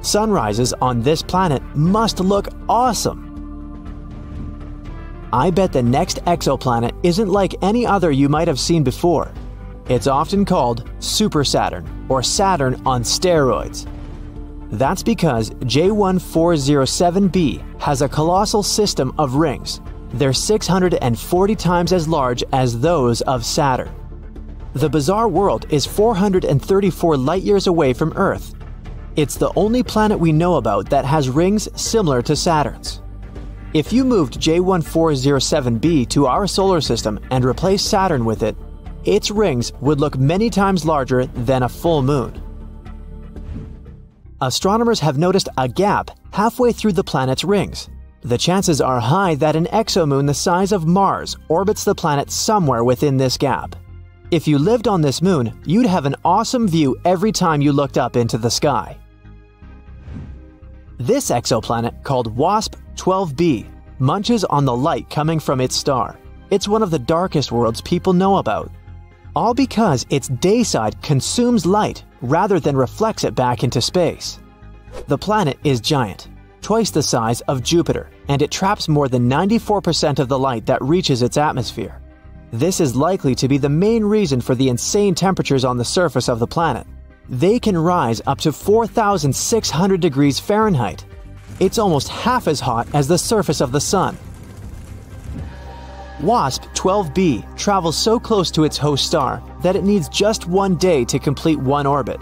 Sunrises on this planet must look awesome! I bet the next exoplanet isn't like any other you might have seen before. It's often called Super Saturn, or Saturn on steroids. That's because J1407b has a colossal system of rings. They're 640 times as large as those of Saturn. The bizarre world is 434 light-years away from Earth. It's the only planet we know about that has rings similar to Saturn's. If you moved J1407b to our solar system and replaced Saturn with it, its rings would look many times larger than a full moon. Astronomers have noticed a gap halfway through the planet's rings. The chances are high that an exomoon the size of Mars orbits the planet somewhere within this gap. If you lived on this moon, you'd have an awesome view every time you looked up into the sky. This exoplanet, called WASP-12b, munches on the light coming from its star. It's one of the darkest worlds people know about. All because its day side consumes light rather than reflects it back into space. The planet is giant, twice the size of Jupiter, and it traps more than 94% of the light that reaches its atmosphere. This is likely to be the main reason for the insane temperatures on the surface of the planet. They can rise up to 4,600 degrees Fahrenheit. It's almost half as hot as the surface of the Sun. WASP-12b travels so close to its host star that it needs just 1 day to complete 1 orbit.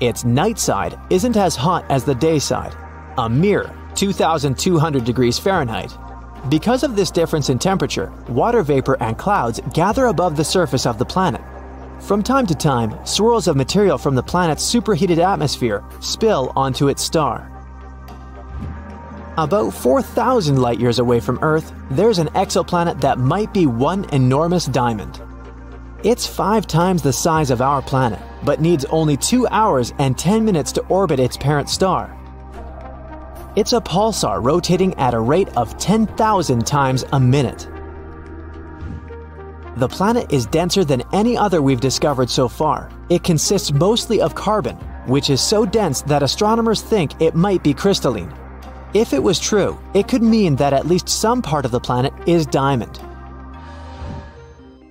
Its night side isn't as hot as the day side, a mere 2,200 degrees Fahrenheit. Because of this difference in temperature, water vapor and clouds gather above the surface of the planet. From time to time, swirls of material from the planet's superheated atmosphere spill onto its star. About 4,000 light-years away from Earth, there's an exoplanet that might be one enormous diamond. It's 5 times the size of our planet, but needs only 2 hours and 10 minutes to orbit its parent star. It's a pulsar rotating at a rate of 10,000 times a minute. The planet is denser than any other we've discovered so far. It consists mostly of carbon, which is so dense that astronomers think it might be crystalline. If it was true, it could mean that at least some part of the planet is diamond.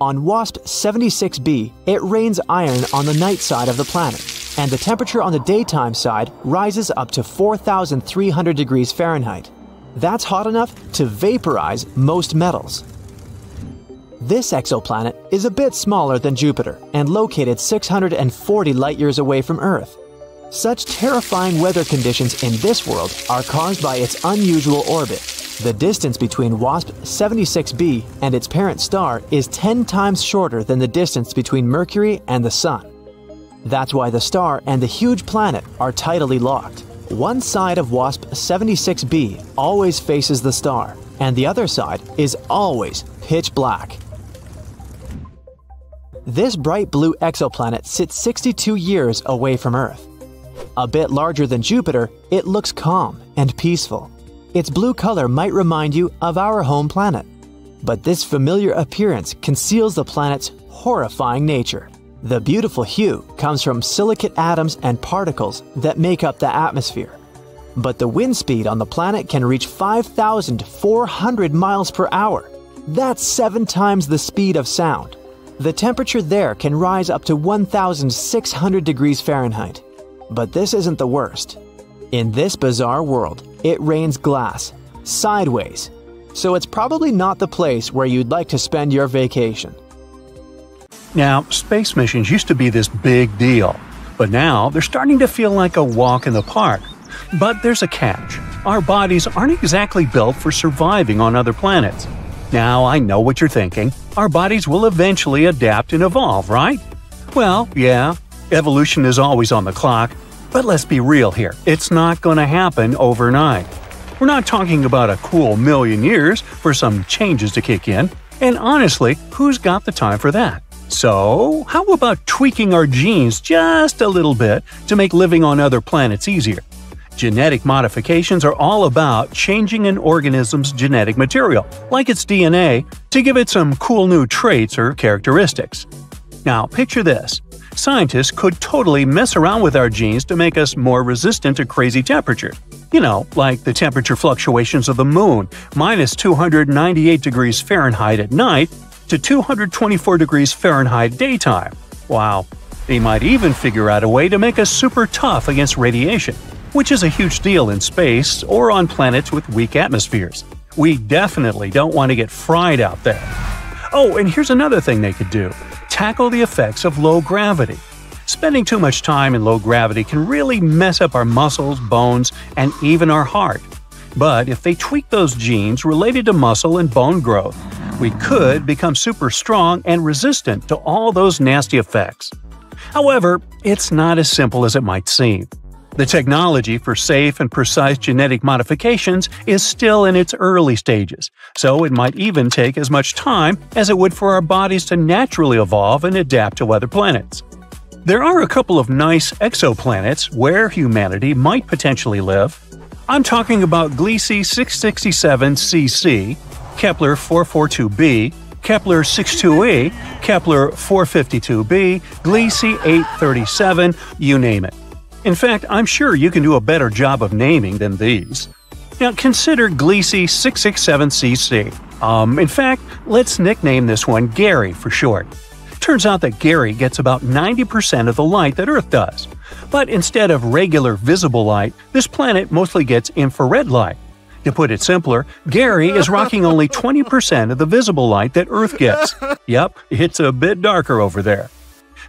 On WASP-76b, it rains iron on the night side of the planet, and the temperature on the daytime side rises up to 4,300 degrees Fahrenheit. That's hot enough to vaporize most metals. This exoplanet is a bit smaller than Jupiter and located 640 light-years away from Earth. Such terrifying weather conditions in this world are caused by its unusual orbit. The distance between WASP-76b and its parent star is 10 times shorter than the distance between Mercury and the Sun. That's why the star and the huge planet are tidally locked. One side of WASP-76b always faces the star, and the other side is always pitch black. This bright blue exoplanet sits 62 years away from Earth. A bit larger than Jupiter, it looks calm and peaceful. Its blue color might remind you of our home planet. But this familiar appearance conceals the planet's horrifying nature. The beautiful hue comes from silicate atoms and particles that make up the atmosphere. But the wind speed on the planet can reach 5,400 miles per hour. That's 7 times the speed of sound. The temperature there can rise up to 1,600 degrees Fahrenheit. But this isn't the worst. In this bizarre world, it rains glass, sideways. So it's probably not the place where you'd like to spend your vacation. Now, space missions used to be this big deal, but now they're starting to feel like a walk in the park. But there's a catch. Our bodies aren't exactly built for surviving on other planets. Now, I know what you're thinking. Our bodies will eventually adapt and evolve, right? Well, yeah, evolution is always on the clock. But let's be real here. It's not going to happen overnight. We're not talking about a cool 1,000,000 years for some changes to kick in. And honestly, who's got the time for that? So, how about tweaking our genes just a little bit to make living on other planets easier? Genetic modifications are all about changing an organism's genetic material, like its DNA, to give it some cool new traits or characteristics. Now, picture this. Scientists could totally mess around with our genes to make us more resistant to crazy temperatures. You know, like the temperature fluctuations of the moon, minus 298 degrees Fahrenheit at night to 224 degrees Fahrenheit daytime. Wow. They might even figure out a way to make us super tough against radiation, which is a huge deal in space or on planets with weak atmospheres. We definitely don't want to get fried out there. Oh, and here's another thing they could do. Tackle the effects of low gravity. Spending too much time in low gravity can really mess up our muscles, bones, and even our heart. But if they tweak those genes related to muscle and bone growth, we could become super strong and resistant to all those nasty effects. However, it's not as simple as it might seem. The technology for safe and precise genetic modifications is still in its early stages, so it might even take as much time as it would for our bodies to naturally evolve and adapt to other planets. There are a couple of nice exoplanets where humanity might potentially live. I'm talking about Gliese 667cc, Kepler 442b, Kepler 62e, Kepler 452b, Gliese 837, you name it. In fact, I'm sure you can do a better job of naming than these. Now consider Gliese 667cc. In fact, let's nickname this one Gary for short. Turns out that Gary gets about 90% of the light that Earth does. But instead of regular visible light, this planet mostly gets infrared light. To put it simpler, Gary is rocking only 20% of the visible light that Earth gets. Yep, it's a bit darker over there.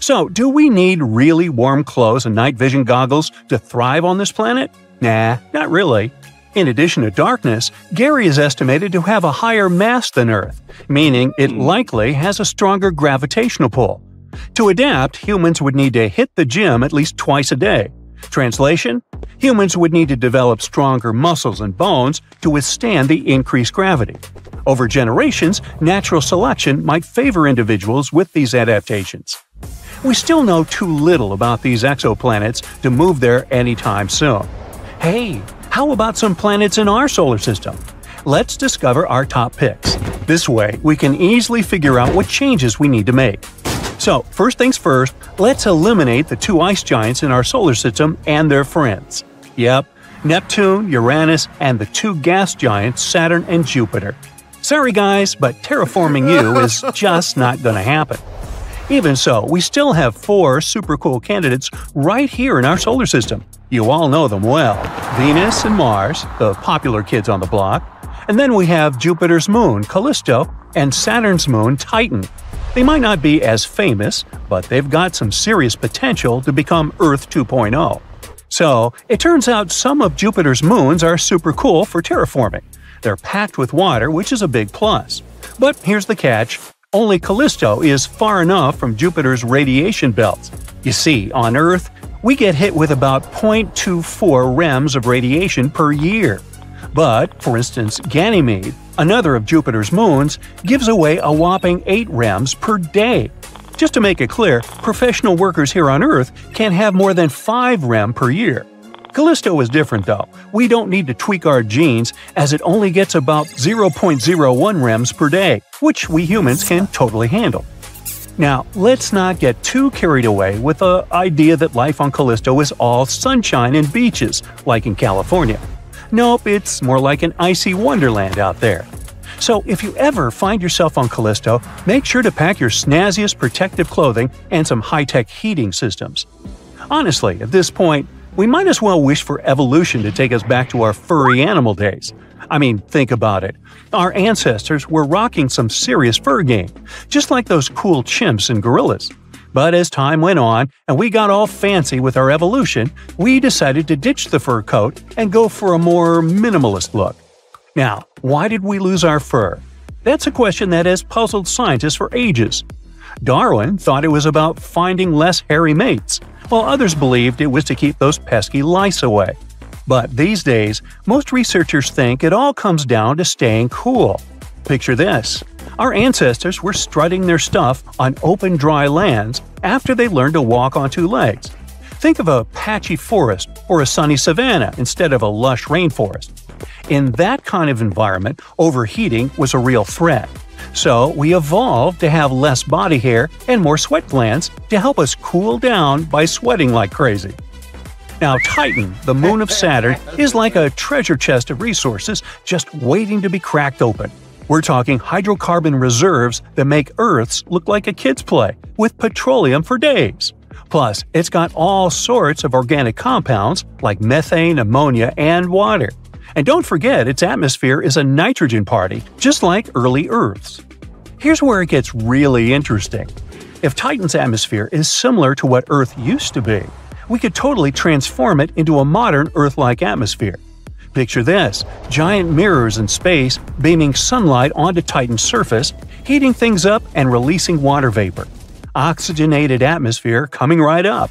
So, do we need really warm clothes and night vision goggles to thrive on this planet? Nah, not really. In addition to darkness, Gary is estimated to have a higher mass than Earth, meaning it likely has a stronger gravitational pull. To adapt, humans would need to hit the gym at least twice a day. Translation: humans would need to develop stronger muscles and bones to withstand the increased gravity. Over generations, natural selection might favor individuals with these adaptations. We still know too little about these exoplanets to move there anytime soon. Hey, how about some planets in our solar system? Let's discover our top picks. This way, we can easily figure out what changes we need to make. So, first things first, let's eliminate the two ice giants in our solar system and their friends. Yep, Neptune, Uranus, and the two gas giants Saturn and Jupiter. Sorry guys, but terraforming you is just not gonna happen. Even so, we still have four super cool candidates right here in our solar system. You all know them well. Venus and Mars, the popular kids on the block. And then we have Jupiter's moon, Callisto, and Saturn's moon, Titan. They might not be as famous, but they've got some serious potential to become Earth 2.0. So, it turns out some of Jupiter's moons are super cool for terraforming. They're packed with water, which is a big plus. But here's the catch. Only Callisto is far enough from Jupiter's radiation belts. You see, on Earth, we get hit with about 0.24 rems of radiation per year. But, for instance, Ganymede, another of Jupiter's moons, gives away a whopping 8 rems per day. Just to make it clear, professional workers here on Earth can't have more than 5 rem per year. Callisto is different, though. We don't need to tweak our genes, as it only gets about 0.01 rems per day, which we humans can totally handle. Now, let's not get too carried away with the idea that life on Callisto is all sunshine and beaches, like in California. Nope, it's more like an icy wonderland out there. So, if you ever find yourself on Callisto, make sure to pack your snazziest protective clothing and some high-tech heating systems. Honestly, at this point, we might as well wish for evolution to take us back to our furry animal days. I mean, think about it. Our ancestors were rocking some serious fur game, just like those cool chimps and gorillas. But as time went on and we got all fancy with our evolution, we decided to ditch the fur coat and go for a more minimalist look. Now, why did we lose our fur? That's a question that has puzzled scientists for ages. Darwin thought it was about finding less hairy mates, while others believed it was to keep those pesky lice away. But these days, most researchers think it all comes down to staying cool. Picture this. Our ancestors were strutting their stuff on open, dry lands after they learned to walk on two legs. Think of a patchy forest or a sunny savanna instead of a lush rainforest. In that kind of environment, overheating was a real threat. So we evolved to have less body hair and more sweat glands to help us cool down by sweating like crazy. Now, Titan, the moon of Saturn, is like a treasure chest of resources just waiting to be cracked open. We're talking hydrocarbon reserves that make Earth's look like a kid's play, with petroleum for days. Plus, it's got all sorts of organic compounds like methane, ammonia, and water. And don't forget, its atmosphere is a nitrogen party, just like early Earth's. Here's where it gets really interesting. If Titan's atmosphere is similar to what Earth used to be, we could totally transform it into a modern Earth-like atmosphere. Picture this, giant mirrors in space beaming sunlight onto Titan's surface, heating things up and releasing water vapor. Oxygenated atmosphere coming right up.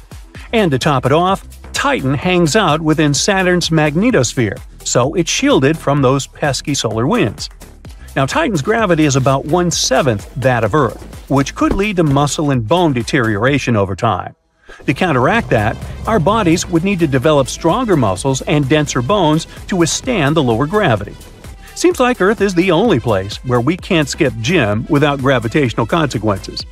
And to top it off, Titan hangs out within Saturn's magnetosphere, so it's shielded from those pesky solar winds. Now, Titan's gravity is about 1/7 that of Earth, which could lead to muscle and bone deterioration over time. To counteract that, our bodies would need to develop stronger muscles and denser bones to withstand the lower gravity. Seems like Earth is the only place where we can't skip gym without gravitational consequences.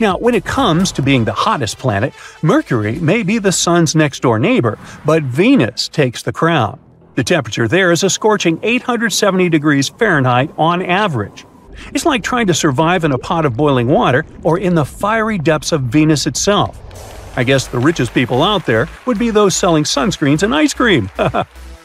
Now, when it comes to being the hottest planet, Mercury may be the Sun's next-door neighbor, but Venus takes the crown. The temperature there is a scorching 870 degrees Fahrenheit on average. It's like trying to survive in a pot of boiling water or in the fiery depths of Venus itself. I guess the richest people out there would be those selling sunscreens and ice cream.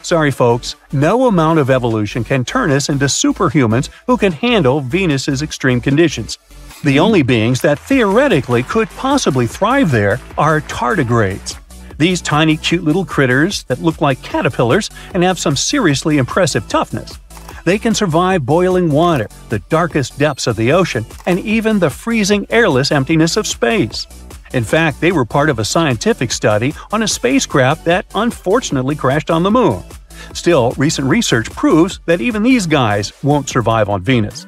Sorry folks, no amount of evolution can turn us into superhumans who can handle Venus's extreme conditions. The only beings that theoretically could possibly thrive there are tardigrades. These tiny cute little critters that look like caterpillars and have some seriously impressive toughness. They can survive boiling water, the darkest depths of the ocean, and even the freezing airless emptiness of space. In fact, they were part of a scientific study on a spacecraft that unfortunately crashed on the moon. Still, recent research proves that even these guys won't survive on Venus.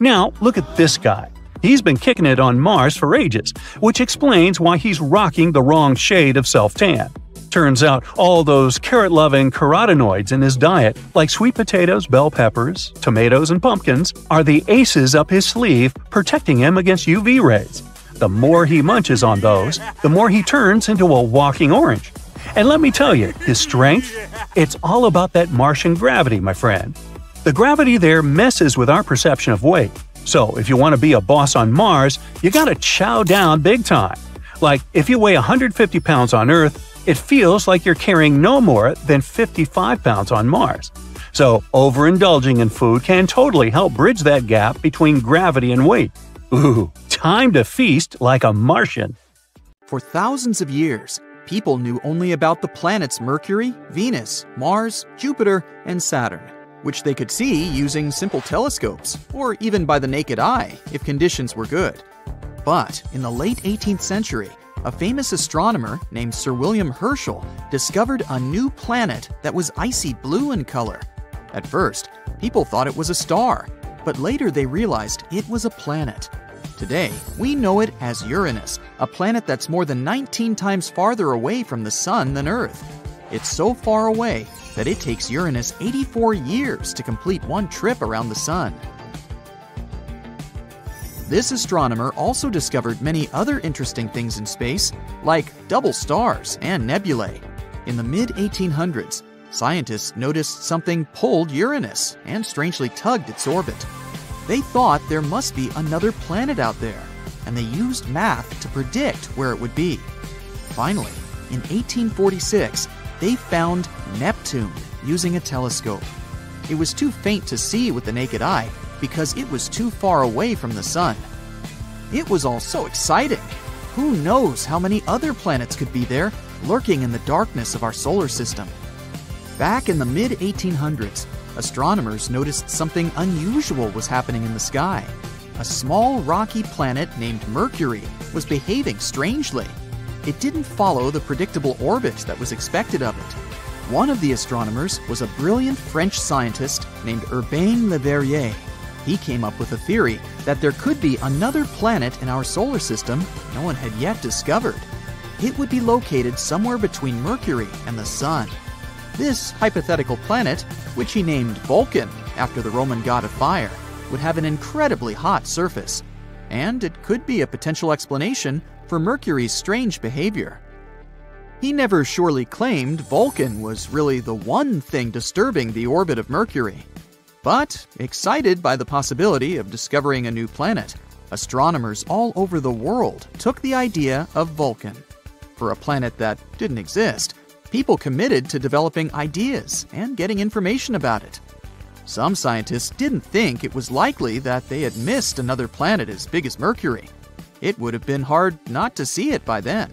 Now, look at this guy. He's been kicking it on Mars for ages, which explains why he's rocking the wrong shade of self-tan. Turns out all those carrot-loving carotenoids in his diet, like sweet potatoes, bell peppers, tomatoes, and pumpkins, are the aces up his sleeve protecting him against UV rays. The more he munches on those, the more he turns into a walking orange. And let me tell you, his strength? It's all about that Martian gravity, my friend. The gravity there messes with our perception of weight. So if you want to be a boss on Mars, you gotta chow down big time. Like, if you weigh 150 pounds on Earth, it feels like you're carrying no more than 55 pounds on Mars. So overindulging in food can totally help bridge that gap between gravity and weight. Ooh, time to feast like a Martian! For thousands of years, people knew only about the planets Mercury, Venus, Mars, Jupiter, and Saturn, which they could see using simple telescopes, or even by the naked eye if conditions were good. But in the late 18th century, a famous astronomer named Sir William Herschel discovered a new planet that was icy blue in color. At first, people thought it was a star, but later they realized it was a planet. Today, we know it as Uranus, a planet that's more than 19 times farther away from the Sun than Earth. It's so far away that it takes Uranus 84 years to complete one trip around the Sun. This astronomer also discovered many other interesting things in space, like double stars and nebulae. In the mid-1800s, scientists noticed something pulled Uranus and strangely tugged its orbit. They thought there must be another planet out there, and they used math to predict where it would be. Finally, in 1846, they found Neptune using a telescope. It was too faint to see with the naked eye because it was too far away from the Sun. It was all so exciting. Who knows how many other planets could be there, lurking in the darkness of our solar system. Back in the mid-1800s, astronomers noticed something unusual was happening in the sky. A small rocky planet named Mercury was behaving strangely. It didn't follow the predictable orbit that was expected of it. One of the astronomers was a brilliant French scientist named Urbain Le Verrier. He came up with a theory that there could be another planet in our solar system no one had yet discovered. It would be located somewhere between Mercury and the Sun. This hypothetical planet, which he named Vulcan after the Roman god of fire, would have an incredibly hot surface. And it could be a potential explanation for Mercury's strange behavior. He never surely claimed Vulcan was really the one thing disturbing the orbit of Mercury. But, excited by the possibility of discovering a new planet, astronomers all over the world took the idea of Vulcan. For a planet that didn't exist, people committed to developing ideas and getting information about it. Some scientists didn't think it was likely that they had missed another planet as big as Mercury. It would have been hard not to see it by then.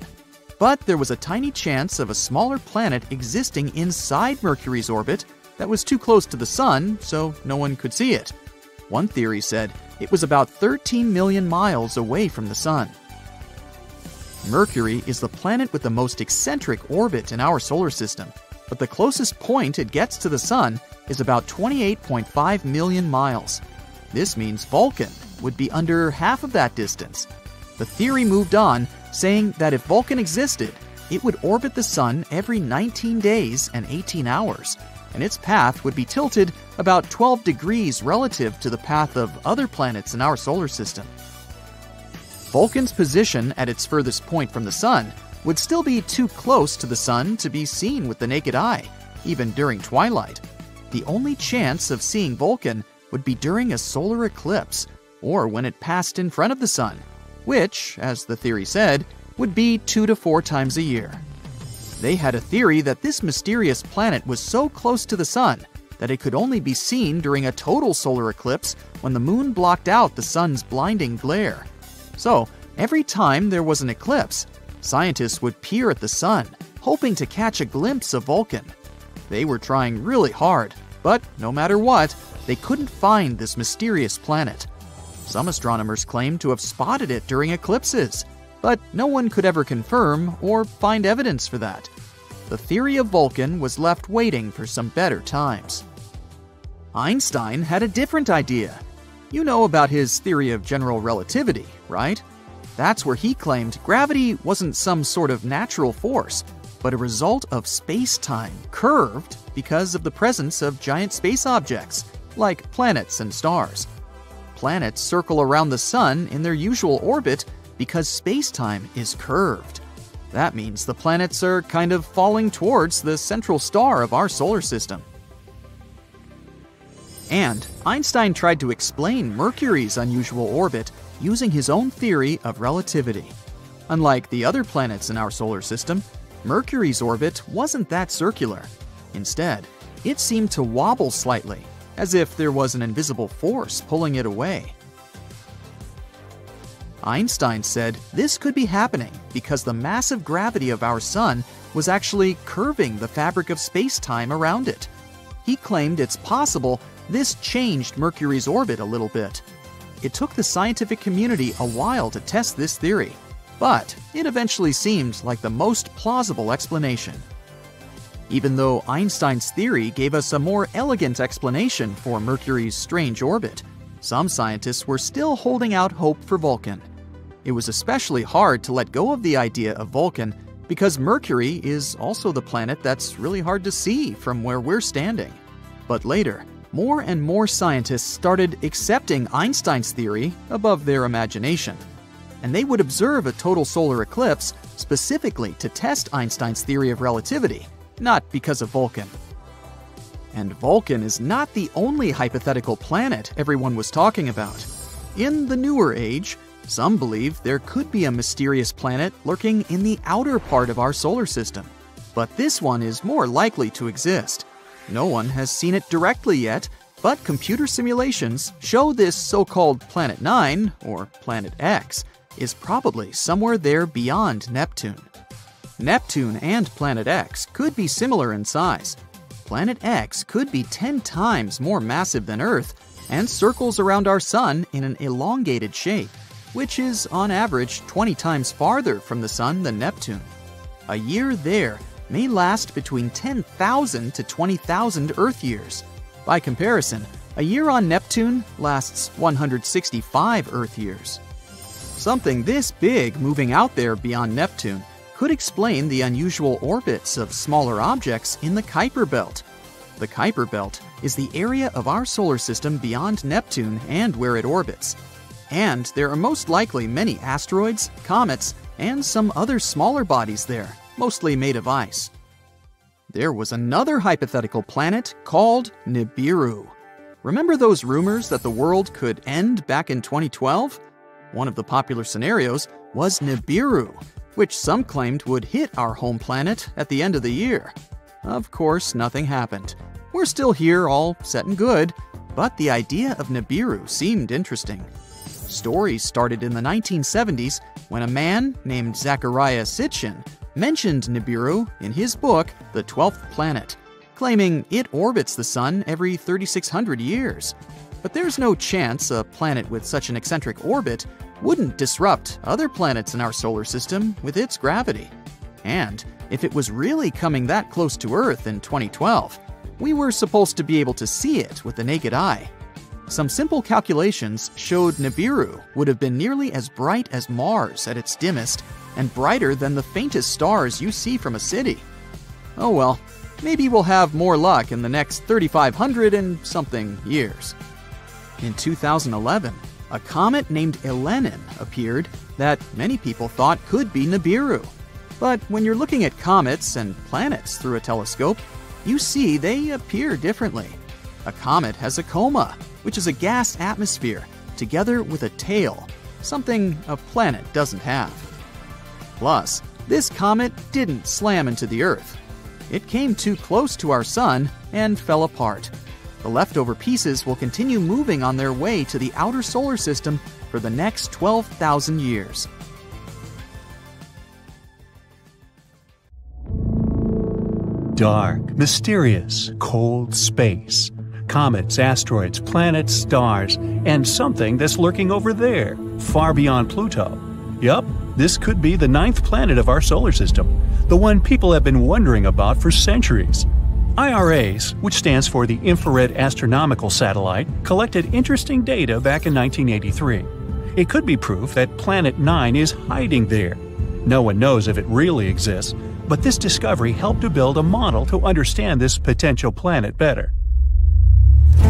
But there was a tiny chance of a smaller planet existing inside Mercury's orbit that was too close to the Sun, so no one could see it. One theory said it was about 13 million miles away from the Sun. Mercury is the planet with the most eccentric orbit in our solar system, but the closest point it gets to the Sun is about 28.5 million miles. This means Vulcan would be under half of that distance. The theory moved on, saying that if Vulcan existed, it would orbit the Sun every 19 days and 18 hours. And its path would be tilted about 12 degrees relative to the path of other planets in our solar system. Vulcan's position at its furthest point from the Sun would still be too close to the Sun to be seen with the naked eye, even during twilight. The only chance of seeing Vulcan would be during a solar eclipse, or when it passed in front of the Sun, which, as the theory said, would be 2 to 4 times a year. They had a theory that this mysterious planet was so close to the Sun that it could only be seen during a total solar eclipse when the moon blocked out the Sun's blinding glare. So, every time there was an eclipse, scientists would peer at the Sun, hoping to catch a glimpse of Vulcan. They were trying really hard, but no matter what, they couldn't find this mysterious planet. Some astronomers claimed to have spotted it during eclipses, but no one could ever confirm or find evidence for that. The theory of Vulcan was left waiting for some better times. Einstein had a different idea. You know about his theory of general relativity, right? That's where he claimed gravity wasn't some sort of natural force, but a result of space-time curved because of the presence of giant space objects, like planets and stars. Planets circle around the sun in their usual orbit because space-time is curved. That means the planets are kind of falling towards the central star of our solar system. And Einstein tried to explain Mercury's unusual orbit using his own theory of relativity. Unlike the other planets in our solar system, Mercury's orbit wasn't that circular. Instead, it seemed to wobble slightly, as if there was an invisible force pulling it away. Einstein said this could be happening because the massive gravity of our sun was actually curving the fabric of space-time around it. He claimed it's possible this changed Mercury's orbit a little bit. It took the scientific community a while to test this theory, but it eventually seemed like the most plausible explanation. Even though Einstein's theory gave us a more elegant explanation for Mercury's strange orbit, some scientists were still holding out hope for Vulcan. It was especially hard to let go of the idea of Vulcan because Mercury is also the planet that's really hard to see from where we're standing. But later, more and more scientists started accepting Einstein's theory above their imagination. And they would observe a total solar eclipse specifically to test Einstein's theory of relativity, not because of Vulcan. And Vulcan is not the only hypothetical planet everyone was talking about. In the newer age, some believe there could be a mysterious planet lurking in the outer part of our solar system, but this one is more likely to exist. No one has seen it directly yet, but computer simulations show this so-called Planet 9, or Planet X, is probably somewhere there beyond Neptune. Neptune and Planet X could be similar in size. Planet X could be 10 times more massive than Earth and circles around our sun in an elongated shape, which is, on average, 20 times farther from the Sun than Neptune. A year there may last between 10,000 to 20,000 Earth years. By comparison, a year on Neptune lasts 165 Earth years. Something this big moving out there beyond Neptune could explain the unusual orbits of smaller objects in the Kuiper Belt. The Kuiper Belt is the area of our solar system beyond Neptune and where it orbits. And there are most likely many asteroids, comets, and some other smaller bodies there, mostly made of ice. There was another hypothetical planet called Nibiru. Remember those rumors that the world could end back in 2012? One of the popular scenarios was Nibiru, which some claimed would hit our home planet at the end of the year. Of course, nothing happened. We're still here, all set and good, but the idea of Nibiru seemed interesting. Stories started in the 1970s when a man named Zachariah Sitchin mentioned Nibiru in his book, The 12th Planet, claiming it orbits the sun every 3,600 years. But there's no chance a planet with such an eccentric orbit wouldn't disrupt other planets in our solar system with its gravity. And if it was really coming that close to Earth in 2012, we were supposed to be able to see it with the naked eye. Some simple calculations showed Nibiru would have been nearly as bright as Mars at its dimmest and brighter than the faintest stars you see from a city. Oh well, maybe we'll have more luck in the next 3,500 and something years. In 2011, a comet named Elenin appeared that many people thought could be Nibiru. But when you're looking at comets and planets through a telescope, you see they appear differently. A comet has a coma, which is a gas atmosphere, together with a tail, something a planet doesn't have. Plus, this comet didn't slam into the Earth. It came too close to our sun and fell apart. The leftover pieces will continue moving on their way to the outer solar system for the next 12,000 years. Dark, mysterious, cold space. comets, asteroids, planets, stars, and something that's lurking over there, far beyond Pluto. Yup, this could be the ninth planet of our solar system, the one people have been wondering about for centuries. IRAs, which stands for the Infrared Astronomical Satellite, collected interesting data back in 1983. It could be proof that Planet 9 is hiding there. No one knows if it really exists, but this discovery helped to build a model to understand this potential planet better.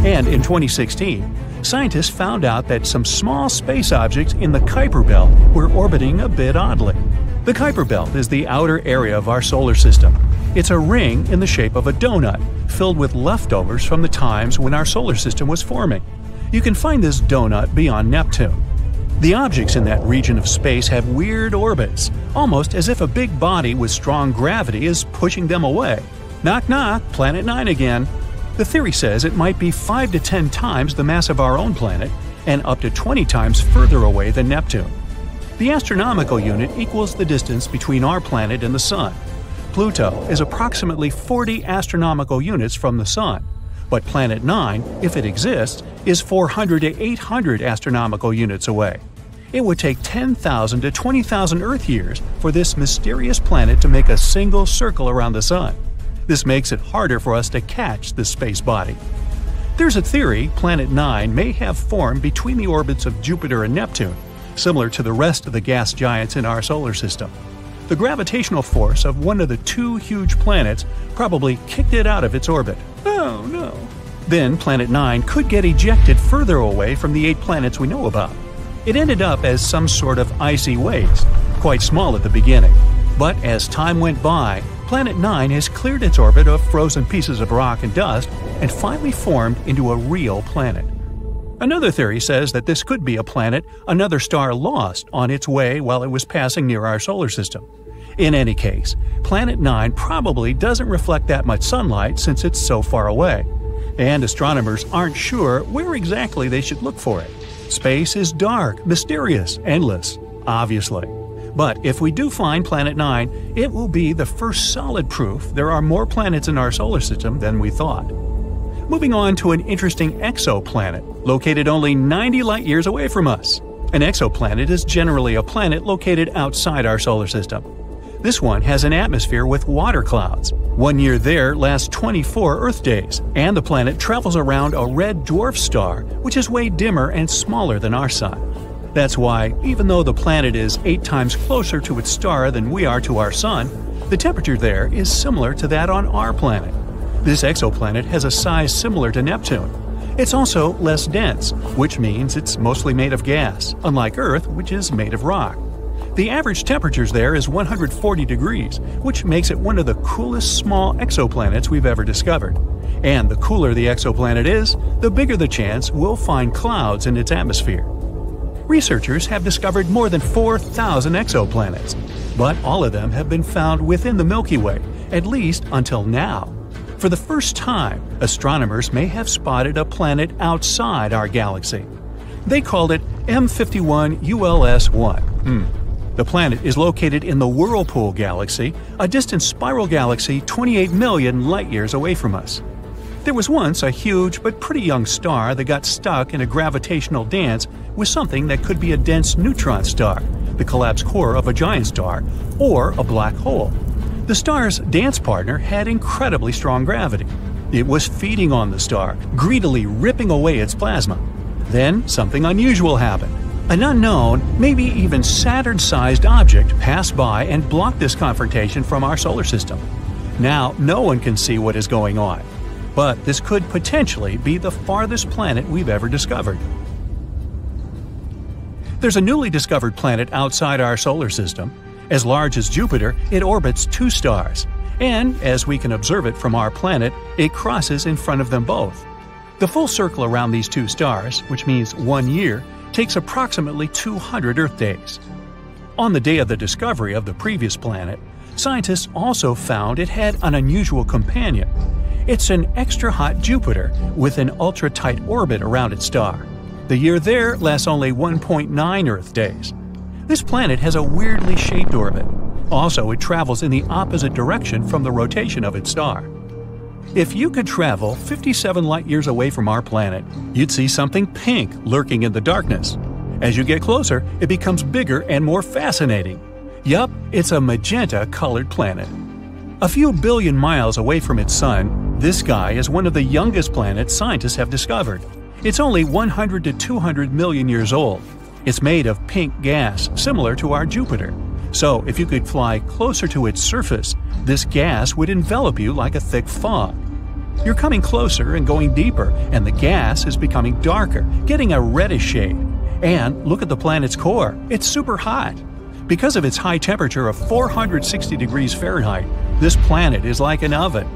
And in 2016, scientists found out that some small space objects in the Kuiper Belt were orbiting a bit oddly. The Kuiper Belt is the outer area of our solar system. It's a ring in the shape of a donut, filled with leftovers from the times when our solar system was forming. You can find this donut beyond Neptune. The objects in that region of space have weird orbits, almost as if a big body with strong gravity is pushing them away. Knock knock, Planet 9 again. The theory says it might be 5 to 10 times the mass of our own planet and up to 20 times further away than Neptune. The astronomical unit equals the distance between our planet and the Sun. Pluto is approximately 40 astronomical units from the Sun. But Planet 9, if it exists, is 400 to 800 astronomical units away. It would take 10,000 to 20,000 Earth years for this mysterious planet to make a single circle around the Sun. This makes it harder for us to catch the space body. There's a theory Planet 9 may have formed between the orbits of Jupiter and Neptune, similar to the rest of the gas giants in our solar system. The gravitational force of one of the two huge planets probably kicked it out of its orbit. Oh no! Then Planet 9 could get ejected further away from the 8 planets we know about. It ended up as some sort of icy waves, quite small at the beginning. But as time went by, Planet 9 has cleared its orbit of frozen pieces of rock and dust and finally formed into a real planet. Another theory says that this could be a planet another star lost on its way while it was passing near our solar system. In any case, Planet 9 probably doesn't reflect that much sunlight since it's so far away, and astronomers aren't sure where exactly they should look for it. Space is dark, mysterious, endless, obviously. But if we do find Planet 9, it will be the first solid proof there are more planets in our solar system than we thought. Moving on to an interesting exoplanet, located only 90 light-years away from us. An exoplanet is generally a planet located outside our solar system. This one has an atmosphere with water clouds. 1 year there lasts 24 Earth days, and the planet travels around a red dwarf star, which is way dimmer and smaller than our Sun. That's why, even though the planet is 8 times closer to its star than we are to our Sun, the temperature there is similar to that on our planet. This exoplanet has a size similar to Neptune. It's also less dense, which means it's mostly made of gas, unlike Earth, which is made of rock. The average temperature there is 140 degrees, which makes it one of the coolest small exoplanets we've ever discovered. And the cooler the exoplanet is, the bigger the chance we'll find clouds in its atmosphere. Researchers have discovered more than 4,000 exoplanets, but all of them have been found within the Milky Way, at least until now. For the first time, astronomers may have spotted a planet outside our galaxy. They called it M51 ULS-1. The planet is located in the Whirlpool Galaxy, a distant spiral galaxy 28 million light-years away from us. There was once a huge but pretty young star that got stuck in a gravitational dance with something that could be a dense neutron star, the collapsed core of a giant star, or a black hole. The star's dance partner had incredibly strong gravity. It was feeding on the star, greedily ripping away its plasma. Then something unusual happened. An unknown, maybe even Saturn-sized object passed by and blocked this confrontation from our solar system. Now no one can see what is going on. But this could potentially be the farthest planet we've ever discovered. There's a newly discovered planet outside our solar system. As large as Jupiter, it orbits 2 stars, and, as we can observe it from our planet, it crosses in front of them both. The full circle around these 2 stars, which means 1 year, takes approximately 200 Earth days. On the day of the discovery of the previous planet, scientists also found it had an unusual companion. It's an extra-hot Jupiter with an ultra-tight orbit around its star. The year there lasts only 1.9 Earth days. This planet has a weirdly shaped orbit. Also, it travels in the opposite direction from the rotation of its star. If you could travel 57 light-years away from our planet, you'd see something pink lurking in the darkness. As you get closer, it becomes bigger and more fascinating. Yup, it's a magenta-colored planet. A few billion miles away from its sun, this guy is one of the youngest planets scientists have discovered. It's only 100 to 200 million years old. It's made of pink gas, similar to our Jupiter. So, if you could fly closer to its surface, this gas would envelop you like a thick fog. You're coming closer and going deeper, and the gas is becoming darker, getting a reddish shade. And look at the planet's core, it's super hot. Because of its high temperature of 460 degrees Fahrenheit, this planet is like an oven.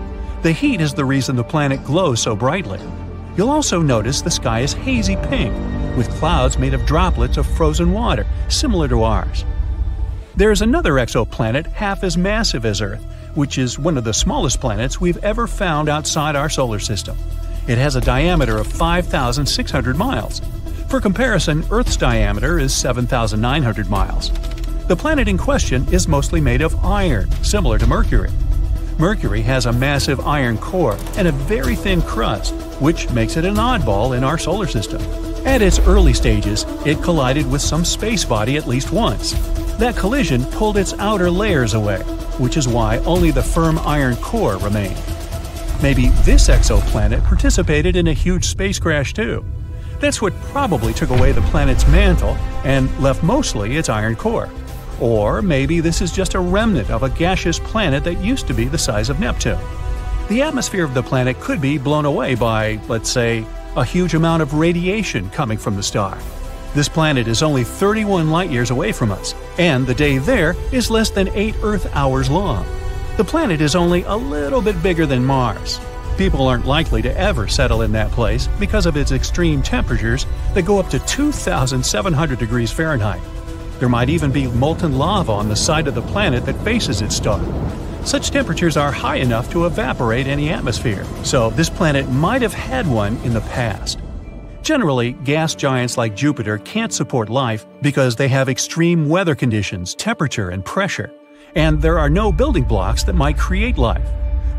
The heat is the reason the planet glows so brightly. You'll also notice the sky is hazy pink, with clouds made of droplets of frozen water, similar to ours. There is another exoplanet half as massive as Earth, which is one of the smallest planets we've ever found outside our solar system. It has a diameter of 5,600 miles. For comparison, Earth's diameter is 7,900 miles. The planet in question is mostly made of iron, similar to Mercury. Mercury has a massive iron core and a very thin crust, which makes it an oddball in our solar system. At its early stages, it collided with some space body at least once. That collision pulled its outer layers away, which is why only the firm iron core remained. Maybe this exoplanet participated in a huge space crash too. That's what probably took away the planet's mantle and left mostly its iron core. Or maybe this is just a remnant of a gaseous planet that used to be the size of Neptune. The atmosphere of the planet could be blown away by, let's say, a huge amount of radiation coming from the star. This planet is only 31 light-years away from us, and the day there is less than 8 Earth-hours long. The planet is only a little bit bigger than Mars. People aren't likely to ever settle in that place because of its extreme temperatures that go up to 2,700 degrees Fahrenheit. There might even be molten lava on the side of the planet that faces its star. Such temperatures are high enough to evaporate any atmosphere, so this planet might have had one in the past. Generally, gas giants like Jupiter can't support life because they have extreme weather conditions, temperature, and pressure, and there are no building blocks that might create life.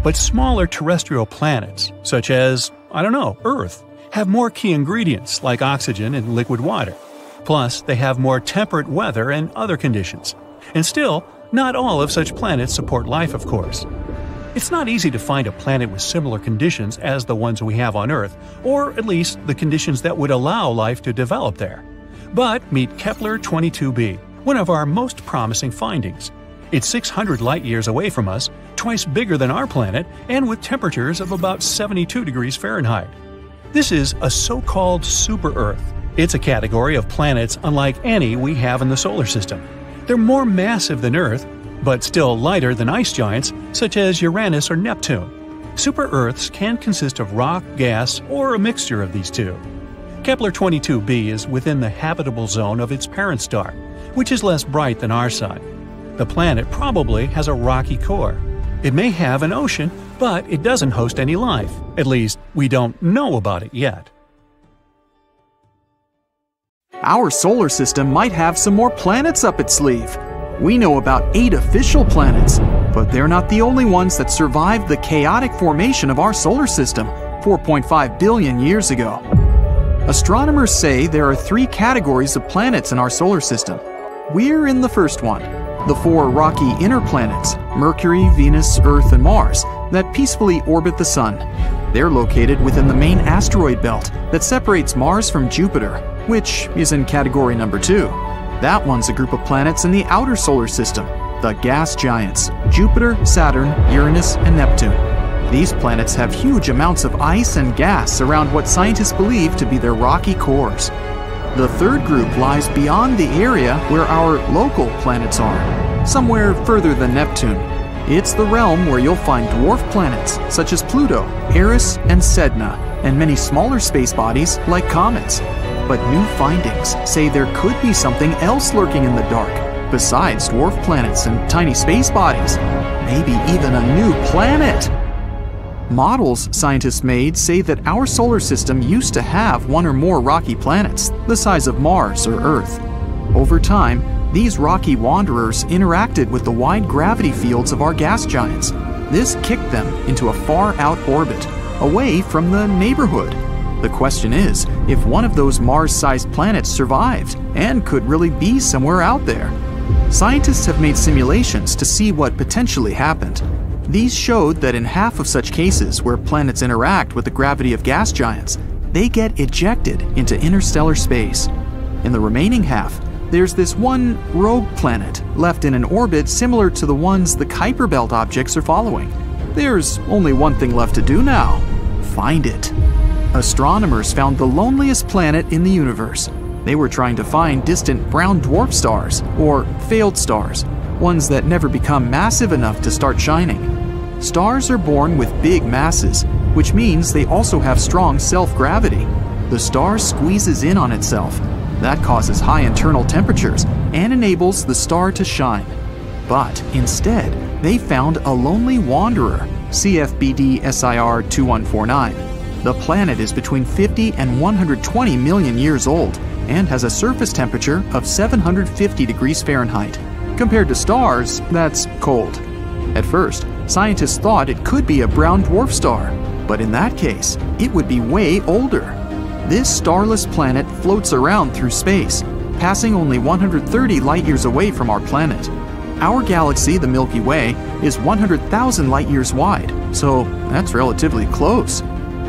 But smaller terrestrial planets, such as, I don't know, Earth, have more key ingredients like oxygen and liquid water. Plus, they have more temperate weather and other conditions. And still, not all of such planets support life, of course. It's not easy to find a planet with similar conditions as the ones we have on Earth, or at least the conditions that would allow life to develop there. But meet Kepler-22b, one of our most promising findings. It's 600 light-years away from us, twice bigger than our planet, and with temperatures of about 72 degrees Fahrenheit. This is a so-called super-Earth. It's a category of planets unlike any we have in the solar system. They're more massive than Earth, but still lighter than ice giants such as Uranus or Neptune. Super-Earths can consist of rock, gas, or a mixture of these two. Kepler-22b is within the habitable zone of its parent star, which is less bright than our sun. The planet probably has a rocky core. It may have an ocean, but it doesn't host any life. At least, we don't know about it yet. Our solar system might have some more planets up its sleeve. We know about 8 official planets, but they're not the only ones that survived the chaotic formation of our solar system 4.5 billion years ago. Astronomers say there are 3 categories of planets in our solar system. We're in the first one, the 4 rocky inner planets, Mercury, Venus, Earth, and Mars, that peacefully orbit the Sun. They're located within the main asteroid belt that separates Mars from Jupiter, which is in category number 2. That one's a group of planets in the outer solar system, the gas giants, Jupiter, Saturn, Uranus, and Neptune. These planets have huge amounts of ice and gas around what scientists believe to be their rocky cores. The third group lies beyond the area where our local planets are, somewhere further than Neptune. It's the realm where you'll find dwarf planets such as Pluto, Eris, and Sedna, and many smaller space bodies like comets. But new findings say there could be something else lurking in the dark, besides dwarf planets and tiny space bodies. Maybe even a new planet! Models scientists made say that our solar system used to have one or more rocky planets, the size of Mars or Earth. Over time, these rocky wanderers interacted with the wide gravity fields of our gas giants, This kicked them into a far-out orbit, away from the neighborhood. The question is if one of those Mars-sized planets survived and could really be somewhere out there. Scientists have made simulations to see what potentially happened. These showed that in half of such cases where planets interact with the gravity of gas giants, they get ejected into interstellar space. In the remaining half, there's this one rogue planet left in an orbit similar to the ones the Kuiper Belt objects are following. There's only one thing left to do now: find it. Astronomers found the loneliest planet in the universe. They were trying to find distant brown dwarf stars, or failed stars, ones that never become massive enough to start shining. Stars are born with big masses, which means they also have strong self-gravity. The star squeezes in on itself. That causes high internal temperatures and enables the star to shine. But instead, they found a lonely wanderer, CFBD SIR 2149. The planet is between 50 and 120 million years old and has a surface temperature of 750 degrees Fahrenheit. Compared to stars, that's cold. At first, scientists thought it could be a brown dwarf star, but in that case, it would be way older. This starless planet floats around through space, passing only 130 light-years away from our planet. Our galaxy, the Milky Way, is 100,000 light-years wide, so that's relatively close.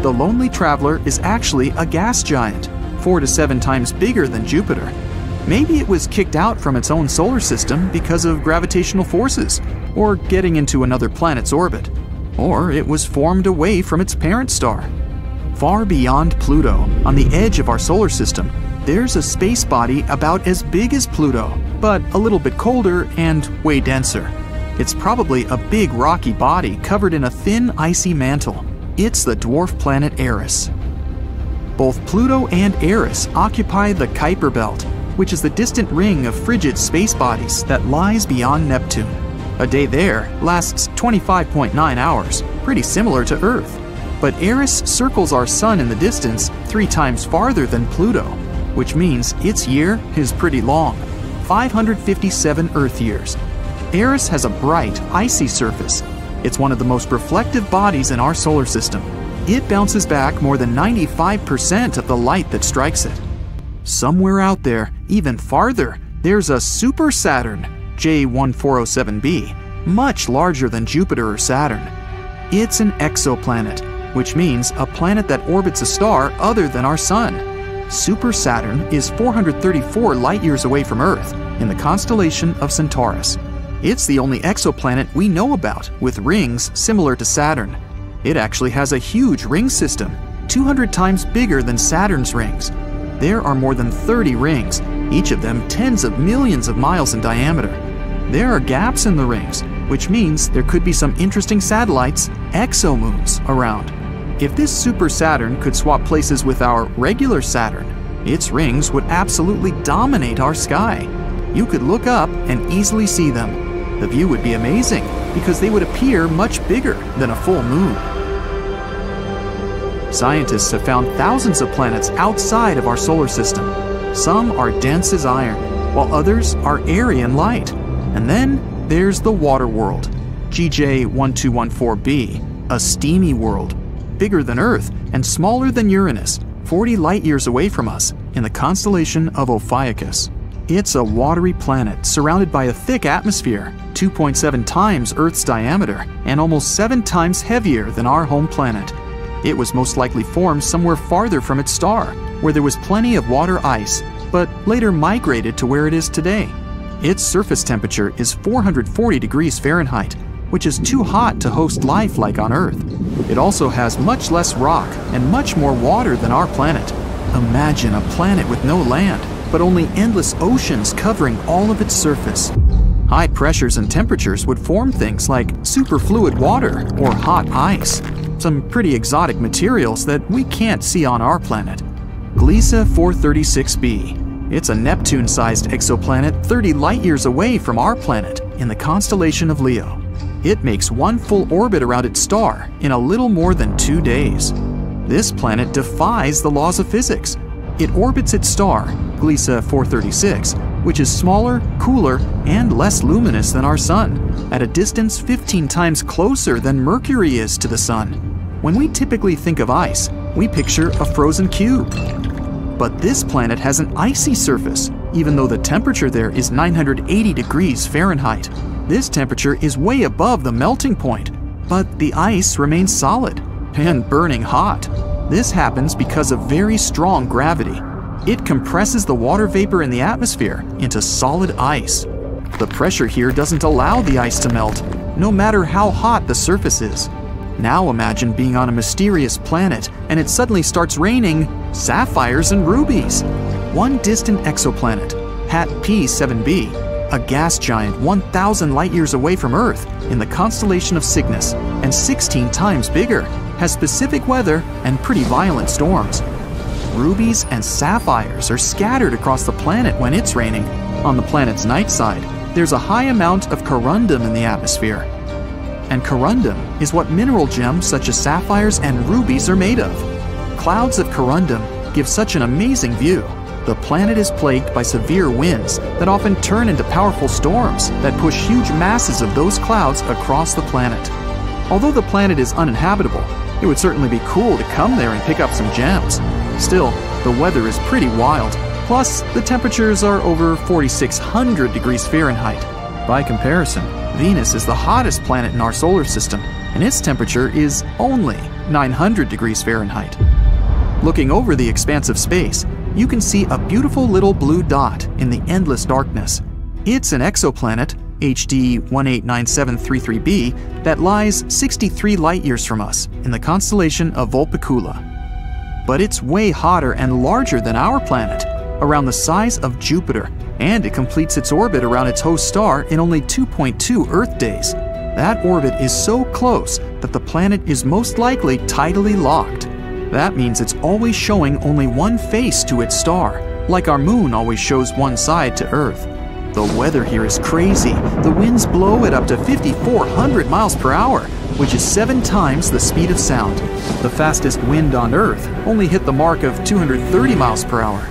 The lonely traveler is actually a gas giant, 4 to 7 times bigger than Jupiter. Maybe it was kicked out from its own solar system because of gravitational forces, or getting into another planet's orbit. Or it was formed away from its parent star. Far beyond Pluto, on the edge of our solar system, there's a space body about as big as Pluto, but a little bit colder and way denser. It's probably a big rocky body covered in a thin icy mantle. It's the dwarf planet Eris. Both Pluto and Eris occupy the Kuiper Belt, which is the distant ring of frigid space bodies that lies beyond Neptune. A day there lasts 25.9 hours, pretty similar to Earth. But Eris circles our Sun in the distance 3 times farther than Pluto, which means its year is pretty long, 557 Earth years. Eris has a bright, icy surface. It's one of the most reflective bodies in our solar system. It bounces back more than 95% of the light that strikes it. Somewhere out there, even farther, there's a super Saturn, J1407b, much larger than Jupiter or Saturn. It's an exoplanet, which means a planet that orbits a star other than our Sun. Super Saturn is 434 light-years away from Earth, in the constellation of Centaurus. It's the only exoplanet we know about with rings similar to Saturn. It actually has a huge ring system, 200 times bigger than Saturn's rings. There are more than 30 rings, each of them tens of millions of miles in diameter. There are gaps in the rings, which means there could be some interesting satellites, exomoons, around. If this super Saturn could swap places with our regular Saturn, its rings would absolutely dominate our sky. You could look up and easily see them. The view would be amazing because they would appear much bigger than a full moon. Scientists have found thousands of planets outside of our solar system. Some are dense as iron, while others are airy and light. And then there's the water world, GJ1214b, a steamy world, bigger than Earth and smaller than Uranus, 40 light-years away from us, in the constellation of Ophiuchus. It's a watery planet surrounded by a thick atmosphere, 2.7 times Earth's diameter and almost 7 times heavier than our home planet. It was most likely formed somewhere farther from its star, where there was plenty of water ice, but later migrated to where it is today. Its surface temperature is 440 degrees Fahrenheit, which is too hot to host life like on Earth. It also has much less rock and much more water than our planet. Imagine a planet with no land, but only endless oceans covering all of its surface. High pressures and temperatures would form things like superfluid water or hot ice, some pretty exotic materials that we can't see on our planet. Gliese 436b. It's a Neptune-sized exoplanet 30 light-years away from our planet in the constellation of Leo. It makes one full orbit around its star in a little more than 2 days. This planet defies the laws of physics. It orbits its star, Gliese 436, which is smaller, cooler, and less luminous than our Sun, at a distance 15 times closer than Mercury is to the Sun. When we typically think of ice, we picture a frozen cube. But this planet has an icy surface, even though the temperature there is 980 degrees Fahrenheit. This temperature is way above the melting point, but the ice remains solid and burning hot. This happens because of very strong gravity. It compresses the water vapor in the atmosphere into solid ice. The pressure here doesn't allow the ice to melt, no matter how hot the surface is. Now imagine being on a mysterious planet and it suddenly starts raining sapphires and rubies. One distant exoplanet, Planet P7b, a gas giant 1,000 light-years away from Earth in the constellation of Cygnus, and 16 times bigger, has specific weather and pretty violent storms. Rubies and sapphires are scattered across the planet when it's raining. On the planet's night side, there's a high amount of corundum in the atmosphere. And corundum is what mineral gems such as sapphires and rubies are made of. Clouds of corundum give such an amazing view. The planet is plagued by severe winds that often turn into powerful storms that push huge masses of those clouds across the planet. Although the planet is uninhabitable, it would certainly be cool to come there and pick up some gems. Still, the weather is pretty wild. Plus, the temperatures are over 4,600 degrees Fahrenheit. By comparison, Venus is the hottest planet in our solar system, and its temperature is only 900 degrees Fahrenheit. Looking over the expanse of space, you can see a beautiful little blue dot in the endless darkness. It's an exoplanet, HD 189733b, that lies 63 light-years from us in the constellation of Vulpecula. But it's way hotter and larger than our planet, around the size of Jupiter, and it completes its orbit around its host star in only 2.2 Earth days. That orbit is so close that the planet is most likely tidally locked. That means it's always showing only one face to its star, like our moon always shows one side to Earth. The weather here is crazy. The winds blow at up to 5,400 miles per hour, which is 7 times the speed of sound. The fastest wind on Earth only hit the mark of 230 miles per hour.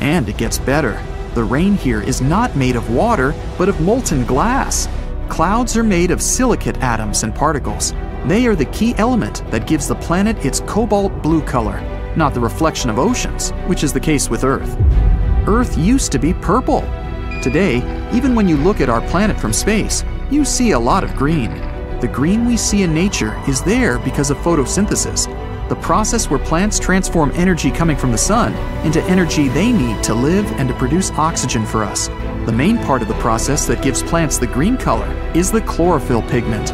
And it gets better. The rain here is not made of water, but of molten glass. Clouds are made of silicate atoms and particles. They are the key element that gives the planet its cobalt blue color, not the reflection of oceans, which is the case with Earth. Earth used to be purple. Today, even when you look at our planet from space, you see a lot of green. The green we see in nature is there because of photosynthesis, the process where plants transform energy coming from the sun into energy they need to live and to produce oxygen for us. The main part of the process that gives plants the green color is the chlorophyll pigment.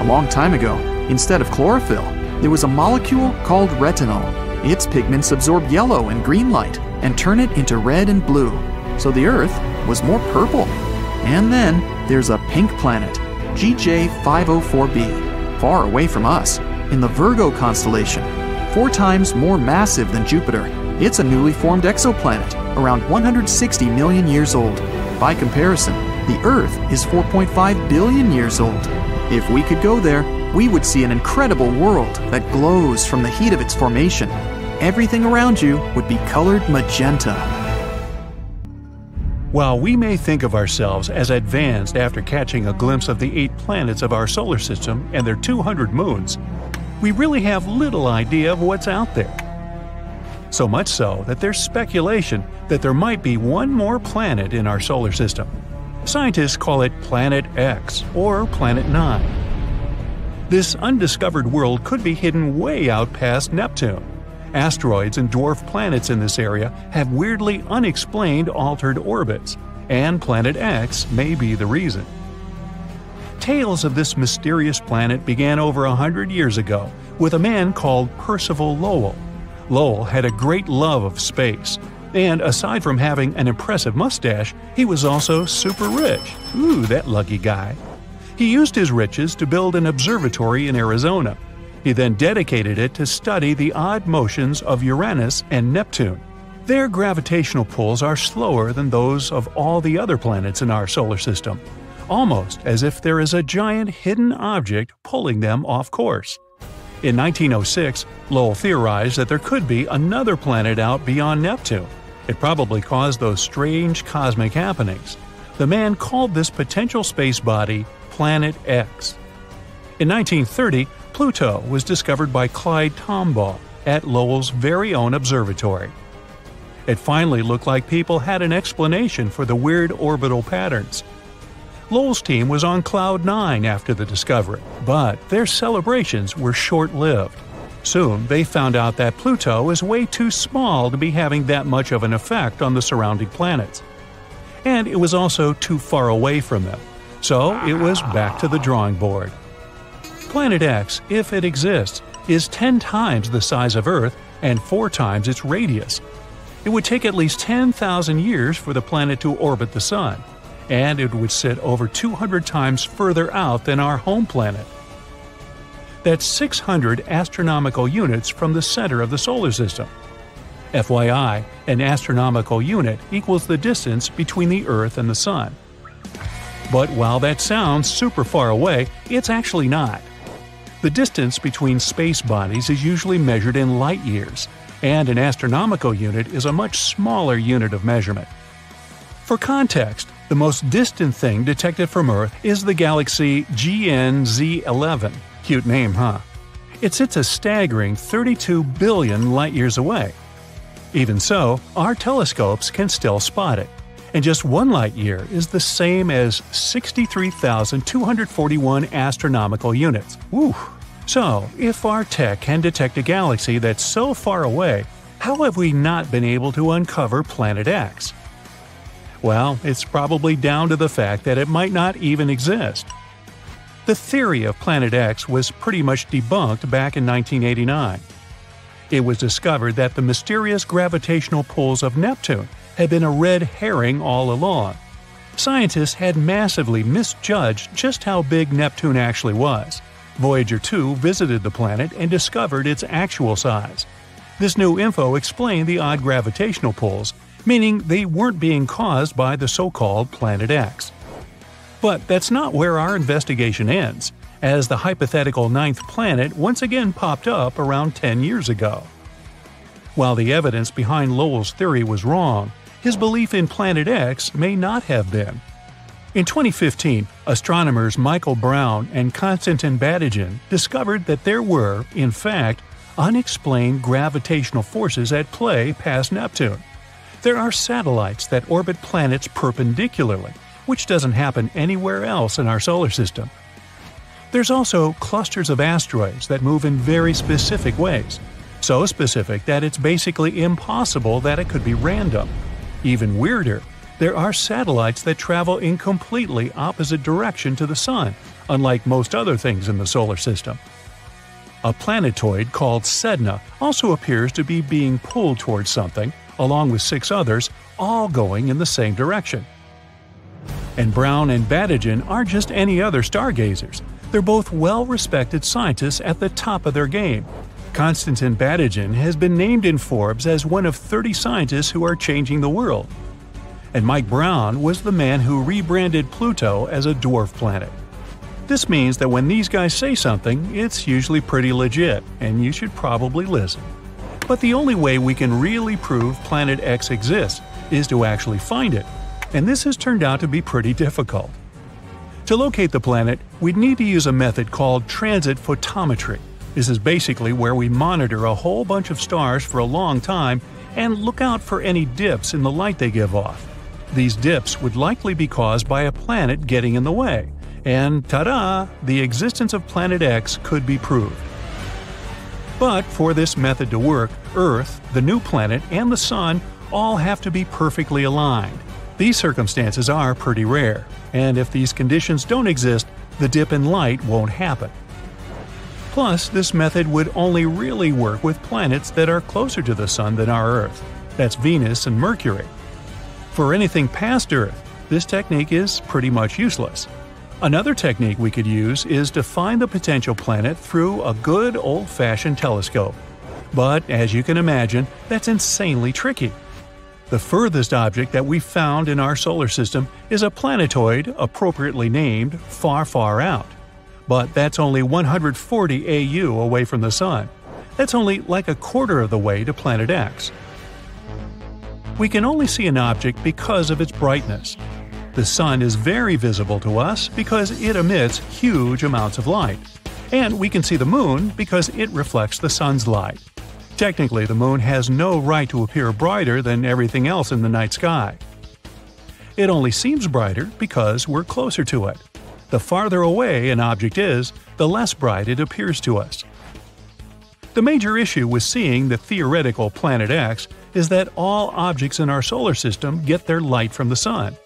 A long time ago, instead of chlorophyll, there was a molecule called retinol. Its pigments absorb yellow and green light and turn it into red and blue. So the Earth was more purple. And then there's a pink planet, Gliese 504b, far away from us, in the Virgo constellation. 4 times more massive than Jupiter, it's a newly formed exoplanet, around 160 million years old. By comparison, the Earth is 4.5 billion years old. If we could go there, we would see an incredible world that glows from the heat of its formation. Everything around you would be colored magenta. While we may think of ourselves as advanced after catching a glimpse of the 8 planets of our solar system and their 200 moons, we really have little idea of what's out there. So much so that there's speculation that there might be one more planet in our solar system. Scientists call it Planet X or Planet 9. This undiscovered world could be hidden way out past Neptune. Asteroids and dwarf planets in this area have weirdly unexplained altered orbits, and Planet X may be the reason. Tales of this mysterious planet began over 100 years ago with a man called Percival Lowell. Lowell had a great love of space. And aside from having an impressive mustache, he was also super rich. Ooh, that lucky guy. He used his riches to build an observatory in Arizona. He then dedicated it to study the odd motions of Uranus and Neptune. Their gravitational pulls are slower than those of all the other planets in our solar system, almost as if there is a giant hidden object pulling them off course. In 1906, Lowell theorized that there could be another planet out beyond Neptune, It probably caused those strange cosmic happenings. The man called this potential space body Planet X. In 1930, Pluto was discovered by Clyde Tombaugh at Lowell's very own observatory. It finally looked like people had an explanation for the weird orbital patterns. Lowell's team was on cloud 9 after the discovery, but their celebrations were short-lived. Soon, they found out that Pluto is way too small to be having that much of an effect on the surrounding planets. And it was also too far away from them, so it was back to the drawing board. Planet X, if it exists, is 10 times the size of Earth and 4 times its radius. It would take at least 10,000 years for the planet to orbit the Sun, and it would sit over 200 times further out than our home planet. That's 600 astronomical units from the center of the solar system. FYI, an astronomical unit equals the distance between the Earth and the Sun. But while that sounds super far away, it's actually not. The distance between space bodies is usually measured in light years, and an astronomical unit is a much smaller unit of measurement. For context, the most distant thing detected from Earth is the galaxy GNZ11. Cute name, huh? It sits a staggering 32 billion light-years away. Even so, our telescopes can still spot it, and just one light-year is the same as 63,241 astronomical units. Whew! So, if our tech can detect a galaxy that's so far away, how have we not been able to uncover Planet X? Well, it's probably down to the fact that it might not even exist. The theory of Planet X was pretty much debunked back in 1989. It was discovered that the mysterious gravitational pulls of Neptune had been a red herring all along. Scientists had massively misjudged just how big Neptune actually was. Voyager 2 visited the planet and discovered its actual size. This new info explained the odd gravitational pulls, meaning they weren't being caused by the so-called Planet X. But that's not where our investigation ends, as the hypothetical ninth planet once again popped up around 10 years ago. While the evidence behind Lowell's theory was wrong, his belief in Planet X may not have been. In 2015, astronomers Michael Brown and Konstantin Batygin discovered that there were, in fact, unexplained gravitational forces at play past Neptune. There are satellites that orbit planets perpendicularly, which doesn't happen anywhere else in our solar system. There's also clusters of asteroids that move in very specific ways, so specific that it's basically impossible that it could be random. Even weirder, there are satellites that travel in completely opposite direction to the Sun, unlike most other things in the solar system. A planetoid called Sedna also appears to be being pulled towards something, along with 6 others, all going in the same direction. And Brown and Batygin aren't just any other stargazers. They're both well-respected scientists at the top of their game. Konstantin Batygin has been named in Forbes as one of 30 scientists who are changing the world. And Mike Brown was the man who rebranded Pluto as a dwarf planet. This means that when these guys say something, it's usually pretty legit, and you should probably listen. But the only way we can really prove Planet X exists is to actually find it, and this has turned out to be pretty difficult. To locate the planet, we'd need to use a method called transit photometry. This is basically where we monitor a whole bunch of stars for a long time and look out for any dips in the light they give off. These dips would likely be caused by a planet getting in the way, and ta-da! The existence of Planet X could be proved. But for this method to work, Earth, the new planet, and the Sun all have to be perfectly aligned. These circumstances are pretty rare, and if these conditions don't exist, the dip in light won't happen. Plus, this method would only really work with planets that are closer to the Sun than our Earth. That's Venus and Mercury. For anything past Earth, this technique is pretty much useless. Another technique we could use is to find the potential planet through a good old-fashioned telescope. But, as you can imagine, that's insanely tricky. The furthest object that we've found in our solar system is a planetoid, appropriately named, far, far out. But that's only 140 AU away from the Sun. That's only like a quarter of the way to Planet X. We can only see an object because of its brightness. The Sun is very visible to us because it emits huge amounts of light. And we can see the Moon because it reflects the Sun's light. Technically, the Moon has no right to appear brighter than everything else in the night sky. It only seems brighter because we're closer to it. The farther away an object is, the less bright it appears to us. The major issue with seeing the theoretical Planet X is that all objects in our solar system get their light from the Sun.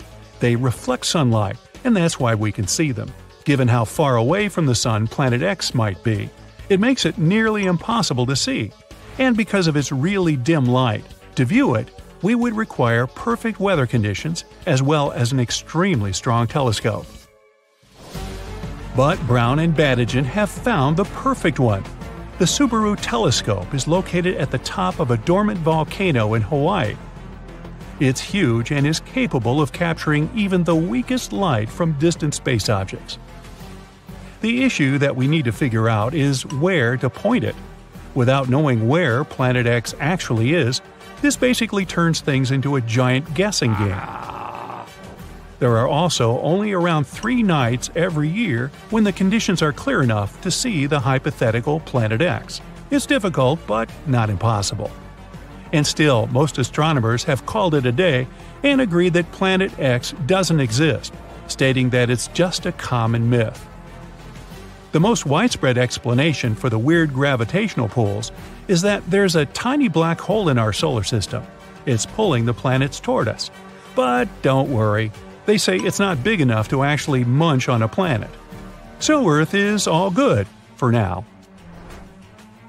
They reflect sunlight, and that's why we can see them. Given how far away from the Sun Planet X might be, it makes it nearly impossible to see. And because of its really dim light, to view it, we would require perfect weather conditions as well as an extremely strong telescope. But Brown and Batygin have found the perfect one. The Subaru telescope is located at the top of a dormant volcano in Hawaii. It's huge and is capable of capturing even the weakest light from distant space objects. The issue that we need to figure out is where to point it. Without knowing where Planet X actually is, this basically turns things into a giant guessing game. There are also only around 3 nights every year when the conditions are clear enough to see the hypothetical Planet X. It's difficult, but not impossible. And still, most astronomers have called it a day and agreed that Planet X doesn't exist, stating that it's just a common myth. The most widespread explanation for the weird gravitational pulls is that there's a tiny black hole in our solar system. It's pulling the planets toward us. But don't worry, they say it's not big enough to actually munch on a planet. So Earth is all good, for now.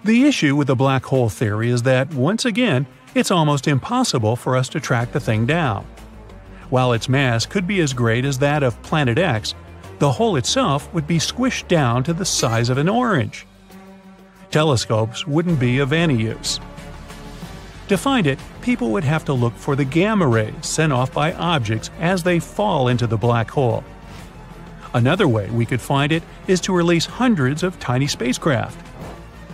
The issue with the black hole theory is that, once again, it's almost impossible for us to track the thing down. While its mass could be as great as that of Planet X, the hole itself would be squished down to the size of an orange. Telescopes wouldn't be of any use. To find it, people would have to look for the gamma rays sent off by objects as they fall into the black hole. Another way we could find it is to release hundreds of tiny spacecraft.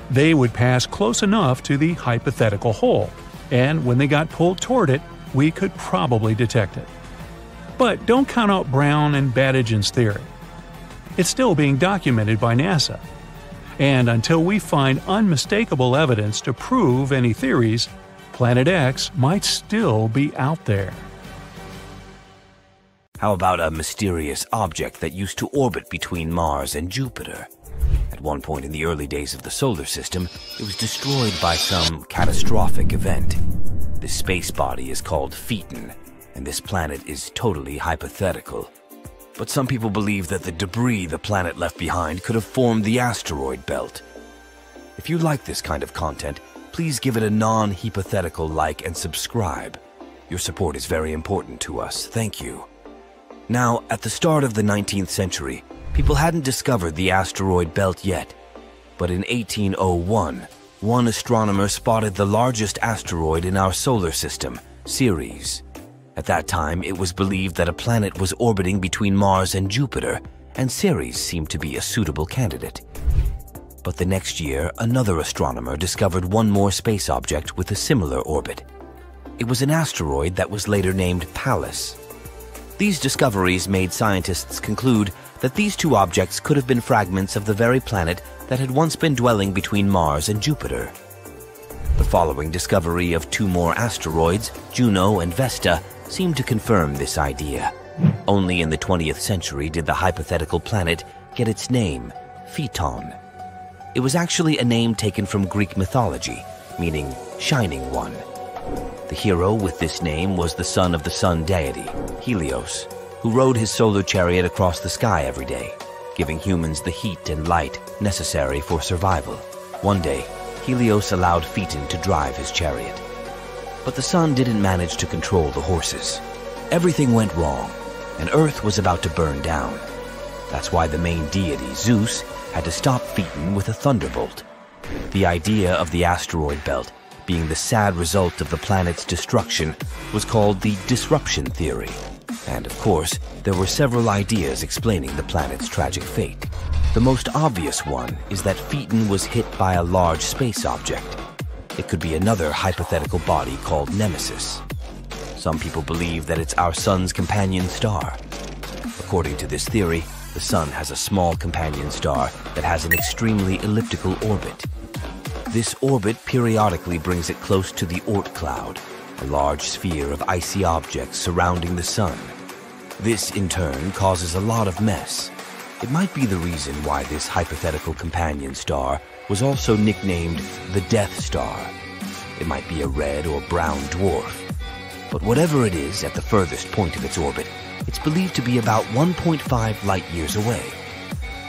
They would pass close enough to the hypothetical hole, and when they got pulled toward it, we could probably detect it. But don't count out Brown and Batygin's theory. It's still being documented by NASA. And until we find unmistakable evidence to prove any theories, Planet X might still be out there. How about a mysterious object that used to orbit between Mars and Jupiter? At one point in the early days of the solar system, it was destroyed by some catastrophic event. This space body is called Phaethon, and this planet is totally hypothetical. But some people believe that the debris the planet left behind could have formed the asteroid belt. If you like this kind of content, please give it a non-hypothetical like and subscribe. Your support is very important to us, thank you. Now, at the start of the 19th century, people hadn't discovered the asteroid belt yet, but in 1801, one astronomer spotted the largest asteroid in our solar system, Ceres. At that time, it was believed that a planet was orbiting between Mars and Jupiter, and Ceres seemed to be a suitable candidate. But the next year, another astronomer discovered one more space object with a similar orbit. It was an asteroid that was later named Pallas. These discoveries made scientists conclude that these two objects could have been fragments of the very planet that had once been dwelling between Mars and Jupiter. The following discovery of 2 more asteroids, Juno and Vesta, seemed to confirm this idea. Only in the 20th century did the hypothetical planet get its name, Phaethon. It was actually a name taken from Greek mythology, meaning shining one. The hero with this name was the son of the sun deity, Helios, who rode his solar chariot across the sky every day, giving humans the heat and light necessary for survival. One day, Helios allowed Phaethon to drive his chariot. But the sun didn't manage to control the horses. Everything went wrong, and Earth was about to burn down. That's why the main deity, Zeus, had to stop Phaethon with a thunderbolt. The idea of the asteroid belt being the sad result of the planet's destruction was called the disruption theory. And of course, there were several ideas explaining the planet's tragic fate. The most obvious one is that Phaethon was hit by a large space object. It could be another hypothetical body called Nemesis. Some people believe that it's our Sun's companion star. According to this theory, the Sun has a small companion star that has an extremely elliptical orbit. This orbit periodically brings it close to the Oort Cloud, a large sphere of icy objects surrounding the Sun. This, in turn, causes a lot of mess. It might be the reason why this hypothetical companion star was also nicknamed the Death Star. It might be a red or brown dwarf. But whatever it is at the furthest point of its orbit, it's believed to be about 1.5 light-years away.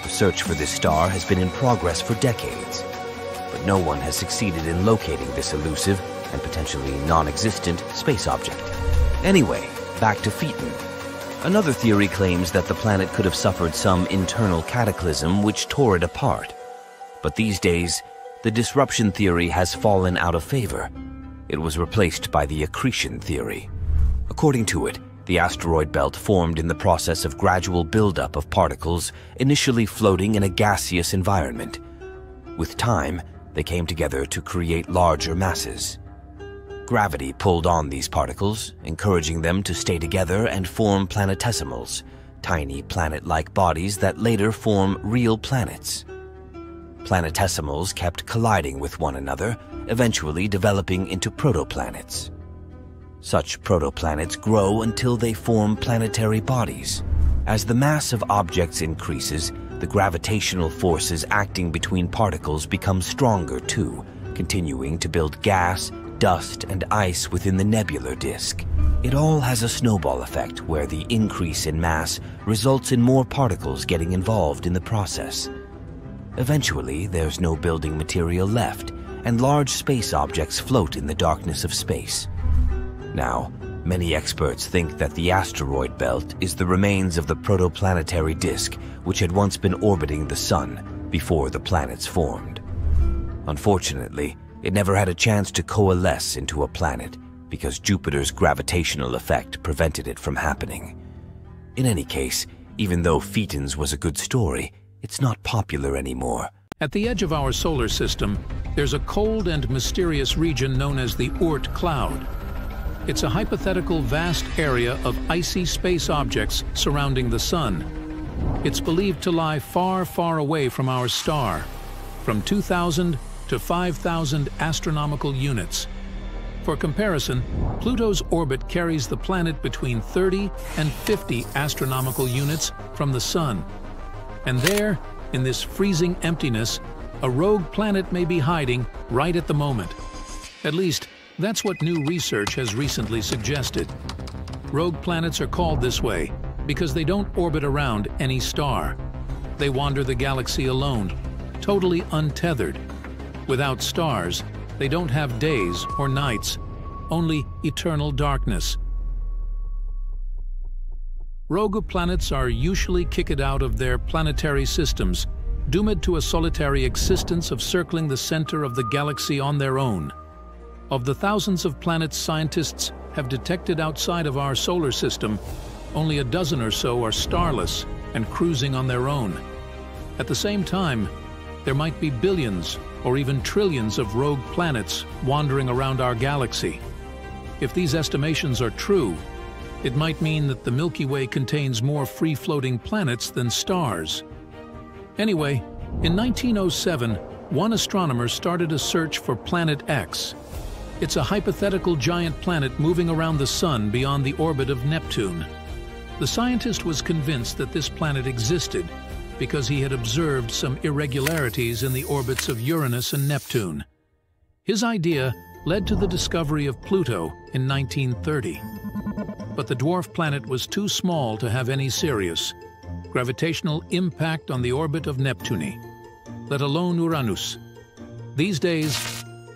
The search for this star has been in progress for decades, but no one has succeeded in locating this elusive and potentially non-existent space object. Anyway, back to Phaethon. Another theory claims that the planet could have suffered some internal cataclysm which tore it apart. But these days, the disruption theory has fallen out of favor. It was replaced by the accretion theory. According to it, the asteroid belt formed in the process of gradual buildup of particles initially floating in a gaseous environment. With time, they came together to create larger masses. Gravity pulled on these particles, encouraging them to stay together and form planetesimals, tiny planet-like bodies that later form real planets. Planetesimals kept colliding with one another, eventually developing into protoplanets. Such protoplanets grow until they form planetary bodies. As the mass of objects increases, the gravitational forces acting between particles become stronger too, continuing to build gas, dust, and ice within the nebular disk. It all has a snowball effect where the increase in mass results in more particles getting involved in the process. Eventually, there's no building material left, and large space objects float in the darkness of space. Now, many experts think that the asteroid belt is the remains of the protoplanetary disk which had once been orbiting the Sun before the planets formed. Unfortunately, it never had a chance to coalesce into a planet because Jupiter's gravitational effect prevented it from happening. In any case, even though Phaethon's was a good story, it's not popular anymore. At the edge of our solar system, there's a cold and mysterious region known as the Oort Cloud. It's a hypothetical vast area of icy space objects surrounding the Sun. It's believed to lie far, far away from our star, from 2,000 to 5,000 astronomical units. For comparison, Pluto's orbit carries the planet between 30 and 50 astronomical units from the Sun. And there, in this freezing emptiness, a rogue planet may be hiding right at the moment. At least, that's what new research has recently suggested. Rogue planets are called this way because they don't orbit around any star. They wander the galaxy alone, totally untethered. Without stars, they don't have days or nights, only eternal darkness. Rogue planets are usually kicked out of their planetary systems, doomed to a solitary existence of circling the center of the galaxy on their own. Of the thousands of planets scientists have detected outside of our solar system, only a dozen or so are starless and cruising on their own. At the same time, there might be billions or even trillions of rogue planets wandering around our galaxy. If these estimations are true, it might mean that the Milky Way contains more free-floating planets than stars. Anyway, in 1907, one astronomer started a search for Planet X. It's a hypothetical giant planet moving around the Sun beyond the orbit of Neptune. The scientist was convinced that this planet existed because he had observed some irregularities in the orbits of Uranus and Neptune. His idea led to the discovery of Pluto in 1930. But the dwarf planet was too small to have any serious gravitational impact on the orbit of Neptune, let alone Uranus. These days,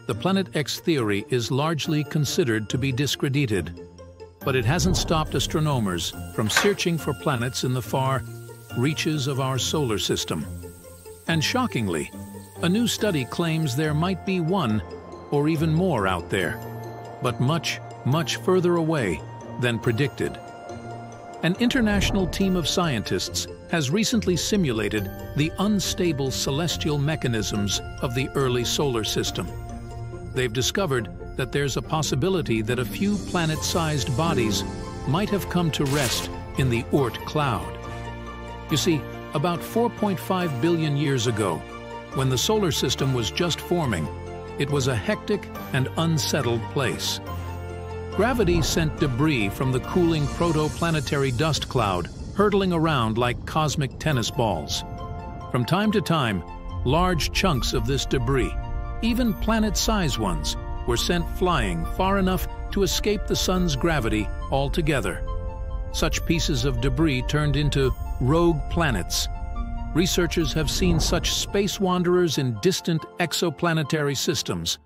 the Planet X theory is largely considered to be discredited, but it hasn't stopped astronomers from searching for planets in the far reaches of our solar system. And shockingly, a new study claims there might be one or even more out there, but much, much further away than predicted. An international team of scientists has recently simulated the unstable celestial mechanisms of the early solar system. They've discovered that there's a possibility that a few planet-sized bodies might have come to rest in the Oort Cloud. You see, about 4.5 billion years ago, when the solar system was just forming, it was a hectic and unsettled place. Gravity sent debris from the cooling protoplanetary dust cloud hurtling around like cosmic tennis balls. From time to time, large chunks of this debris, even planet-sized ones, were sent flying far enough to escape the sun's gravity altogether. Such pieces of debris turned into rogue planets. Researchers have seen such space wanderers in distant exoplanetary systems,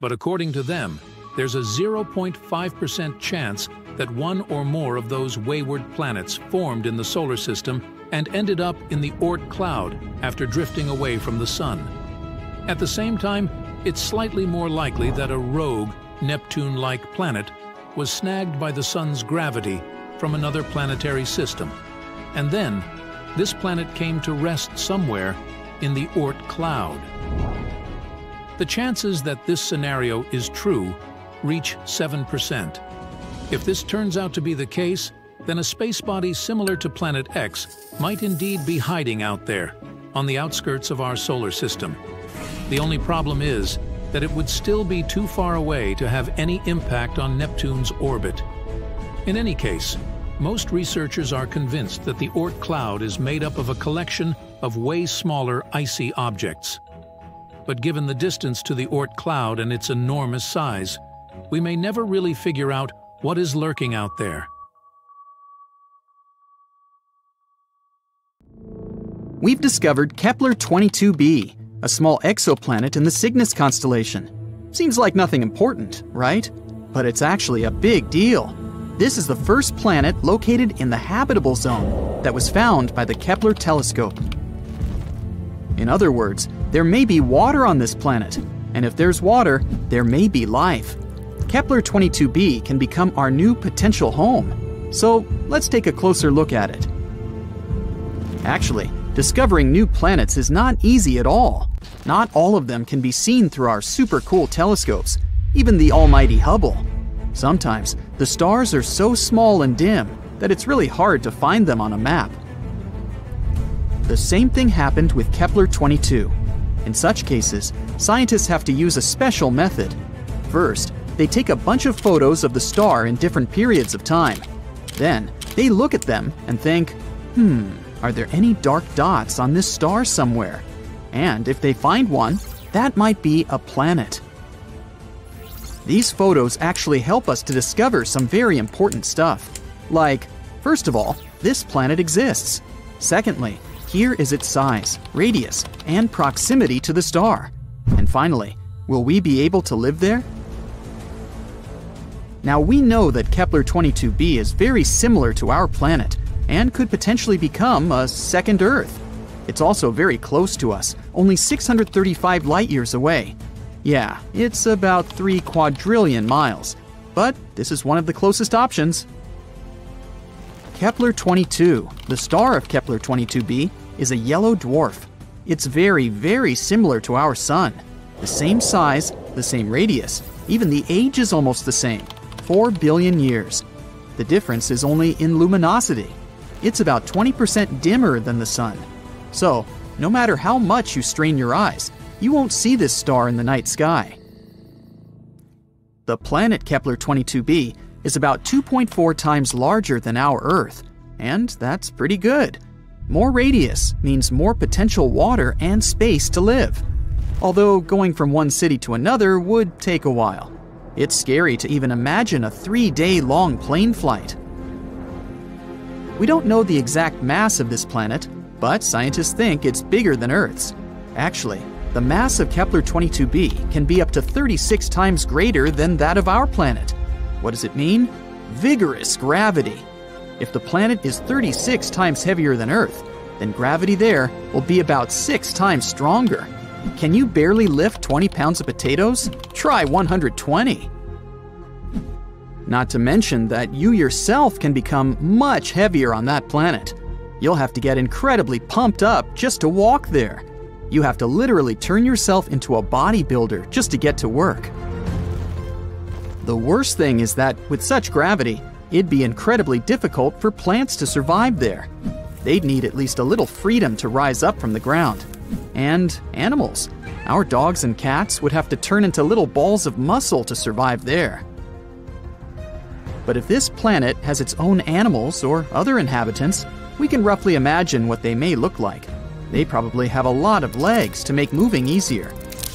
but according to them, there's a 0.5% chance that one or more of those wayward planets formed in the solar system and ended up in the Oort cloud after drifting away from the sun. At the same time, it's slightly more likely that a rogue, Neptune-like planet was snagged by the sun's gravity from another planetary system, and then this planet came to rest somewhere in the Oort cloud. The chances that this scenario is true reach 7%. If this turns out to be the case, then a space body similar to Planet X might indeed be hiding out there, on the outskirts of our solar system. The only problem is that it would still be too far away to have any impact on Neptune's orbit. In any case, most researchers are convinced that the Oort cloud is made up of a collection of way smaller icy objects. But given the distance to the Oort cloud and its enormous size, we may never really figure out what is lurking out there. We've discovered Kepler-22b, a small exoplanet in the Cygnus constellation. Seems like nothing important, right? But it's actually a big deal. This is the first planet located in the habitable zone that was found by the Kepler telescope. In other words, there may be water on this planet, and if there's water, there may be life. Kepler-22b can become our new potential home. So let's take a closer look at it. Actually, discovering new planets is not easy at all. Not all of them can be seen through our super cool telescopes, even the almighty Hubble. Sometimes, the stars are so small and dim that it's really hard to find them on a map. The same thing happened with Kepler-22. In such cases, scientists have to use a special method. First, they take a bunch of photos of the star in different periods of time. Then, they look at them and think, are there any dark dots on this star somewhere? And if they find one, that might be a planet. These photos actually help us to discover some very important stuff. Like, first of all, this planet exists. Secondly, here is its size, radius, and proximity to the star. And finally, will we be able to live there? Now we know that Kepler-22b is very similar to our planet and could potentially become a second Earth. It's also very close to us, only 635 light-years away. Yeah, it's about 3 quadrillion miles, but this is one of the closest options. Kepler-22, the star of Kepler-22b, is a yellow dwarf. It's very, very similar to our sun. The same size, the same radius, even the age is almost the same, 4 billion years. The difference is only in luminosity. It's about 20% dimmer than the sun. So, no matter how much you strain your eyes, you won't see this star in the night sky. The planet Kepler-22b is about 2.4 times larger than our Earth, and that's pretty good. More radius means more potential water and space to live, although going from one city to another would take a while. It's scary to even imagine a 3-day-long plane flight. We don't know the exact mass of this planet, but scientists think it's bigger than Earth's. Actually, the mass of Kepler-22b can be up to 36 times greater than that of our planet. What does it mean? Vigorous gravity. If the planet is 36 times heavier than Earth, then gravity there will be about 6 times stronger. Can you barely lift 20 pounds of potatoes? Try 120. Not to mention that you yourself can become much heavier on that planet. You'll have to get incredibly pumped up just to walk there. You have to literally turn yourself into a bodybuilder just to get to work. The worst thing is that, with such gravity, it'd be incredibly difficult for plants to survive there. They'd need at least a little freedom to rise up from the ground. And animals. Our dogs and cats would have to turn into little balls of muscle to survive there. But if this planet has its own animals or other inhabitants, we can roughly imagine what they may look like. They probably have a lot of legs to make moving easier.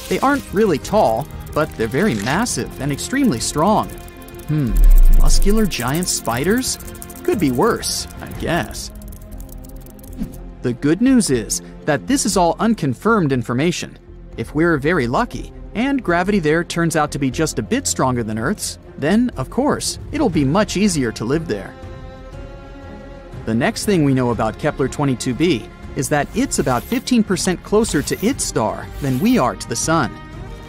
They aren't really tall, but they're very massive and extremely strong. Muscular giant spiders? Could be worse, I guess. The good news is that this is all unconfirmed information. If we're very lucky, and gravity there turns out to be just a bit stronger than Earth's, then, of course, it'll be much easier to live there. The next thing we know about Kepler-22b is that it's about 15% closer to its star than we are to the Sun.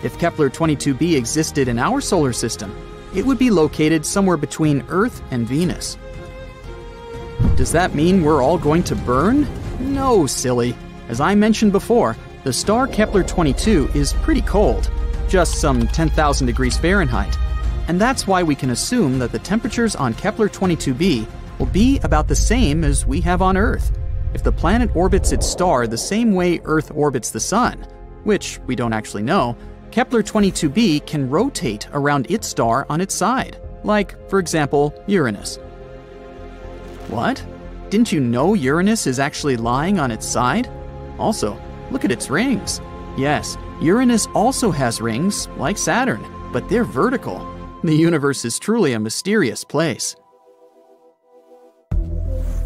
If Kepler-22b existed in our solar system, it would be located somewhere between Earth and Venus. Does that mean we're all going to burn? No, silly. As I mentioned before, the star Kepler-22 is pretty cold, just some 10,000 degrees Fahrenheit. And that's why we can assume that the temperatures on Kepler-22b will be about the same as we have on Earth, if the planet orbits its star the same way Earth orbits the Sun, which we don't actually know. Kepler-22b can rotate around its star on its side, like, for example, Uranus. What? Didn't you know Uranus is actually lying on its side? Also, look at its rings. Yes, Uranus also has rings, like Saturn, but they're vertical. The universe is truly a mysterious place.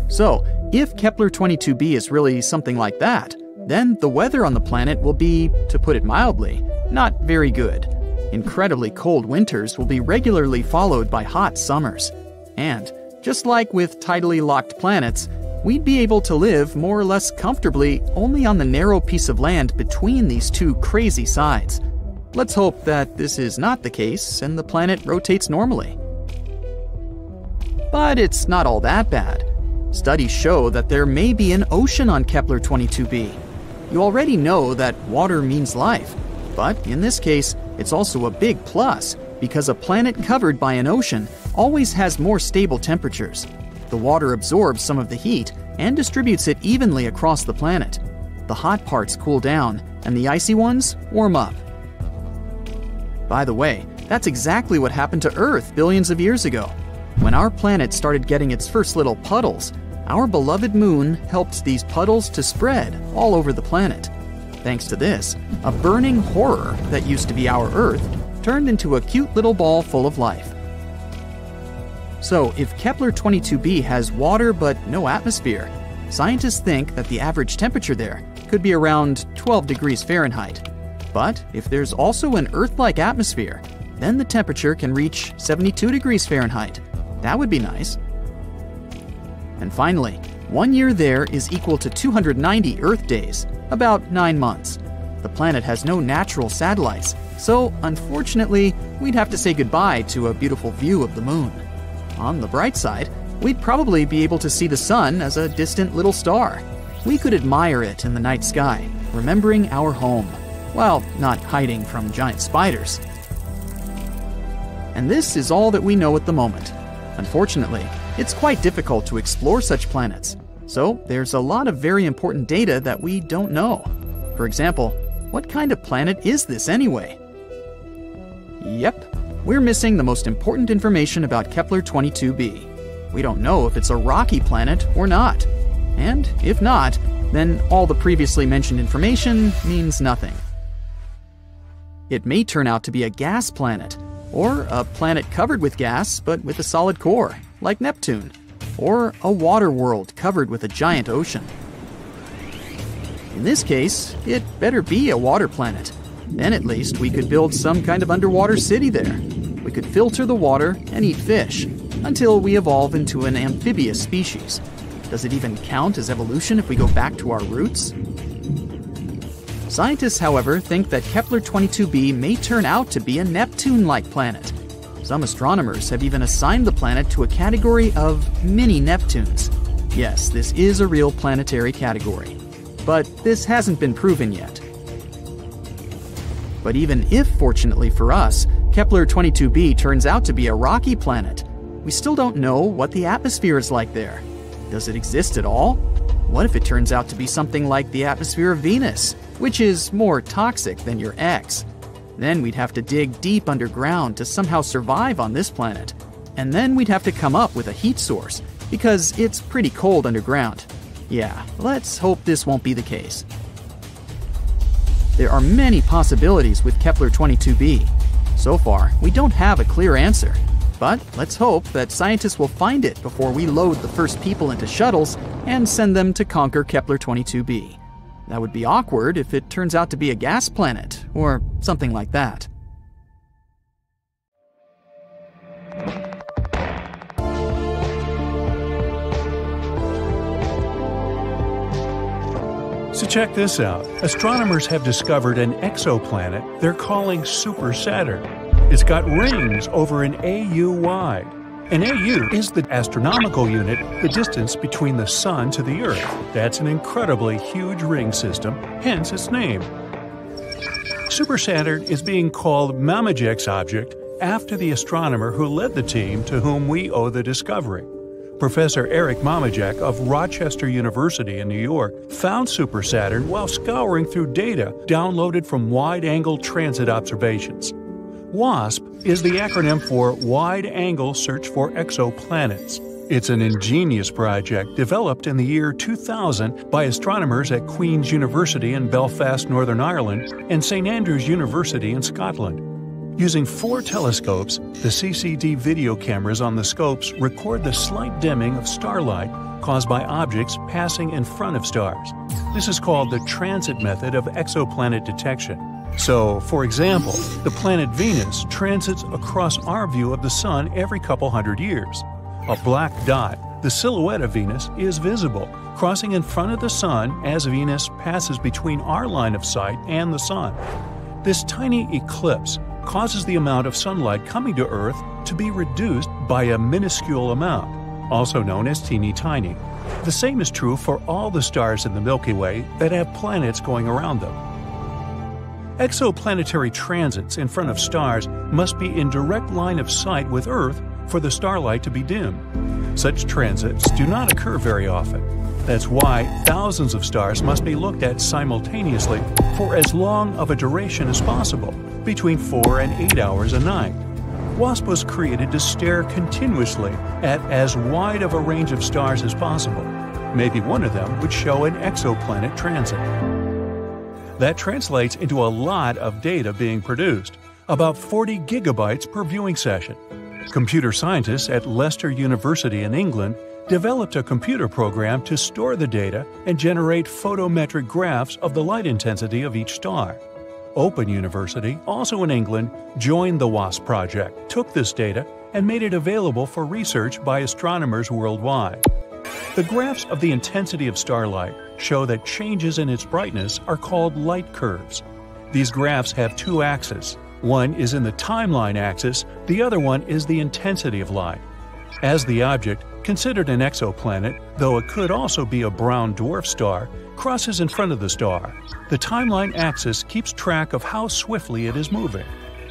So, if Kepler-22b is really something like that, then the weather on the planet will be, to put it mildly, not very good. Incredibly cold winters will be regularly followed by hot summers. And, just like with tidally locked planets, we'd be able to live more or less comfortably only on the narrow piece of land between these two crazy sides. Let's hope that this is not the case and the planet rotates normally. But it's not all that bad. Studies show that there may be an ocean on Kepler-22b. You already know that water means life, but in this case, it's also a big plus, because a planet covered by an ocean always has more stable temperatures. The water absorbs some of the heat and distributes it evenly across the planet. The hot parts cool down, and the icy ones warm up. By the way, that's exactly what happened to Earth billions of years ago. When our planet started getting its first little puddles, our beloved moon helped these puddles to spread all over the planet. Thanks to this, a burning horror that used to be our Earth turned into a cute little ball full of life. So, if Kepler-22b has water but no atmosphere, scientists think that the average temperature there could be around 12 degrees Fahrenheit. But if there's also an Earth-like atmosphere, then the temperature can reach 72 degrees Fahrenheit. That would be nice. And finally, 1 year there is equal to 290 Earth days, about 9 months. The planet has no natural satellites, so unfortunately, we'd have to say goodbye to a beautiful view of the moon. On the bright side, we'd probably be able to see the sun as a distant little star. We could admire it in the night sky, remembering our home, while not hiding from giant spiders. And this is all that we know at the moment. Unfortunately, it's quite difficult to explore such planets, so there's a lot of very important data that we don't know. For example, what kind of planet is this anyway? Yep, we're missing the most important information about Kepler-22b. We don't know if it's a rocky planet or not. And if not, then all the previously mentioned information means nothing. It may turn out to be a gas planet, or a planet covered with gas but with a solid core, like Neptune, or a water world covered with a giant ocean. In this case, it better be a water planet. Then at least we could build some kind of underwater city there. We could filter the water and eat fish, until we evolve into an amphibious species. Does it even count as evolution if we go back to our roots? Scientists, however, think that Kepler-22b may turn out to be a Neptune-like planet. Some astronomers have even assigned the planet to a category of mini-Neptunes. Yes, this is a real planetary category. But this hasn't been proven yet. But even if, fortunately for us, Kepler-22b turns out to be a rocky planet. We still don't know what the atmosphere is like there. Does it exist at all? What if it turns out to be something like the atmosphere of Venus, which is more toxic than your ex? Then we'd have to dig deep underground to somehow survive on this planet. And then we'd have to come up with a heat source, because it's pretty cold underground. Yeah, let's hope this won't be the case. There are many possibilities with Kepler-22b. So far, we don't have a clear answer. But let's hope that scientists will find it before we load the first people into shuttles and send them to conquer Kepler-22b. That would be awkward if it turns out to be a gas planet, or something like that. So check this out. Astronomers have discovered an exoplanet they're calling Super Saturn. It's got rings over an AU wide. An AU is the astronomical unit, the distance between the Sun to the Earth. That's an incredibly huge ring system, hence its name. Super Saturn is being called Mamajek's object after the astronomer who led the team to whom we owe the discovery. Professor Eric Mamajek of Rochester University in New York found Super Saturn while scouring through data downloaded from wide-angle transit observations. WASP is the acronym for Wide Angle Search for Exoplanets. It's an ingenious project developed in the year 2000 by astronomers at Queen's University in Belfast, Northern Ireland, and St Andrews University in Scotland. Using four telescopes, the CCD video cameras on the scopes record the slight dimming of starlight caused by objects passing in front of stars. This is called the transit method of exoplanet detection. So, for example, the planet Venus transits across our view of the Sun every couple hundred years. A black dot, the silhouette of Venus, is visible, crossing in front of the Sun as Venus passes between our line of sight and the Sun. This tiny eclipse causes the amount of sunlight coming to Earth to be reduced by a minuscule amount, also known as teeny tiny. The same is true for all the stars in the Milky Way that have planets going around them. Exoplanetary transits in front of stars must be in direct line of sight with Earth for the starlight to be dim. Such transits do not occur very often. That's why thousands of stars must be looked at simultaneously for as long of a duration as possible, between 4 and 8 hours a night. WASP was created to stare continuously at as wide of a range of stars as possible. Maybe one of them would show an exoplanet transit. That translates into a lot of data being produced, about 40 gigabytes per viewing session. Computer scientists at Leicester University in England developed a computer program to store the data and generate photometric graphs of the light intensity of each star. Open University, also in England, joined the WASP project, took this data, and made it available for research by astronomers worldwide. The graphs of the intensity of starlight show that changes in its brightness are called light curves. These graphs have two axes. One is in the timeline axis, the other one is the intensity of light. As the object, considered an exoplanet, though it could also be a brown dwarf star, crosses in front of the star, the timeline axis keeps track of how swiftly it is moving.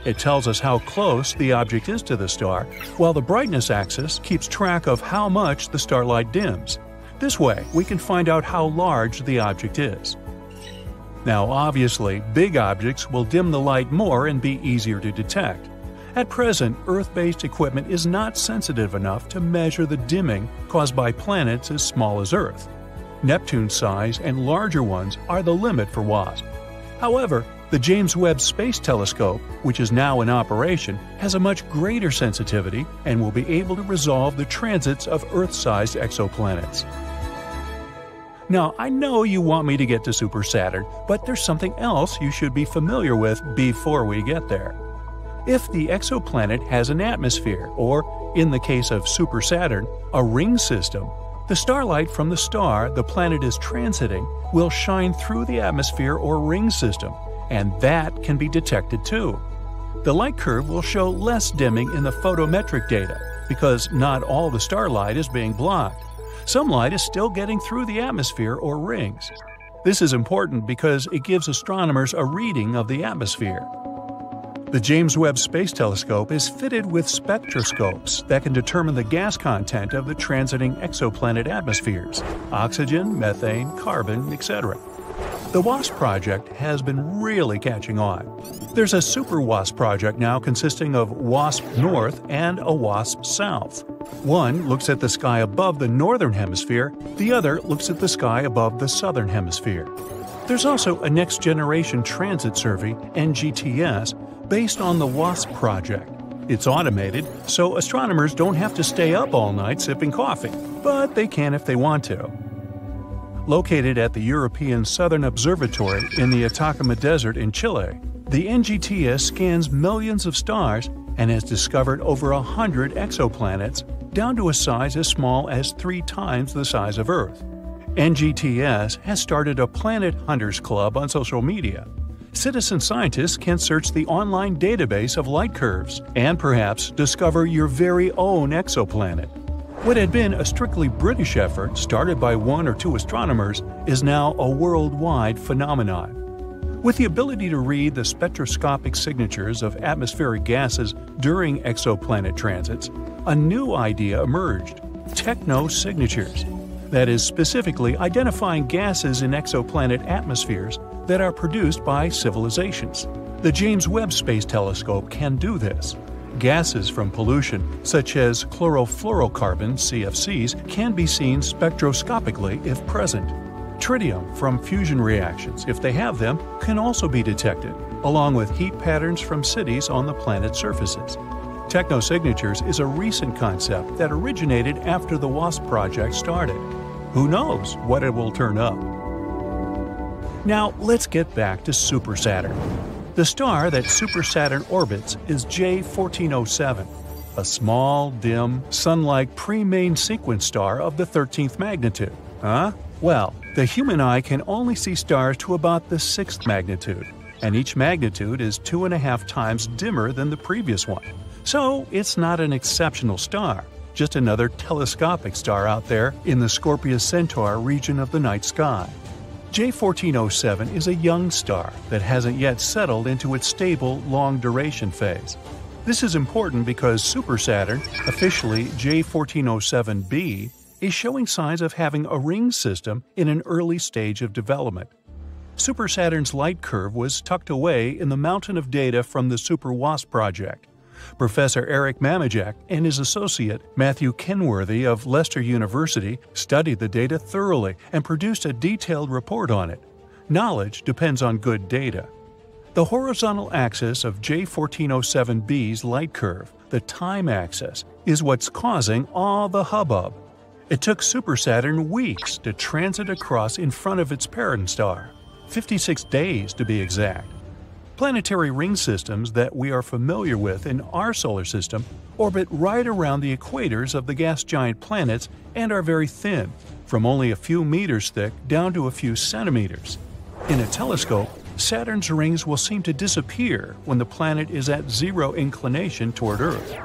It tells us how close the object is to the star, while the brightness axis keeps track of how much the starlight dims. This way, we can find out how large the object is. Now, obviously, big objects will dim the light more and be easier to detect. At present, Earth-based equipment is not sensitive enough to measure the dimming caused by planets as small as Earth. Neptune size and larger ones are the limit for WASP. However, the James Webb Space Telescope, which is now in operation, has a much greater sensitivity and will be able to resolve the transits of Earth-sized exoplanets. Now, I know you want me to get to Super Saturn, but there's something else you should be familiar with before we get there. If the exoplanet has an atmosphere, or, in the case of Super Saturn, a ring system, the starlight from the star the planet is transiting will shine through the atmosphere or ring system, and that can be detected too. The light curve will show less dimming in the photometric data, because not all the starlight is being blocked. Some light is still getting through the atmosphere or rings. This is important because it gives astronomers a reading of the atmosphere. The James Webb Space Telescope is fitted with spectroscopes that can determine the gas content of the transiting exoplanet atmospheres – oxygen, methane, carbon, etc. The WASP project has been really catching on. There's a super WASP project now consisting of WASP North and a WASP South. One looks at the sky above the northern hemisphere, the other looks at the sky above the southern hemisphere. There's also a next-generation transit survey, NGTS, based on the WASP project. It's automated, so astronomers don't have to stay up all night sipping coffee, but they can if they want to. Located at the European Southern Observatory in the Atacama Desert in Chile, the NGTS scans millions of stars and has discovered over 100 exoplanets, down to a size as small as 3 times the size of Earth. NGTS has started a Planet Hunters Club on social media. Citizen scientists can search the online database of light curves and perhaps discover your very own exoplanet. What had been a strictly British effort started by 1 or 2 astronomers is now a worldwide phenomenon. With the ability to read the spectroscopic signatures of atmospheric gases during exoplanet transits, a new idea emerged – technosignatures. That is, specifically identifying gases in exoplanet atmospheres that are produced by civilizations. The James Webb Space Telescope can do this. Gases from pollution, such as chlorofluorocarbon (CFCs), can be seen spectroscopically if present. Tritium from fusion reactions, if they have them, can also be detected, along with heat patterns from cities on the planet's surfaces. Technosignatures is a recent concept that originated after the WASP project started. Who knows what it will turn up? Now let's get back to Super Saturn. The star that Super Saturn orbits is J1407, a small, dim, sun-like pre-main sequence star of the 13th magnitude. Huh? Well, the human eye can only see stars to about the 6th magnitude, and each magnitude is 2.5 times dimmer than the previous one. So it's not an exceptional star, just another telescopic star out there in the Scorpius-Centaur region of the night sky. J1407 is a young star that hasn't yet settled into its stable, long-duration phase. This is important because Super Saturn, officially J1407b, is showing signs of having a ring system in an early stage of development. Super Saturn's light curve was tucked away in the mountain of data from the Super WASP project. Professor Eric Mamajek and his associate Matthew Kenworthy of Leicester University studied the data thoroughly and produced a detailed report on it. Knowledge depends on good data. The horizontal axis of J1407b's light curve, the time axis, is what's causing all the hubbub. It took Super Saturn weeks to transit across in front of its parent star, 56 days to be exact. Planetary ring systems that we are familiar with in our solar system orbit right around the equators of the gas giant planets and are very thin, from only a few meters thick down to a few centimeters. In a telescope, Saturn's rings will seem to disappear when the planet is at zero inclination toward Earth.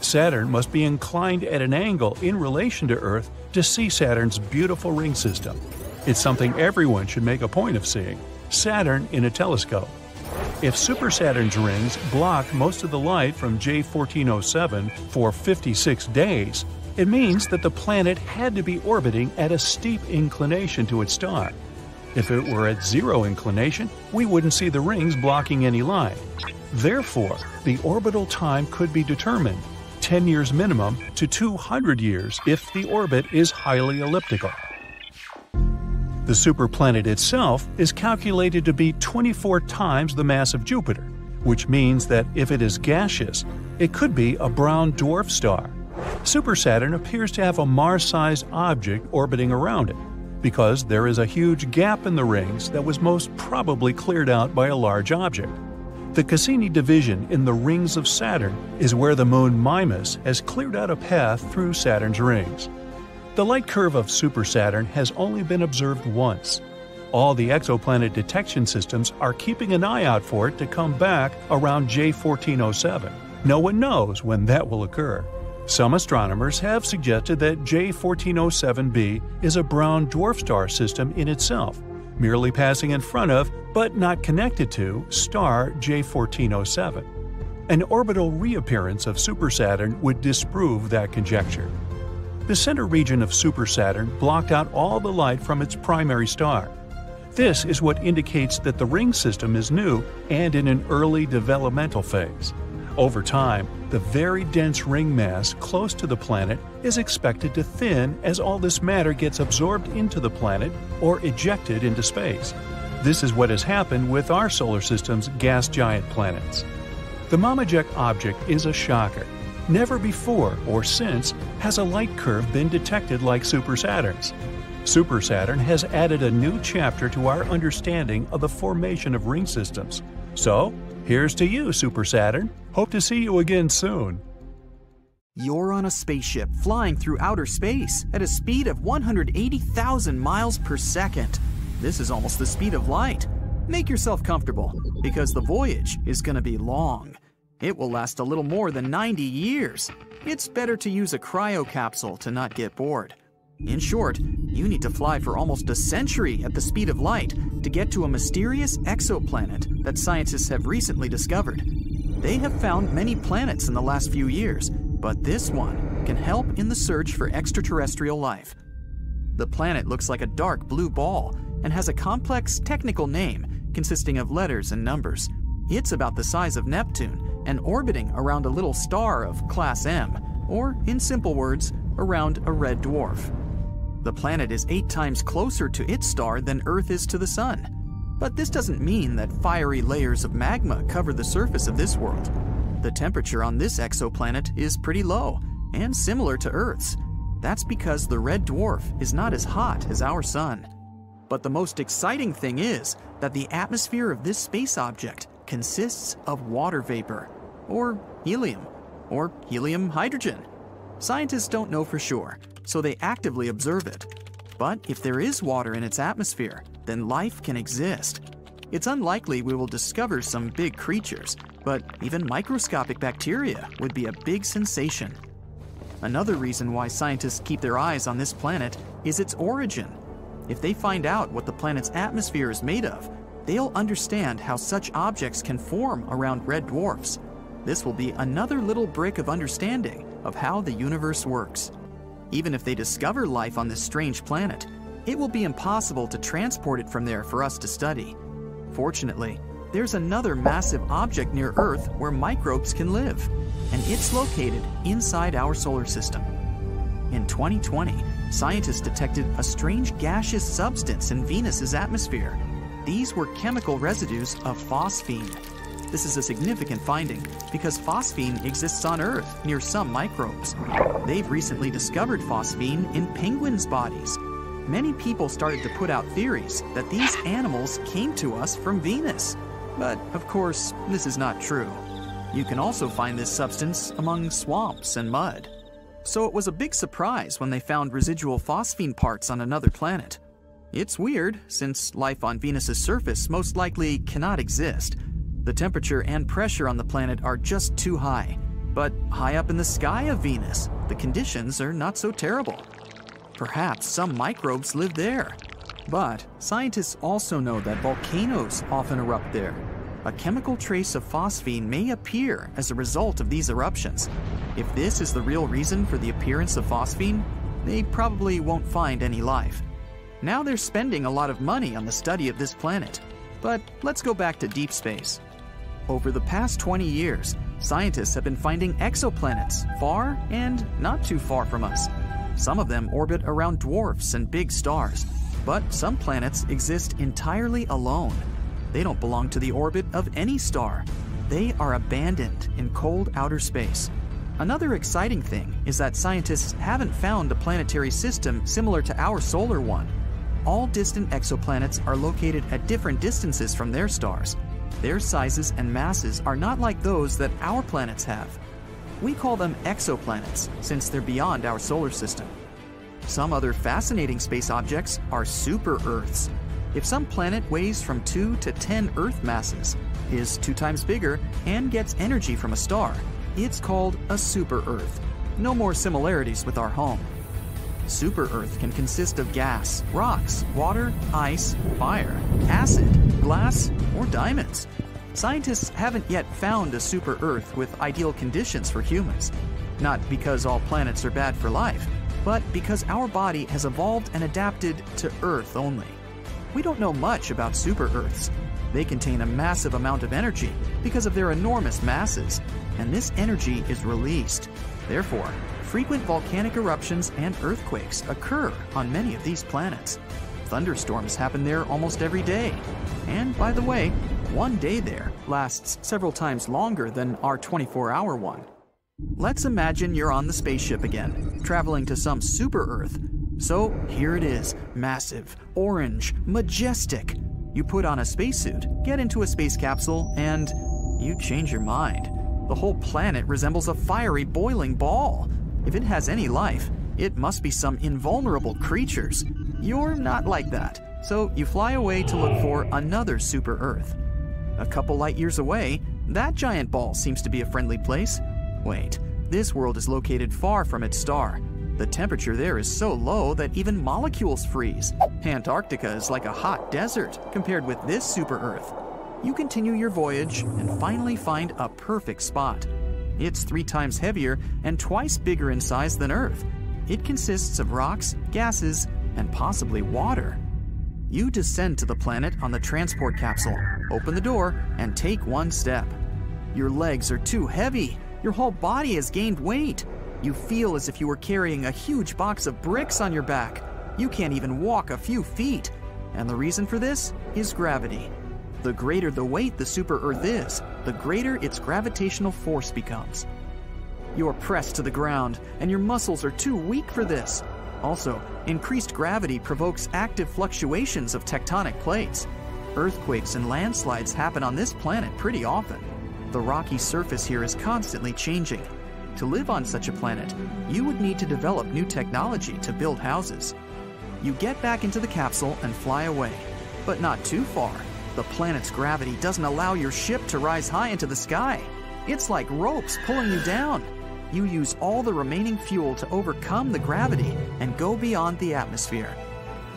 Saturn must be inclined at an angle in relation to Earth to see Saturn's beautiful ring system. It's something everyone should make a point of seeing – Saturn in a telescope. If Super Saturn's rings block most of the light from J1407 for 56 days, it means that the planet had to be orbiting at a steep inclination to its star. If it were at zero inclination, we wouldn't see the rings blocking any light. Therefore, the orbital time could be determined, 10 years minimum to 200 years if the orbit is highly elliptical. The superplanet itself is calculated to be 24 times the mass of Jupiter, which means that if it is gaseous, it could be a brown dwarf star. Super Saturn appears to have a Mars-sized object orbiting around it, because there is a huge gap in the rings that was most probably cleared out by a large object. The Cassini division in the rings of Saturn is where the moon Mimas has cleared out a path through Saturn's rings. The light curve of Super Saturn has only been observed once. All the exoplanet detection systems are keeping an eye out for it to come back around J1407. No one knows when that will occur. Some astronomers have suggested that J1407b is a brown dwarf star system in itself, merely passing in front of, but not connected to, star J1407. An orbital reappearance of Super Saturn would disprove that conjecture. The center region of Super Saturn blocked out all the light from its primary star. This is what indicates that the ring system is new and in an early developmental phase. Over time, the very dense ring mass close to the planet is expected to thin as all this matter gets absorbed into the planet or ejected into space. This is what has happened with our solar system's gas giant planets. The Mamajek object is a shocker. Never before or since has a light curve been detected like Super Saturn's. Super Saturn has added a new chapter to our understanding of the formation of ring systems. So, here's to you, Super Saturn. Hope to see you again soon. You're on a spaceship flying through outer space at a speed of 180,000 miles per second. This is almost the speed of light. Make yourself comfortable, because the voyage is going to be long. It will last a little more than 90 years. It's better to use a cryo capsule to not get bored. In short, you need to fly for almost a century at the speed of light to get to a mysterious exoplanet that scientists have recently discovered. They have found many planets in the last few years, but this one can help in the search for extraterrestrial life. The planet looks like a dark blue ball and has a complex technical name consisting of letters and numbers. It's about the size of Neptune and orbiting around a little star of class M, or in simple words, around a red dwarf. The planet is 8 times closer to its star than Earth is to the Sun. But this doesn't mean that fiery layers of magma cover the surface of this world. The temperature on this exoplanet is pretty low and similar to Earth's. That's because the red dwarf is not as hot as our Sun. But the most exciting thing is that the atmosphere of this space object consists of water vapor, or helium hydrogen. Scientists don't know for sure, so they actively observe it. But if there is water in its atmosphere, then life can exist. It's unlikely we will discover some big creatures, but even microscopic bacteria would be a big sensation. Another reason why scientists keep their eyes on this planet is its origin. If they find out what the planet's atmosphere is made of, they'll understand how such objects can form around red dwarfs. This will be another little brick of understanding of how the universe works. Even if they discover life on this strange planet, it will be impossible to transport it from there for us to study. Fortunately, there's another massive object near Earth where microbes can live, and it's located inside our solar system. In 2020, scientists detected a strange gaseous substance in Venus's atmosphere. These were chemical residues of phosphine. This is a significant finding because phosphine exists on Earth near some microbes. They've recently discovered phosphine in penguins' bodies. Many people started to put out theories that these animals came to us from Venus. But, of course, this is not true. You can also find this substance among swamps and mud. So it was a big surprise when they found residual phosphine parts on another planet. It's weird, since life on Venus's surface most likely cannot exist. The temperature and pressure on the planet are just too high. But high up in the sky of Venus, the conditions are not so terrible. Perhaps some microbes live there. But scientists also know that volcanoes often erupt there. A chemical trace of phosphine may appear as a result of these eruptions. If this is the real reason for the appearance of phosphine, they probably won't find any life. Now they're spending a lot of money on the study of this planet. But let's go back to deep space. Over the past 20 years, scientists have been finding exoplanets far and not too far from us. Some of them orbit around dwarfs and big stars, but some planets exist entirely alone. They don't belong to the orbit of any star. They are abandoned in cold outer space. Another exciting thing is that scientists haven't found a planetary system similar to our solar one. All distant exoplanets are located at different distances from their stars. Their sizes and masses are not like those that our planets have. We call them exoplanets since they're beyond our solar system. Some other fascinating space objects are super-Earths. If some planet weighs from 2 to 10 Earth masses, is 2 times bigger, and gets energy from a star, it's called a super-Earth. No more similarities with our home. Super-Earth can consist of gas, rocks, water, ice, fire, acid, glass, or diamonds. Scientists haven't yet found a super-Earth with ideal conditions for humans. Not because all planets are bad for life, but because our body has evolved and adapted to Earth only. We don't know much about super-Earths. They contain a massive amount of energy because of their enormous masses, and this energy is released. Therefore, frequent volcanic eruptions and earthquakes occur on many of these planets. Thunderstorms happen there almost every day. And by the way, one day there lasts several times longer than our 24-hour one. Let's imagine you're on the spaceship again, traveling to some super-Earth. So here it is, massive, orange, majestic. You put on a spacesuit, get into a space capsule, and you change your mind. The whole planet resembles a fiery, boiling ball. If it has any life, it must be some invulnerable creatures. You're not like that, so you fly away to look for another super-Earth. A couple light years away, that giant ball seems to be a friendly place. Wait, this world is located far from its star. The temperature there is so low that even molecules freeze. Antarctica is like a hot desert compared with this super-Earth. You continue your voyage and finally find a perfect spot. It's 3 times heavier and 2x bigger in size than Earth. It consists of rocks, gases, and possibly water. You descend to the planet on the transport capsule, open the door, and take one step. Your legs are too heavy. Your whole body has gained weight. You feel as if you were carrying a huge box of bricks on your back. You can't even walk a few feet. And the reason for this is gravity. The greater the weight the super-Earth is, the greater its gravitational force becomes. You're pressed to the ground, and your muscles are too weak for this. Also, increased gravity provokes active fluctuations of tectonic plates. Earthquakes and landslides happen on this planet pretty often. The rocky surface here is constantly changing. To live on such a planet, you would need to develop new technology to build houses. You get back into the capsule and fly away, but not too far. The planet's gravity doesn't allow your ship to rise high into the sky. It's like ropes pulling you down. You use all the remaining fuel to overcome the gravity and go beyond the atmosphere.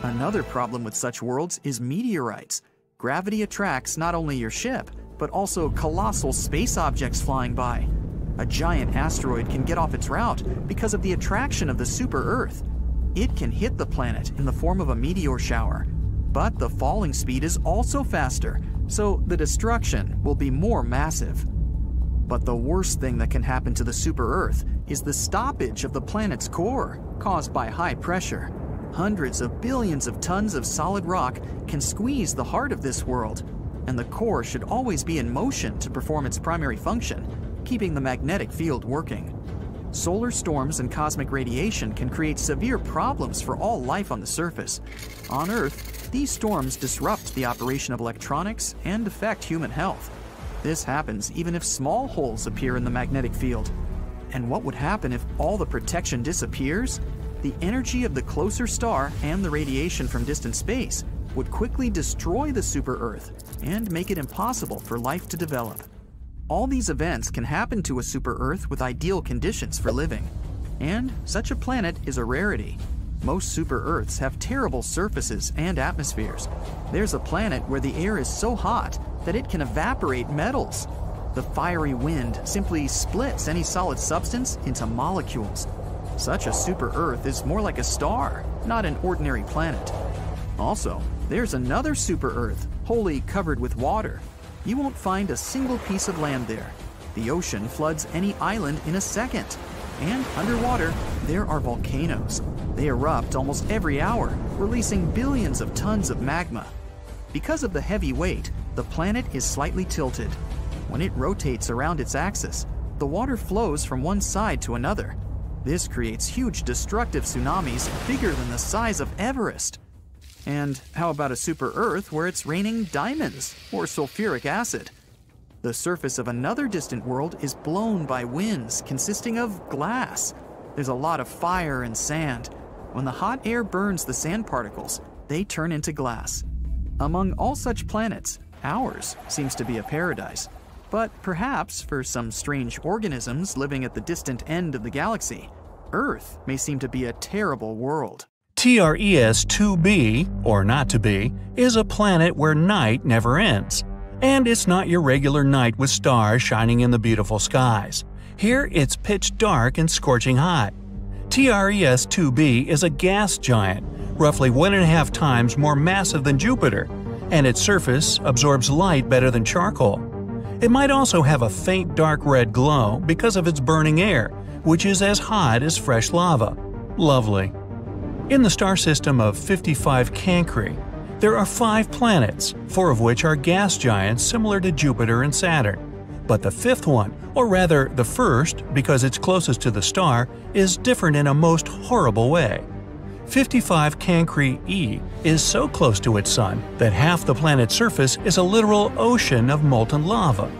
Another problem with such worlds is meteorites. Gravity attracts not only your ship, but also colossal space objects flying by. A giant asteroid can get off its route because of the attraction of the super-Earth. It can hit the planet in the form of a meteor shower. But the falling speed is also faster, so the destruction will be more massive. But the worst thing that can happen to the super-Earth is the stoppage of the planet's core, caused by high pressure. Hundreds of billions of tons of solid rock can squeeze the heart of this world, and the core should always be in motion to perform its primary function, keeping the magnetic field working. Solar storms and cosmic radiation can create severe problems for all life on the surface. On Earth, these storms disrupt the operation of electronics and affect human health. This happens even if small holes appear in the magnetic field. And what would happen if all the protection disappears? The energy of the closer star and the radiation from distant space would quickly destroy the super-Earth and make it impossible for life to develop. All these events can happen to a super-Earth with ideal conditions for living. And such a planet is a rarity. Most super-Earths have terrible surfaces and atmospheres. There's a planet where the air is so hot that it can evaporate metals. The fiery wind simply splits any solid substance into molecules. Such a super-Earth is more like a star, not an ordinary planet. Also, there's another super-Earth, wholly covered with water. You won't find a single piece of land there. The ocean floods any island in a second. And underwater, there are volcanoes. They erupt almost every hour, releasing billions of tons of magma. Because of the heavy weight, the planet is slightly tilted. When it rotates around its axis, the water flows from one side to another. This creates huge destructive tsunamis bigger than the size of Everest. And how about a super-Earth where it's raining diamonds or sulfuric acid? The surface of another distant world is blown by winds consisting of glass. There's a lot of fire and sand. When the hot air burns the sand particles, they turn into glass. Among all such planets, ours seems to be a paradise. But perhaps for some strange organisms living at the distant end of the galaxy, Earth may seem to be a terrible world. TRES-2b, or not to be, is a planet where night never ends. And it's not your regular night with stars shining in the beautiful skies. Here it's pitch dark and scorching hot. TRES-2b is a gas giant, roughly 1.5 times more massive than Jupiter, and its surface absorbs light better than charcoal. It might also have a faint dark red glow because of its burning air, which is as hot as fresh lava. Lovely. In the star system of 55 Cancri, there are 5 planets, 4 of which are gas giants similar to Jupiter and Saturn. But the fifth one, or rather the first because it's closest to the star, is different in a most horrible way. 55 Cancri e is so close to its sun that half the planet's surface is a literal ocean of molten lava.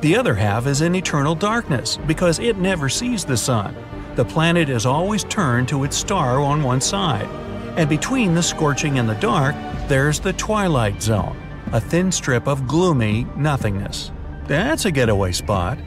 The other half is in eternal darkness because it never sees the sun. The planet is always turned to its star on one side, and between the scorching and the dark, there's the twilight zone, a thin strip of gloomy nothingness. That's a getaway spot.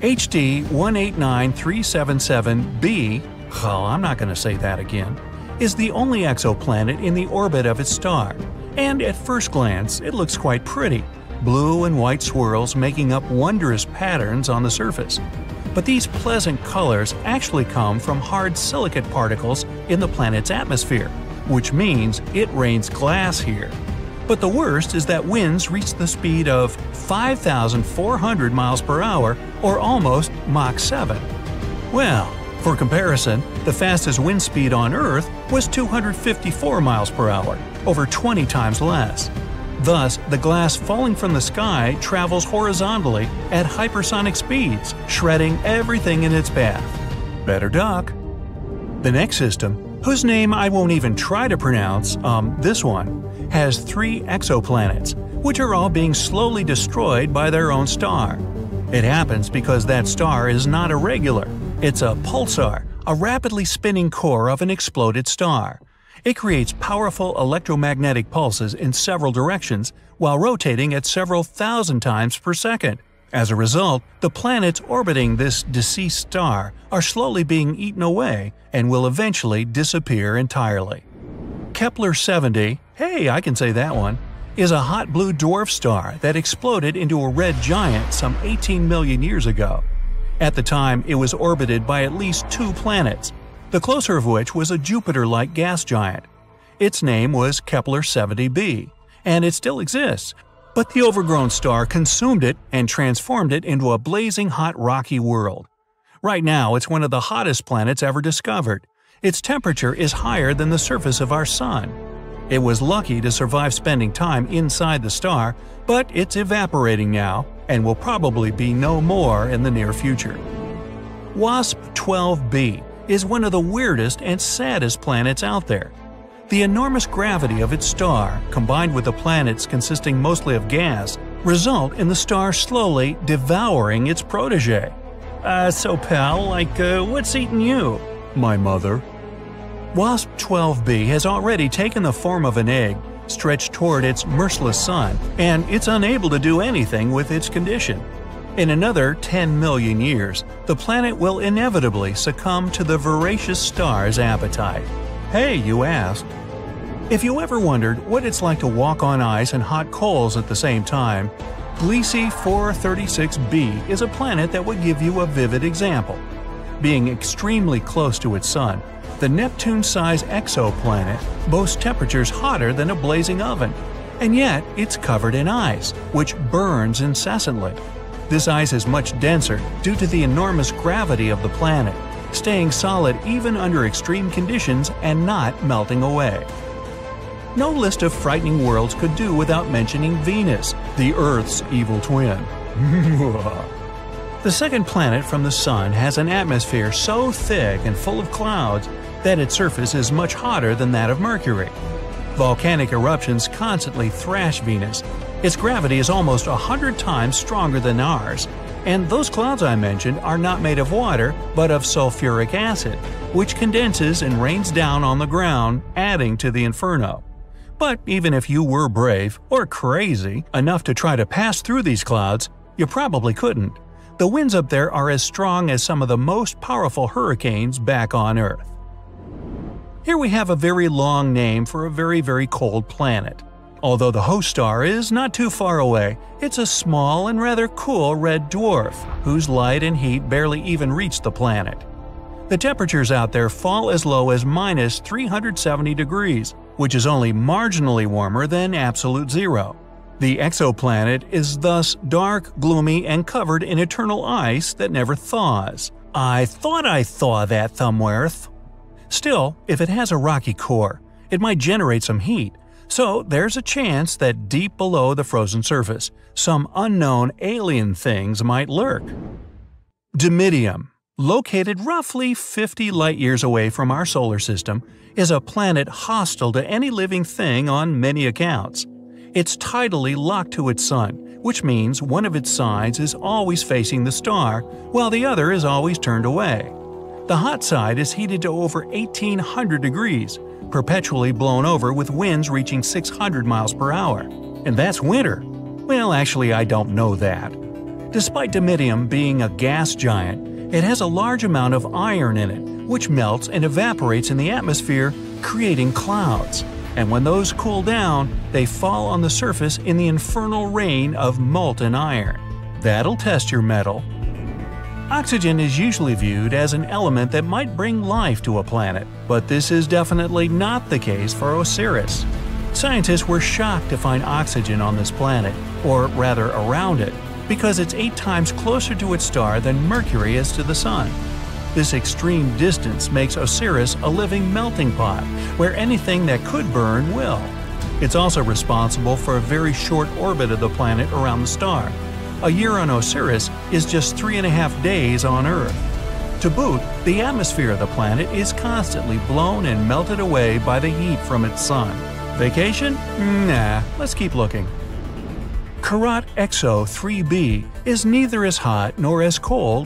HD 189377b, oh, I'm not going to say that again, is the only exoplanet in the orbit of its star, and at first glance it looks quite pretty, blue and white swirls making up wondrous patterns on the surface. But these pleasant colors actually come from hard silicate particles in the planet's atmosphere, which means it rains glass here. But the worst is that winds reach the speed of 5,400 miles per hour, or almost Mach 7. Well, for comparison, the fastest wind speed on Earth was 254 miles per hour, over 20 times less. Thus, the glass falling from the sky travels horizontally at hypersonic speeds, shredding everything in its path. Better duck. The next system, whose name I won't even try to pronounce, this one, has 3 exoplanets, which are all being slowly destroyed by their own star. It happens because that star is not irregular. It's a pulsar, a rapidly spinning core of an exploded star. It creates powerful electromagnetic pulses in several directions while rotating at several thousand times per second. As a result, the planets orbiting this deceased star are slowly being eaten away and will eventually disappear entirely. Kepler-70, hey, I can say that one, is a hot blue dwarf star that exploded into a red giant some 18 million years ago. At the time, it was orbited by at least 2 planets, the closer of which was a Jupiter-like gas giant. Its name was Kepler-70b, and it still exists, but the overgrown star consumed it and transformed it into a blazing hot rocky world. Right now, it's one of the hottest planets ever discovered. Its temperature is higher than the surface of our Sun. It was lucky to survive spending time inside the star, but it's evaporating now and will probably be no more in the near future. WASP-12b is one of the weirdest and saddest planets out there. The enormous gravity of its star, combined with the planets consisting mostly of gas, result in the star slowly devouring its protege. So pal, like, what's eating you? My mother. WASP-12b has already taken the form of an egg, stretched toward its merciless sun, and it's unable to do anything with its condition. In another 10 million years, the planet will inevitably succumb to the voracious star's appetite. Hey, you asked. If you ever wondered what it's like to walk on ice and hot coals at the same time, Gliese 436b is a planet that would give you a vivid example. Being extremely close to its sun, the Neptune-sized exoplanet boasts temperatures hotter than a blazing oven, and yet it's covered in ice, which burns incessantly. This ice is much denser due to the enormous gravity of the planet, staying solid even under extreme conditions and not melting away. No list of frightening worlds could do without mentioning Venus, the Earth's evil twin. The second planet from the Sun has an atmosphere so thick and full of clouds that its surface is much hotter than that of Mercury. Volcanic eruptions constantly thrash Venus. Its gravity is almost 100 times stronger than ours, and those clouds I mentioned are not made of water but of sulfuric acid, which condenses and rains down on the ground, adding to the inferno. But even if you were brave, or crazy, enough to try to pass through these clouds, you probably couldn't. The winds up there are as strong as some of the most powerful hurricanes back on Earth. Here we have a very long name for a very, very cold planet. Although the host star is not too far away, it's a small and rather cool red dwarf, whose light and heat barely even reach the planet. The temperatures out there fall as low as minus 370 degrees, which is only marginally warmer than absolute zero. The exoplanet is thus dark, gloomy, and covered in eternal ice that never thaws. I thought I saw that somewheres. Still, if it has a rocky core, it might generate some heat, so there's a chance that deep below the frozen surface, some unknown alien things might lurk. Dimidium, located roughly 50 light-years away from our solar system, is a planet hostile to any living thing on many accounts. It's tidally locked to its sun, which means one of its sides is always facing the star, while the other is always turned away. The hot side is heated to over 1800 degrees, perpetually blown over with winds reaching 600 miles per hour. And that's winter. Well, actually, I don't know that. Despite Dimidium being a gas giant, it has a large amount of iron in it, which melts and evaporates in the atmosphere, creating clouds. And when those cool down, they fall on the surface in the infernal rain of molten iron. That'll test your metal. Oxygen is usually viewed as an element that might bring life to a planet, but this is definitely not the case for Osiris. Scientists were shocked to find oxygen on this planet, or rather around it, because it's 8 times closer to its star than Mercury is to the Sun. This extreme distance makes Osiris a living melting pot, where anything that could burn will. It's also responsible for a very short orbit of the planet around the star. A year on Osiris is just 3.5 days on Earth. To boot, the atmosphere of the planet is constantly blown and melted away by the heat from its sun. Vacation? Nah, let's keep looking. Kuiper Belt 3b is neither as hot nor as cold